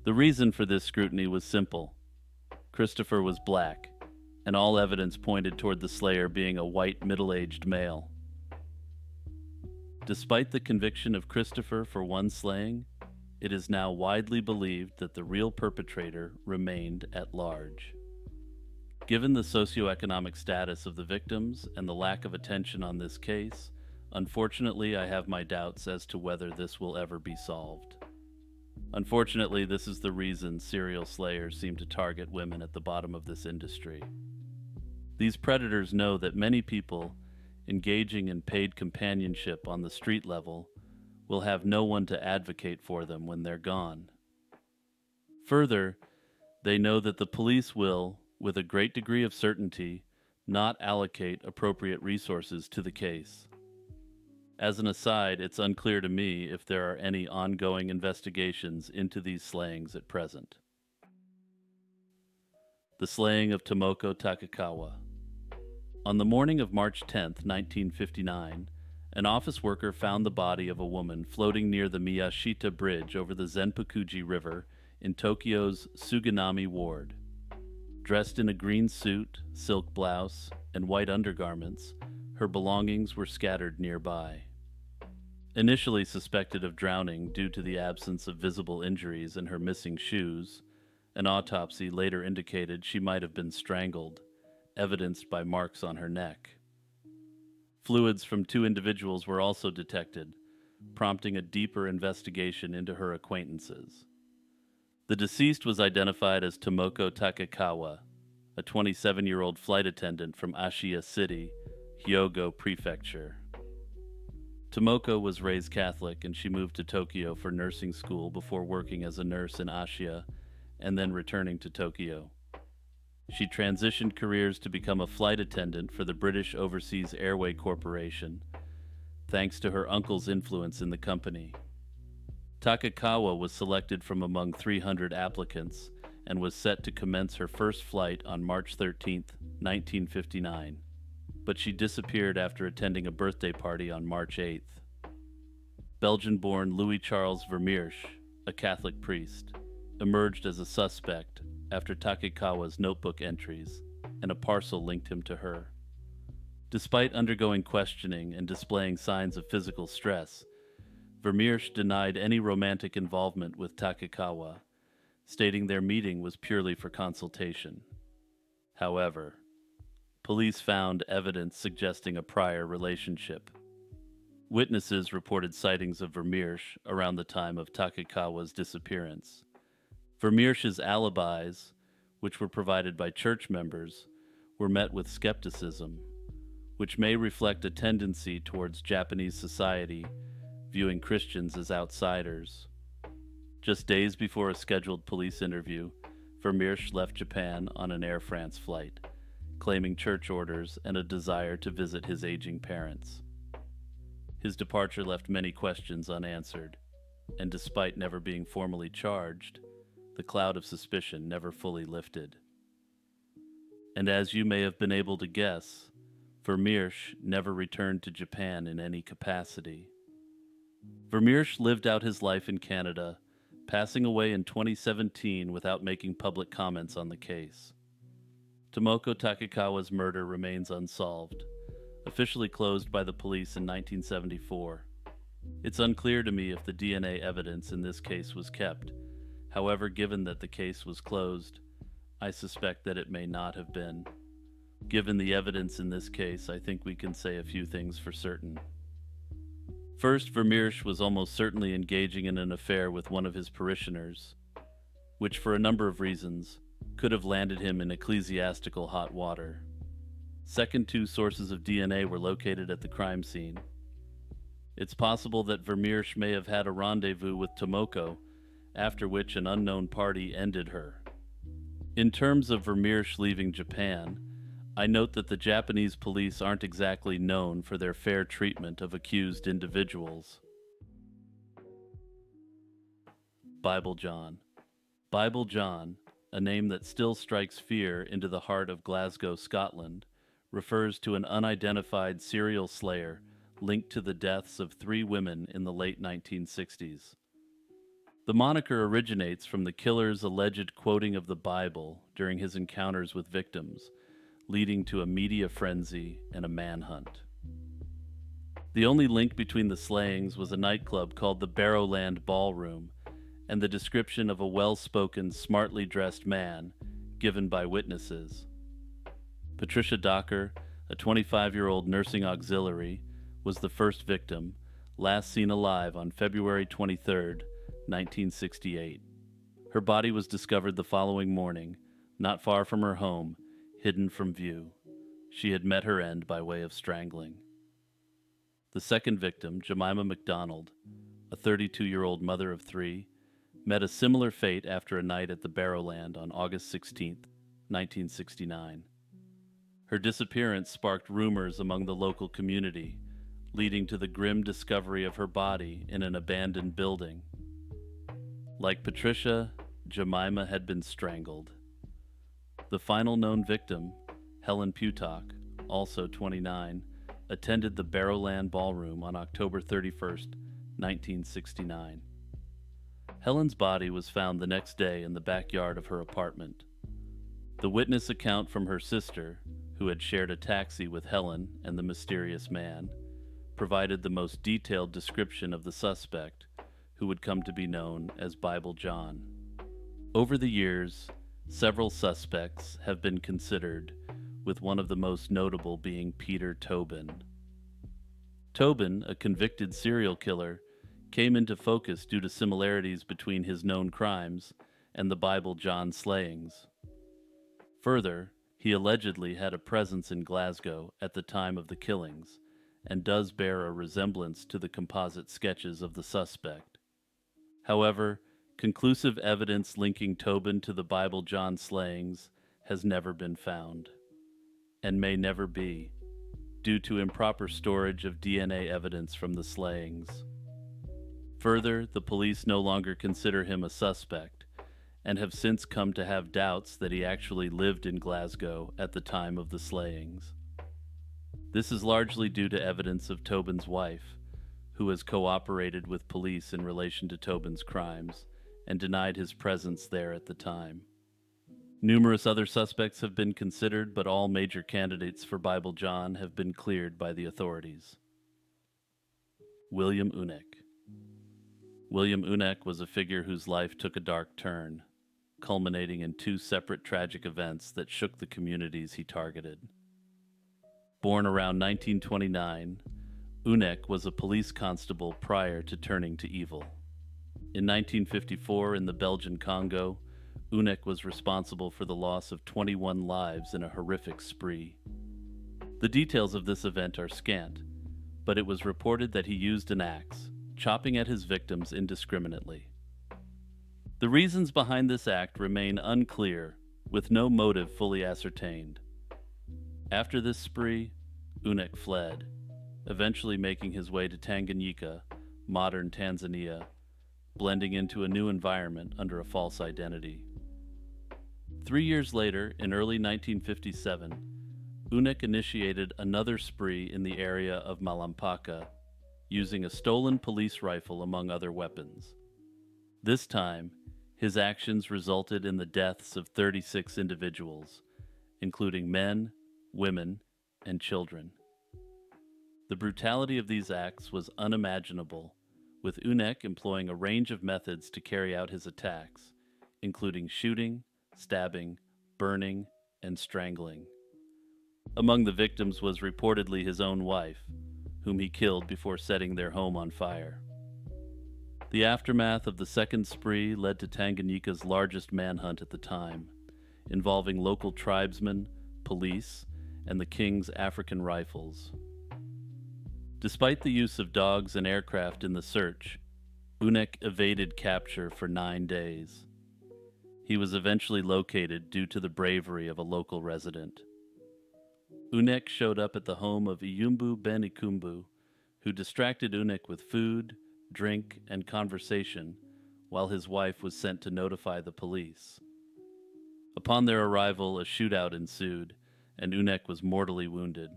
The reason for this scrutiny was simple. Christopher was black, and all evidence pointed toward the slayer being a white middle-aged male. Despite the conviction of Christopher for one slaying, it is now widely believed that the real perpetrator remained at large. Given the socioeconomic status of the victims and the lack of attention on this case, unfortunately, I have my doubts as to whether this will ever be solved. Unfortunately, this is the reason serial slayers seem to target women at the bottom of this industry. These predators know that many people engaging in paid companionship on the street level will have no one to advocate for them when they're gone. Further, they know that the police will, with a great degree of certainty, not allocate appropriate resources to the case. As an aside, it's unclear to me if there are any ongoing investigations into these slayings at present. The slaying of Tomoko Takakawa. On the morning of March tenth, nineteen fifty-nine, an office worker found the body of a woman floating near the Miyashita Bridge over the Zenpakuji River in Tokyo's Suginami Ward. Dressed in a green suit, silk blouse, and white undergarments, her belongings were scattered nearby. Initially suspected of drowning due to the absence of visible injuries and her missing shoes, an autopsy later indicated she might have been strangled, evidenced by marks on her neck. Fluids from two individuals were also detected, prompting a deeper investigation into her acquaintances. The deceased was identified as Tomoko Takakawa, a twenty-seven-year-old flight attendant from Ashiya City, Hyogo Prefecture. Tomoko was raised Catholic and she moved to Tokyo for nursing school before working as a nurse in Ashiya and then returning to Tokyo. She transitioned careers to become a flight attendant for the British Overseas Airway Corporation, thanks to her uncle's influence in the company. Takakawa was selected from among three hundred applicants and was set to commence her first flight on March thirteenth, nineteen fifty-nine, but she disappeared after attending a birthday party on March eighth. Belgian-born Louis-Charles Vermeersch, a Catholic priest, emerged as a suspect after Takakawa's notebook entries, and a parcel linked him to her. Despite undergoing questioning and displaying signs of physical stress, Vermeersch denied any romantic involvement with Takakawa, stating their meeting was purely for consultation. However, police found evidence suggesting a prior relationship. Witnesses reported sightings of Vermeersch around the time of Takakawa's disappearance. Vermeersch's alibis, which were provided by church members, were met with skepticism, which may reflect a tendency towards Japanese society viewing Christians as outsiders. Just days before a scheduled police interview, Vermeersch left Japan on an Air France flight, claiming church orders and a desire to visit his aging parents. His departure left many questions unanswered, and despite never being formally charged, the cloud of suspicion never fully lifted. And as you may have been able to guess, Vermeersch never returned to Japan in any capacity. Vermeersch lived out his life in Canada, passing away in twenty seventeen without making public comments on the case. Tomoko Takakawa's murder remains unsolved, officially closed by the police in nineteen seventy-four. It's unclear to me if the D N A evidence in this case was kept. However, given that the case was closed, I suspect that it may not have been. Given the evidence in this case, I think we can say a few things for certain. First, Vermeersch was almost certainly engaging in an affair with one of his parishioners, which for a number of reasons could have landed him in ecclesiastical hot water. Second, two sources of D N A were located at the crime scene. It's possible that Vermeersch may have had a rendezvous with Tomoko, after which an unknown party ended her. In terms of Vermeersch leaving Japan, I note that the Japanese police aren't exactly known for their fair treatment of accused individuals. Bible John. Bible John, a name that still strikes fear into the heart of Glasgow, Scotland, refers to an unidentified serial slayer linked to the deaths of three women in the late nineteen sixties. The moniker originates from the killer's alleged quoting of the Bible during his encounters with victims, leading to a media frenzy and a manhunt. The only link between the slayings was a nightclub called the Barrowland Ballroom and the description of a well-spoken, smartly dressed man given by witnesses. Patricia Docker, a twenty-five-year-old nursing auxiliary, was the first victim, last seen alive on February twenty-third, nineteen sixty-eight. Her body was discovered the following morning, not far from her home, hidden from view. She had met her end by way of strangling. The second victim, Jemima McDonald, a thirty-two-year-old mother of three, met a similar fate after a night at the Barrowland on August sixteenth, nineteen sixty-nine. Her disappearance sparked rumors among the local community, leading to the grim discovery of her body in an abandoned building. Like Patricia, Jemima had been strangled. The final known victim, Helen Putock, also twenty-nine, attended the Barrowland Ballroom on October thirty-first, nineteen sixty-nine. Helen's body was found the next day in the backyard of her apartment. The witness account from her sister, who had shared a taxi with Helen and the mysterious man, provided the most detailed description of the suspect, who would come to be known as Bible John. Over the years, several suspects have been considered, with one of the most notable being Peter Tobin. Tobin, a convicted serial killer, came into focus due to similarities between his known crimes and the Bible John slayings. Further, he allegedly had a presence in Glasgow at the time of the killings, and does bear a resemblance to the composite sketches of the suspect. However, conclusive evidence linking Tobin to the Bible John slayings has never been found, and may never be, due to improper storage of D N A evidence from the slayings. Further, the police no longer consider him a suspect, and have since come to have doubts that he actually lived in Glasgow at the time of the slayings. This is largely due to evidence of Tobin's wife, who has cooperated with police in relation to Tobin's crimes and denied his presence there at the time. Numerous other suspects have been considered, but all major candidates for Bible John have been cleared by the authorities. William Unick. William Unick was a figure whose life took a dark turn, culminating in two separate tragic events that shook the communities he targeted. Born around nineteen twenty-nine, Unick was a police constable prior to turning to evil. In nineteen fifty-four, in the Belgian Congo, Unick was responsible for the loss of twenty-one lives in a horrific spree. The details of this event are scant, but it was reported that he used an axe, chopping at his victims indiscriminately. The reasons behind this act remain unclear, with no motive fully ascertained. After this spree, Unick fled, eventually making his way to Tanganyika, modern Tanzania, blending into a new environment under a false identity. Three years later, in early nineteen fifty-seven, Unick initiated another spree in the area of Malampaka, using a stolen police rifle among other weapons. This time, his actions resulted in the deaths of thirty-six individuals, including men, women, and children. The brutality of these acts was unimaginable, with Unick employing a range of methods to carry out his attacks, including shooting, stabbing, burning, and strangling. Among the victims was reportedly his own wife, whom he killed before setting their home on fire. The aftermath of the second spree led to Tanganyika's largest manhunt at the time, involving local tribesmen, police, and the King's African Rifles. Despite the use of dogs and aircraft in the search, Unick evaded capture for nine days. He was eventually located due to the bravery of a local resident. Unick showed up at the home of Iyumbu Ben Ikumbu, who distracted Unick with food, drink, and conversation, while his wife was sent to notify the police. Upon their arrival, a shootout ensued, and Unick was mortally wounded.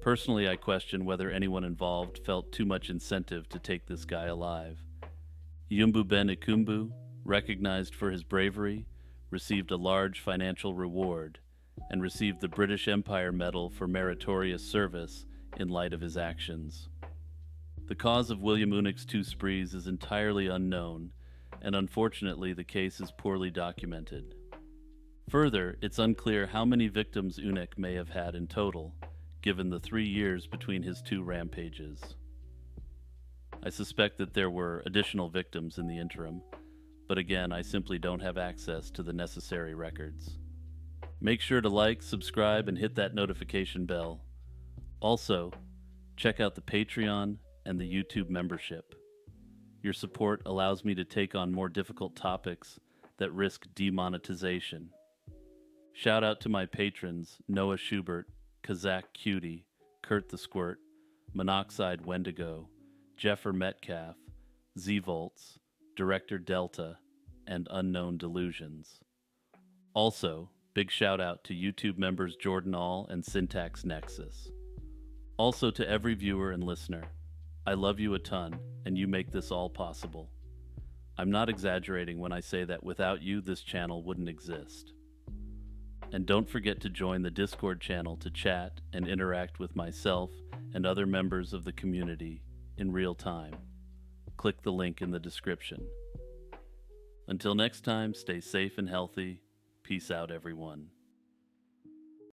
Personally, I question whether anyone involved felt too much incentive to take this guy alive. Iyumbu Ben Ikumbu, recognized for his bravery, received a large financial reward, and received the British Empire Medal for meritorious service in light of his actions. The cause of William Unick's two sprees is entirely unknown, and unfortunately the case is poorly documented. Further, it's unclear how many victims Unick may have had in total, given the three years between his two rampages. I suspect that there were additional victims in the interim, but again, I simply don't have access to the necessary records. Make sure to like, subscribe, and hit that notification bell. Also, check out the Patreon and the YouTube membership. Your support allows me to take on more difficult topics that risk demonetization. Shout out to my patrons, Noah Schubert, Kazak Cutie, Kurt the Squirt, Monoxide Wendigo, Jeffer Metcalf, Z-Volts, Director Delta, and Unknown Delusions. Also, big shout out to YouTube members Jordan All and Syntax Nexus. Also to every viewer and listener, I love you a ton, and you make this all possible. I'm not exaggerating when I say that without you, this channel wouldn't exist. And don't forget to join the Discord channel to chat and interact with myself and other members of the community in real time. Click the link in the description. Until next time, stay safe and healthy. Peace out, everyone.